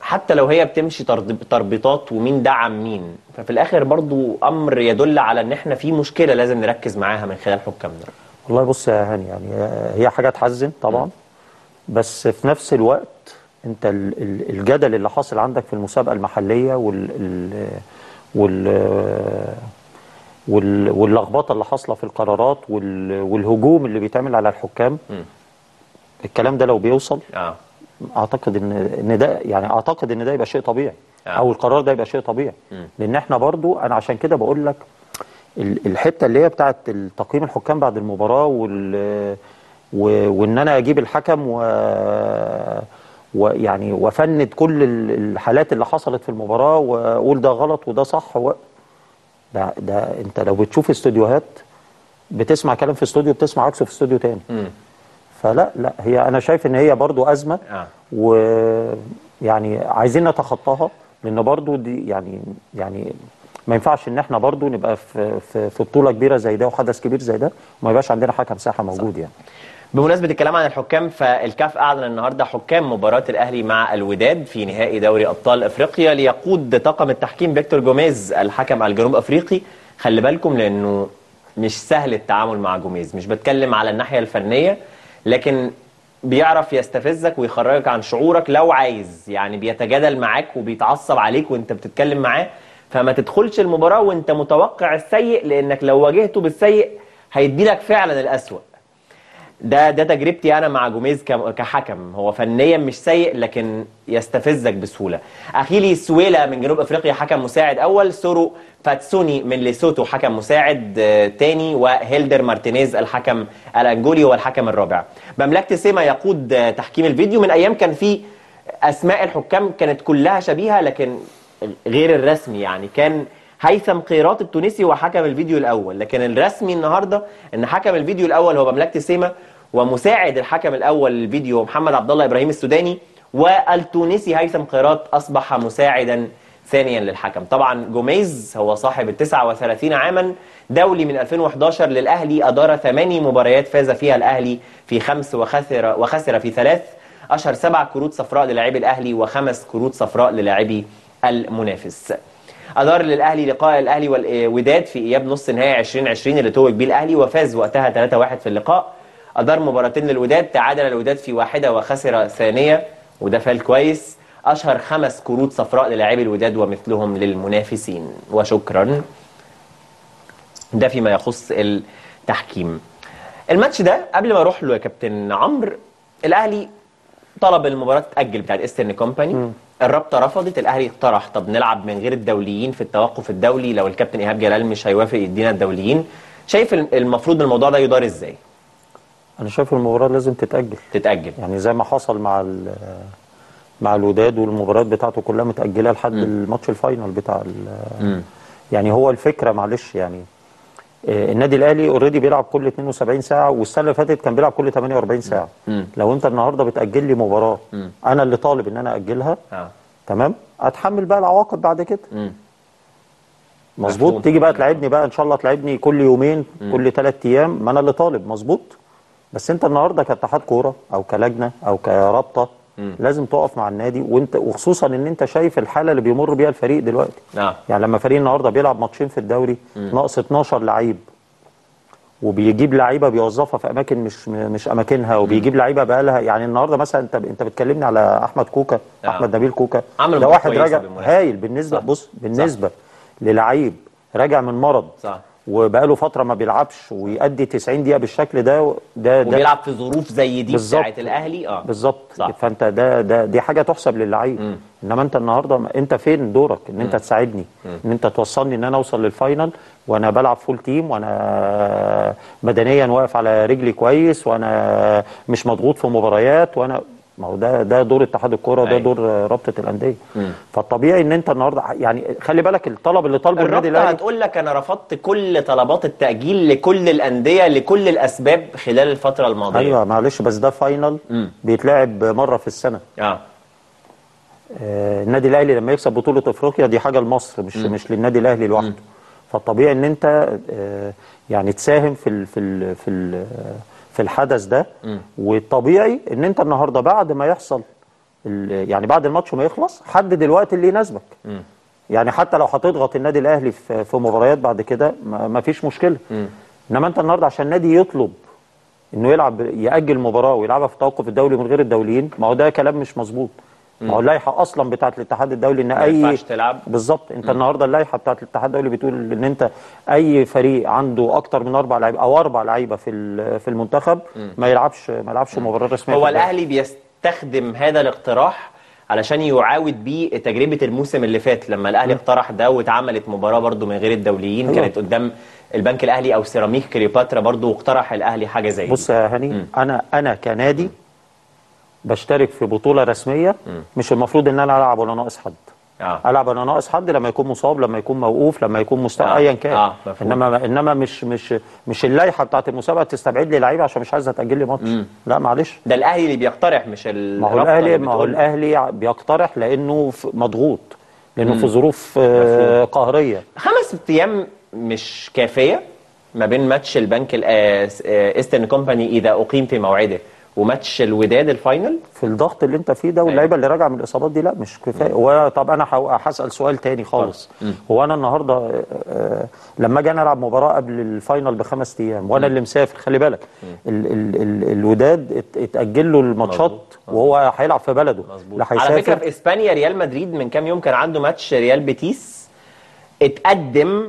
حتى لو هي بتمشي تربيطات ومين دعم مين، ففي الاخر برضو امر يدل على ان احنا في مشكله لازم نركز معاها من خلال حكامنا. والله بص يا هاني، يعني هي حاجه تحزن طبعا، بس في نفس الوقت انت الجدل اللي حاصل عندك في المسابقه المحليه واللخبطه اللي حاصله في القرارات والهجوم اللي بيتعمل على الحكام، الكلام ده لو بيوصل اعتقد ان ده يعني اعتقد ان ده يبقى شيء طبيعي او القرار ده يبقى شيء طبيعي، لان احنا برضو انا عشان كده بقول لك الحته اللي هي بتاعه تقييم الحكام بعد المباراه وان انا اجيب الحكم ويعني وافند كل الحالات اللي حصلت في المباراه واقول ده غلط وده صح ده انت لو بتشوف استوديوهات بتسمع كلام في استوديو بتسمع عكسه في استوديو تاني. فلا لا هي انا شايف ان هي برضو ازمه ويعني عايزين نتخطاها، لان برضو دي يعني ما ينفعش ان احنا برضو نبقى في بطوله كبيره زي ده وحدث كبير زي ده وما يبقاش عندنا حكم ساحه موجود. صح. يعني بمناسبة الكلام عن الحكام، فالكاف أعلن النهارده حكام مباراة الأهلي مع الوداد في نهائي دوري أبطال أفريقيا، ليقود طاقم التحكيم فيكتور جوميز الحكم الجنوب أفريقي. خلي بالكم لأنه مش سهل التعامل مع جوميز، مش بتكلم على الناحية الفنية، لكن بيعرف يستفزك ويخرجك عن شعورك لو عايز، يعني بيتجادل معاك وبيتعصب عليك وأنت بتتكلم معاه، فما تدخلش المباراة وأنت متوقع السيء، لأنك لو واجهته بالسيء هيديلك فعلا الأسوأ. ده تجربتي انا مع جوميز كحكم، هو فنيا مش سيء لكن يستفزك بسهوله. اخيلي سويلا من جنوب افريقيا حكم مساعد اول، سورو فاتسوني من ليسوتو حكم مساعد تاني، وهيلدر مارتينيز الحكم الانجولي هو الحكم الرابع. مملكه سيما يقود تحكيم الفيديو. من ايام كان في اسماء الحكام كانت كلها شبيهه لكن غير الرسمي، يعني كان هيثم قيراط التونسي هو حكم الفيديو الاول، لكن الرسمي النهارده ان حكم الفيديو الاول هو مملكه سيما، ومساعد الحكم الاول للفيديو محمد عبد الله ابراهيم السوداني، والتونسي هيثم قيراط اصبح مساعدا ثانيا للحكم. طبعا جوميز هو صاحب ال 39 عاما، دولي من 2011 للاهلي، ادار 8 مباريات فاز فيها الاهلي في 5 وخسر في 3، اشهر 7 كروت صفراء للاعبي الاهلي و5 كروت صفراء للاعبي المنافس. أدار للأهلي لقاء الأهلي والوداد في إياب نص نهائي 2020 اللي توج بيه الأهلي وفاز وقتها 3-1 في اللقاء. أدار مباراتين للوداد، تعادل الوداد في واحدة وخسر ثانية وده فال كويس. أشهر 5 كروت صفراء للاعبي الوداد ومثلهم للمنافسين. وشكرا. ده فيما يخص التحكيم. الماتش ده قبل ما أروح له يا كابتن عمرو، الأهلي طلب المباراة تتأجل بتاعت إسترن كومباني، الرابطه رفضت، الاهلي اقترح طب نلعب من غير الدوليين في التوقف الدولي لو الكابتن ايهاب جلال مش هيوافق يدينا الدوليين. شايف المفروض الموضوع ده يدار ازاي؟ انا شايف المباراه لازم تتاجل، يعني زي ما حصل مع الوداد والمباريات بتاعته كلها متاجله لحد الماتش الفاينل بتاع يعني هو الفكره معلش، يعني النادي الاهلي اوريدي بيلعب كل 72 ساعه والسنه اللي فاتت كان بيلعب كل 48 ساعه. لو انت النهارده بتاجل لي مباراه انا اللي طالب ان انا اجلها تمام، اتحمل بقى العواقب بعد كده. مظبوط. تيجي بقى تلعبني بقى ان شاء الله تلعبني كل يومين كل 3 ايام، ما انا اللي طالب. مظبوط. بس انت النهارده كاتحاد كوره او كلجنه او كرابطه لازم تقف مع النادي، وانت وخصوصا ان انت شايف الحاله اللي بيمر بيها الفريق دلوقتي. يعني لما فريق النهارده بيلعب ماتشين في الدوري ناقص 12 لعيب، وبيجيب لعيبه بيوظفها في اماكن مش اماكنها، وبيجيب لعيبه بقى لها، يعني النهارده مثلا انت بتكلمني على احمد كوكا، احمد نبيل كوكا ده واحد راجع هايل بالنسبه. بص بالنسبه للعيب راجع من مرض وبقاله فتره ما بيلعبش ويؤدي 90 دقيقه بالشكل ده وبيلعب في ظروف زي دي بتاعه الاهلي. بالظبط. فانت دي حاجه تحسب للعيب. انما انت النهارده انت فين دورك؟ ان انت تساعدني، ان انت توصلني، ان انا اوصل للفاينل وانا بلعب فول تيم، وانا بدنيا واقف على رجلي كويس، وانا مش مضغوط في مباريات، وانا ما هو ده دور اتحاد الكوره، ده دور رابطه الانديه. فالطبيعي ان انت النهارده يعني خلي بالك الطلب اللي طالبه النادي الاهلي، هتقول لك انا رفضت كل طلبات التاجيل لكل الانديه لكل الاسباب خلال الفتره الماضيه. ايوه معلش، بس ده فاينل بيتلعب مره في السنه. النادي الاهلي لما يكسب بطوله افريقيا دي حاجه لمصر، مش للنادي الاهلي لوحده. فالطبيعي ان انت يعني تساهم في الحدث ده. والطبيعي ان انت النهارده بعد ما يحصل يعني بعد الماتش ما يخلص حدد الوقت اللي يناسبك. يعني حتى لو هتضغط النادي الاهلي في مباريات بعد كده ما فيش مشكله. انما انت النهارده عشان النادي يطلب انه يلعب ياجل مباراه ويلعبها في توقف الدولي من غير الدوليين، ما هو ده كلام مش مظبوط. ما هو اللائحه اصلا بتاعه الاتحاد الدولي ان اي ما ينفعش تلعب. بالظبط. انت النهارده اللائحه بتاعه الاتحاد الدولي بتقول ان انت اي فريق عنده اكتر من 4 لعيبه في المنتخب ما يلعبش مباراه رسميه. هو الاهلي بيستخدم هذا الاقتراح علشان يعاود بيه تجربه الموسم اللي فات، لما الاهلي اقترح ده واتعملت مباراه برده من غير الدوليين كانت قدام البنك الاهلي او سيراميك كليوباترا، برده واقترح الاهلي حاجه زي دي. بص يا هاني، انا كنادي بشترك في بطوله رسميه، مش المفروض ان انا العب وانا ناقص حد. العب وانا ناقص حد لما يكون مصاب، لما يكون موقوف، لما يكون مستوى ايا كان. انما مش اللائحه بتاعت المسابقه تستبعد لي لعيبه عشان مش عايزه تاجل لي ماتش. لا معلش، ده الاهلي اللي بيقترح، مش ما هو الاهلي بيقترح لانه مضغوط، لانه في ظروف قهريه. 5 ايام مش كافيه ما بين ماتش البنك إسترن كومباني اذا اقيم في موعده وماتش الوداد الفاينل، في الضغط اللي انت فيه ده واللعيبه اللي راجعه من الاصابات دي، لا مش كفايه. طب انا هسال سؤال تاني خالص. هو انا النهارده لما اجي العب مباراه قبل الفاينل ب5 ايام وانا اللي مسافر، خلي بالك الوداد اتاجل له الماتشات وهو هيلعب في بلده. لا على فكره في اسبانيا ريال مدريد من كام يوم كان عنده ماتش ريال بيتيس اتقدم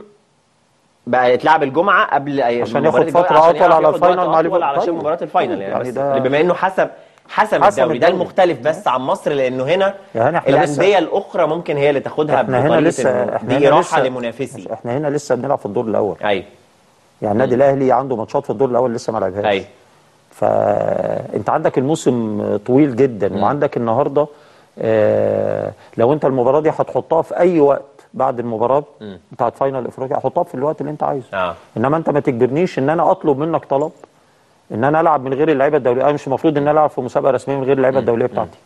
بقى يتلعب الجمعه قبل عشان ياخد فتره اطول على الفاينل، علشان مباراه الفاينل يعني بما انه حسب الدوري. ده المختلف بس عن مصر، لانه هنا الانديه الاخرى ممكن هي اللي تاخدها بطريقه دي راحه لمنافسي. احنا هنا لسه بنلعب في الدور الاول. ايوه يعني النادي الاهلي عنده ماتشات في الدور الاول لسه ما لعبهاش. ايوه فانت عندك الموسم طويل جدا، وعندك النهارده لو انت المباراه دي هتحطها في اي وقت بعد المباراه بتاعت فاينل افريقيا، احطها في الوقت اللي انت عايزه. انما انت ما تجبرنيش ان انا اطلب منك طلب ان انا العب من غير اللعيبه الدوليه. انا مش المفروض ان انا العب في مسابقه رسميه من غير اللعيبه الدوليه بتاعتي.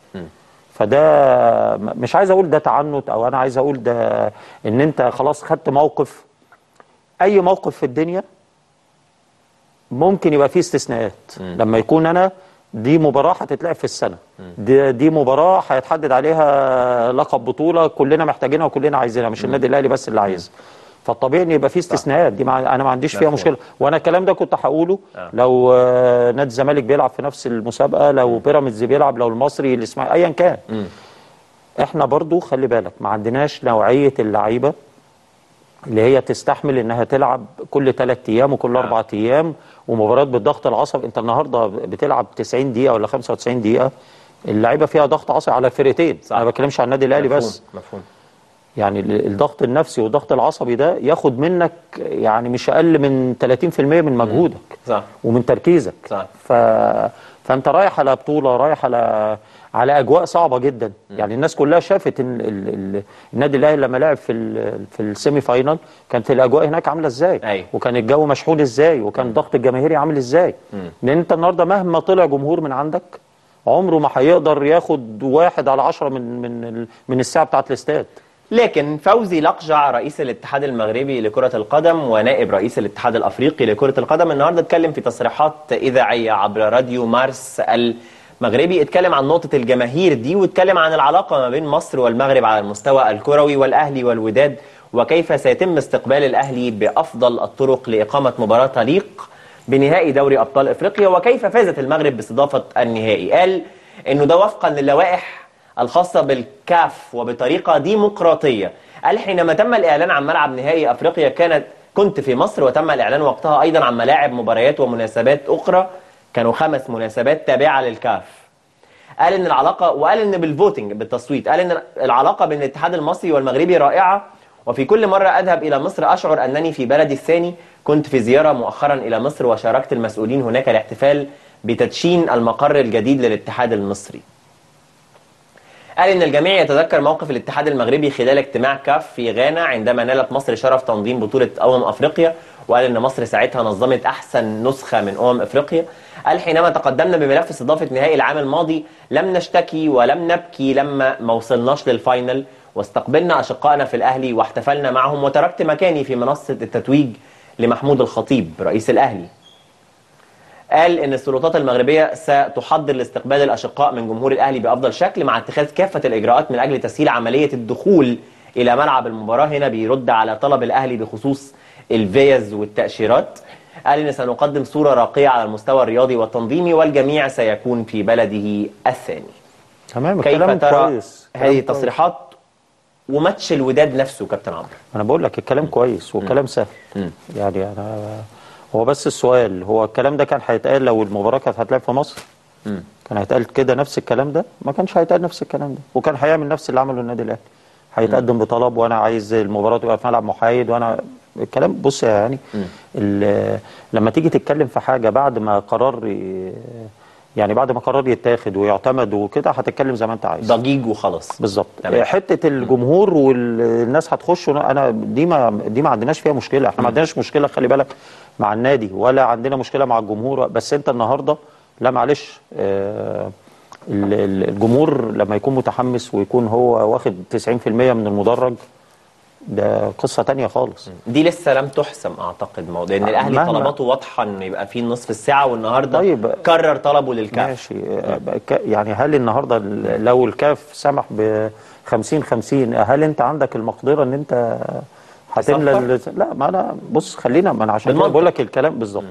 فده مش عايز اقول ده تعنت، او انا عايز اقول ده ان انت خلاص خدت موقف. اي موقف في الدنيا ممكن يبقى فيه استثناءات. لما يكون انا دي مباراة هتتلعب في السنة، دي مباراة هيتحدد عليها لقب بطولة كلنا محتاجينها وكلنا عايزينها، مش النادي الأهلي بس اللي عايزها. فالطبيعي ان يبقى في استثناءات، دي انا ما عنديش فيها مشكله. وانا الكلام ده كنت هقوله لو نادي الزمالك بيلعب في نفس المسابقة، لو بيراميدز بيلعب، لو المصري، الإسماعيلي، ايا كان. احنا برضو خلي بالك ما عندناش نوعية اللعيبة اللي هي تستحمل انها تلعب كل 3 ايام وكل 4 ايام ومباريات بالضغط العصبي. انت النهارده بتلعب 90 دقيقه ولا 95 دقيقه، اللعيبه فيها ضغط عصبي على الفرقتين. انا ما بتكلمش عن النادي الاهلي بس، مفهوم. يعني الضغط النفسي والضغط العصبي ده ياخد منك يعني مش اقل من 30% من مجهودك ومن تركيزك. فانت رايح على بطوله، رايح على اجواء صعبه جدا. يعني الناس كلها شافت ان النادي الاهلي لما لعب في السيمي فاينال كانت الاجواء هناك عامله ازاي، وكان الجو مشحون ازاي، وكان الضغط الجماهيري عامل ازاي. لان انت النهارده مهما طلع جمهور من عندك عمره ما هيقدر ياخد 1/10 من الساعه بتاعت الاستاد. لكن فوزي لقجع رئيس الاتحاد المغربي لكرة القدم ونائب رئيس الاتحاد الافريقي لكرة القدم النهارده اتكلم في تصريحات اذاعيه عبر راديو مارس المغربي، اتكلم عن نقطة الجماهير دي، واتكلم عن العلاقة ما بين مصر والمغرب على المستوى الكروي، والأهلي والوداد، وكيف سيتم استقبال الأهلي بأفضل الطرق لإقامة مباراة تليق بنهائي دوري أبطال إفريقيا، وكيف فازت المغرب باستضافة النهائي. قال إنه ده وفقا للوائح الخاصة بالكاف وبطريقة ديمقراطية. قال حينما تم الإعلان عن ملعب نهائي أفريقيا كانت كنت في مصر وتم الإعلان وقتها أيضا عن ملاعب مباريات ومناسبات أخرى، كانوا 5 مناسبات تابعة للكاف. قال إن العلاقة، وقال إن بالفوتنج بالتصويت، قال إن العلاقة بين الاتحاد المصري والمغربي رائعة، وفي كل مرة أذهب إلى مصر أشعر أنني في بلدي الثاني. كنت في زيارة مؤخرا إلى مصر وشاركت المسؤولين هناك الاحتفال بتدشين المقر الجديد للاتحاد المصري. قال إن الجميع يتذكر موقف الاتحاد المغربي خلال اجتماع كاف في غانا عندما نالت مصر شرف تنظيم بطولة أفريقيا، وقال إن مصر ساعتها نظمت أحسن نسخة من أفريقيا. قال حينما تقدمنا بملف استضافة نهائي العام الماضي لم نشتكي ولم نبكي لما ما وصلناش للفاينل، واستقبلنا أشقائنا في الأهلي واحتفلنا معهم، وتركت مكاني في منصة التتويج لمحمود الخطيب رئيس الأهلي. قال إن السلطات المغربية ستحضر لاستقبال الأشقاء من جمهور الأهلي بأفضل شكل، مع اتخاذ كافة الإجراءات من أجل تسهيل عملية الدخول إلى ملعب المباراة. هنا بيرد على طلب الأهلي بخصوص الفيز والتأشيرات. قال إن سنقدم صورة راقية على المستوى الرياضي والتنظيمي، والجميع سيكون في بلده الثاني. تمام، كيف ترى هذه التصريحات وماتش الوداد نفسه كابتن عمرو؟ أنا بقول لك الكلام كويس والكلام سهل. يعني أنا هو بس السؤال، هو الكلام ده كان هيتقال لو المباراه كانت هتلعب في مصر؟ كان هيتقال كده نفس الكلام ده؟ ما كانش هيتقال نفس الكلام ده، وكان هيعمل نفس اللي عمله النادي الاهلي. هيتقدم بطلب، وانا عايز المباراه تبقى في ملعب محايد، وانا الكلام بص يعني لما تيجي تتكلم في حاجه بعد ما قرار يعني بعد ما قرار يتاخد ويعتمد وكده هتتكلم زي ما انت عايز ضجيج وخلاص. بالظبط، حته الجمهور والناس هتخش، انا دي ما عندناش فيها مشكله، احنا ما عندناش مشكله خلي بالك مع النادي ولا عندنا مشكله مع الجمهور، بس انت النهارده لا معلش الجمهور لما يكون متحمس ويكون هو واخد 90% من المدرج ده قصه ثانيه خالص. دي لسه لم تحسم اعتقد موضوع ان الاهلي طلباته واضحه ان يبقى في نصف الساعه، والنهارده طيب كرر طلبه للكاف. ماشي، يعني هل النهارده لو الكاف سمح ب 50-50 هل انت عندك المقدره ان انت هتملى لا ما انا بص خلينا ما انا عشان بقول لك الكلام بالظبط.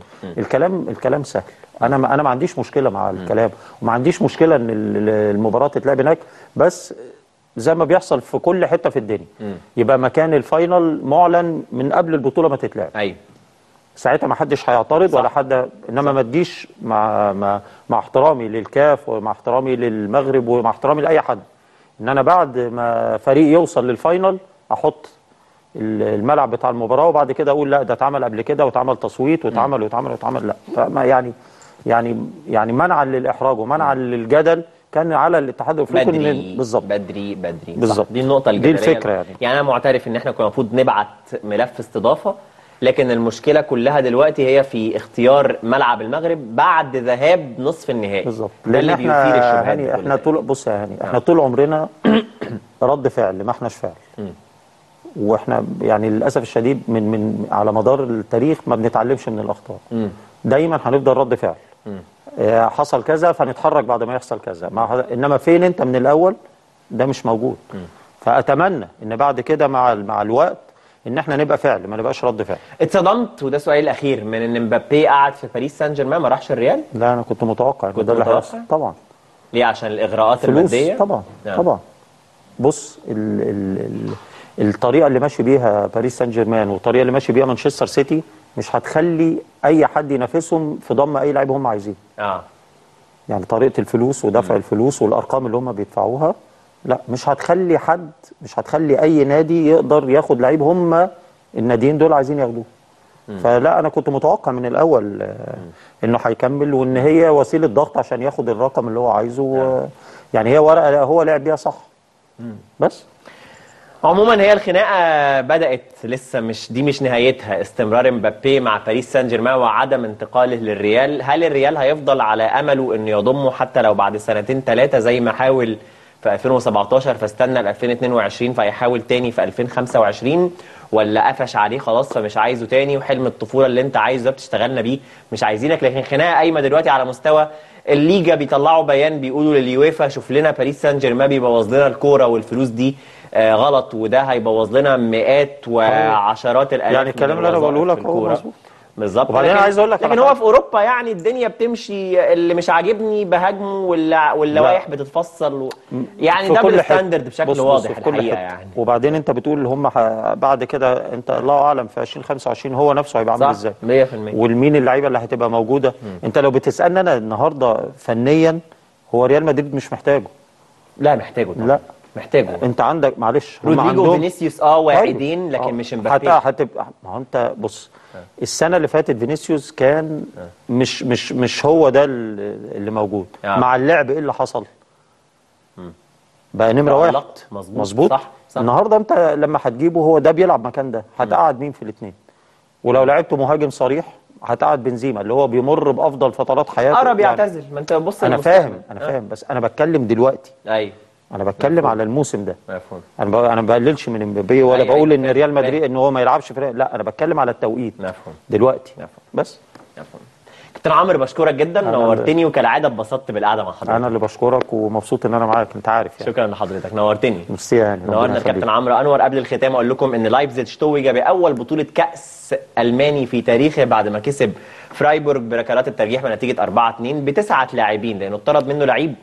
الكلام سهل، انا ما عنديش مشكله مع الكلام وما عنديش مشكله ان المباراه تتلعب هناك، بس زي ما بيحصل في كل حته في الدنيا يبقى مكان الفاينل معلن من قبل البطوله ما تتلعب. ايوه ساعتها ما حدش هيعترض صح. ولا حد، انما صح. ما تجيش مع احترامي للكاف ومع احترامي للمغرب ومع احترامي لاي حد، ان انا بعد ما فريق يوصل للفاينل احط الملعب بتاع المباراه وبعد كده اقول لا ده اتعمل قبل كده واتعمل تصويت واتعمل واتعمل واتعمل. لا فما يعني منعا للاحراج ومنعا للجدل كان على الاتحاد الافريقي. بالظبط بدري بالظبط، دي النقطه الجدليه، دي الفكره. يعني انا معترف ان احنا كنا المفروض نبعت ملف استضافه، لكن المشكله كلها دلوقتي هي في اختيار ملعب المغرب بعد ذهاب نصف النهائي. بالظبط، لان احنا طول بص يا هاني احنا طول عمرنا رد فعل ما احناش فعل. واحنا يعني للاسف الشديد من على مدار التاريخ ما بنتعلمش من الاخطاء. دايما هنفضل رد فعل. حصل كذا فنتحرك بعد ما يحصل كذا، انما فين انت من الاول؟ ده مش موجود. فاتمنى ان بعد كده مع الوقت ان احنا نبقى فعل ما نبقاش رد فعل. اتصدمت، وده سؤالي الاخير، من ان مبابي قعد في باريس سان جيرمان ما راحش الريال؟ لا انا كنت متوقع ده اللي هيحصل طبعا. ليه؟ عشان الاغراءات الماديه؟ طبعا يعني. طبعا بص الطريقه اللي ماشي بيها باريس سان جيرمان والطريقه اللي ماشي بيها مانشستر سيتي مش هتخلي اي حد ينافسهم في ضم اي لاعب هم عايزينه. يعني طريقه الفلوس ودفع الفلوس والارقام اللي هم بيدفعوها، لا مش هتخلي اي نادي يقدر ياخد لعيب هم الناديين دول عايزين ياخدوه. فلا انا كنت متوقع من الاول انه هيكمل، وان هي وسيله ضغط عشان ياخد الرقم اللي هو عايزه. يعني هي ورقه هو لعب بيها صح. بس عموما هي الخناقه بدات لسه، مش نهايتها. استمرار مبابي مع باريس سان جيرمان وعدم انتقاله للريال، هل الريال هيفضل على امله انه يضمه حتى لو بعد 2-3 زي ما حاول في 2017 فاستنى ل 2022 فهيحاول تاني في 2025، ولا قفش عليه خلاص فمش عايزه تاني وحلم الطفوله اللي انت عايزه ده بتشتغلنا بيه مش عايزينك؟ لكن خناقه قايمه دلوقتي على مستوى الليجا، بيطلعوا بيان بيقولوا لليويفا شوف لنا باريس سان جيرمان بيبوظ لنا الكوره والفلوس دي غلط، وده هيبوظ لنا مئات وعشرات الالاف. يعني الكلام اللي انا بقوله لك هو مظبوط، بالظبط. وبعدين انا عايز اقول لك لكن هو في اوروبا يعني الدنيا بتمشي، اللي مش عاجبني بهاجمه واللوائح بتتفصل يعني ده بالستاندرد بشكل واضح الحقيقه يعني. وبعدين انت بتقول هم بعد كده انت الله اعلم في 2025 هو نفسه هيبقى عامل ازاي 100%، والمين اللعيبه اللي هتبقى موجوده. انت لو بتسالني انا النهارده فنيا هو ريال مدريد مش محتاجه. لا محتاجه طبعا. لا محتاجه. انت عندك معلش رودريجو وفينيسيوس واعدين لكن مش امبابي. هتبقى ما انت بص السنه اللي فاتت فينيسيوس كان مش هو ده اللي موجود مع اللعب. ايه اللي حصل؟ بقى نمره واحد. مظبوط صح. النهارده انت لما هتجيبه هو ده بيلعب مكان ده، هتقعد مين في الاثنين؟ ولو لعبته مهاجم صريح هتقعد بنزيما اللي هو بيمر بافضل فترات حياته قرب يعتزل. ما انت بص انا فاهم بس انا بتكلم دلوقتي. ايوه انا بتكلم على الموسم ده. مفهوم. انا ما بقللش من امبابي ولا بقول ان ريال مدريد ان هو ما يلعبش فرق، لا انا بتكلم على التوقيت. مفهوم. دلوقتي. مفهوم. بس مفهوم. كابتن عمرو بشكرك جدا، نورتني وكالعاده اتبسطت بالقعده مع حضرتك. انا اللي بشكرك ومبسوط ان انا معاك، انت عارف يعني. شكرا لحضرتك، نورتني. ميرسي يعني. نورنا الكابتن عمرو انور. قبل الختام اقول لكم ان لايبزيج شتوي جاب اول بطوله كاس الماني في تاريخه بعد ما كسب فرايبورغ بركلات الترجيح بنتيجه 4-2 ب9 لاعبين، لانه اتطرد منه لعيب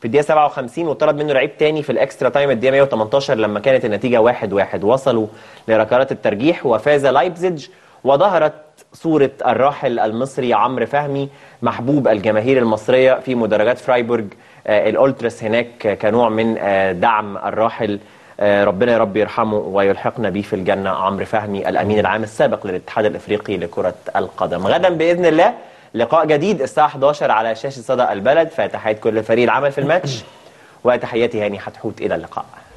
في الدقيقة 57 وطرد منه لعيب تاني في الاكسترا تايم الدقيقة 118 لما كانت النتيجة 1-1. وصلوا لركلات الترجيح وفاز لايبزيج، وظهرت صورة الراحل المصري عمرو فهمي محبوب الجماهير المصرية في مدرجات فرايبورغ. الأولتراس هناك كنوع من دعم الراحل، ربنا يا رب يرحمه ويلحقنا بيه في الجنة، عمرو فهمي الأمين العام السابق للاتحاد الإفريقي لكرة القدم. غدا بإذن الله لقاء جديد الساعة 11 على شاشة صدى البلد. فتحيات كل فريق العمل في الماتش وتحياتي هاني حتحوت، إلى اللقاء.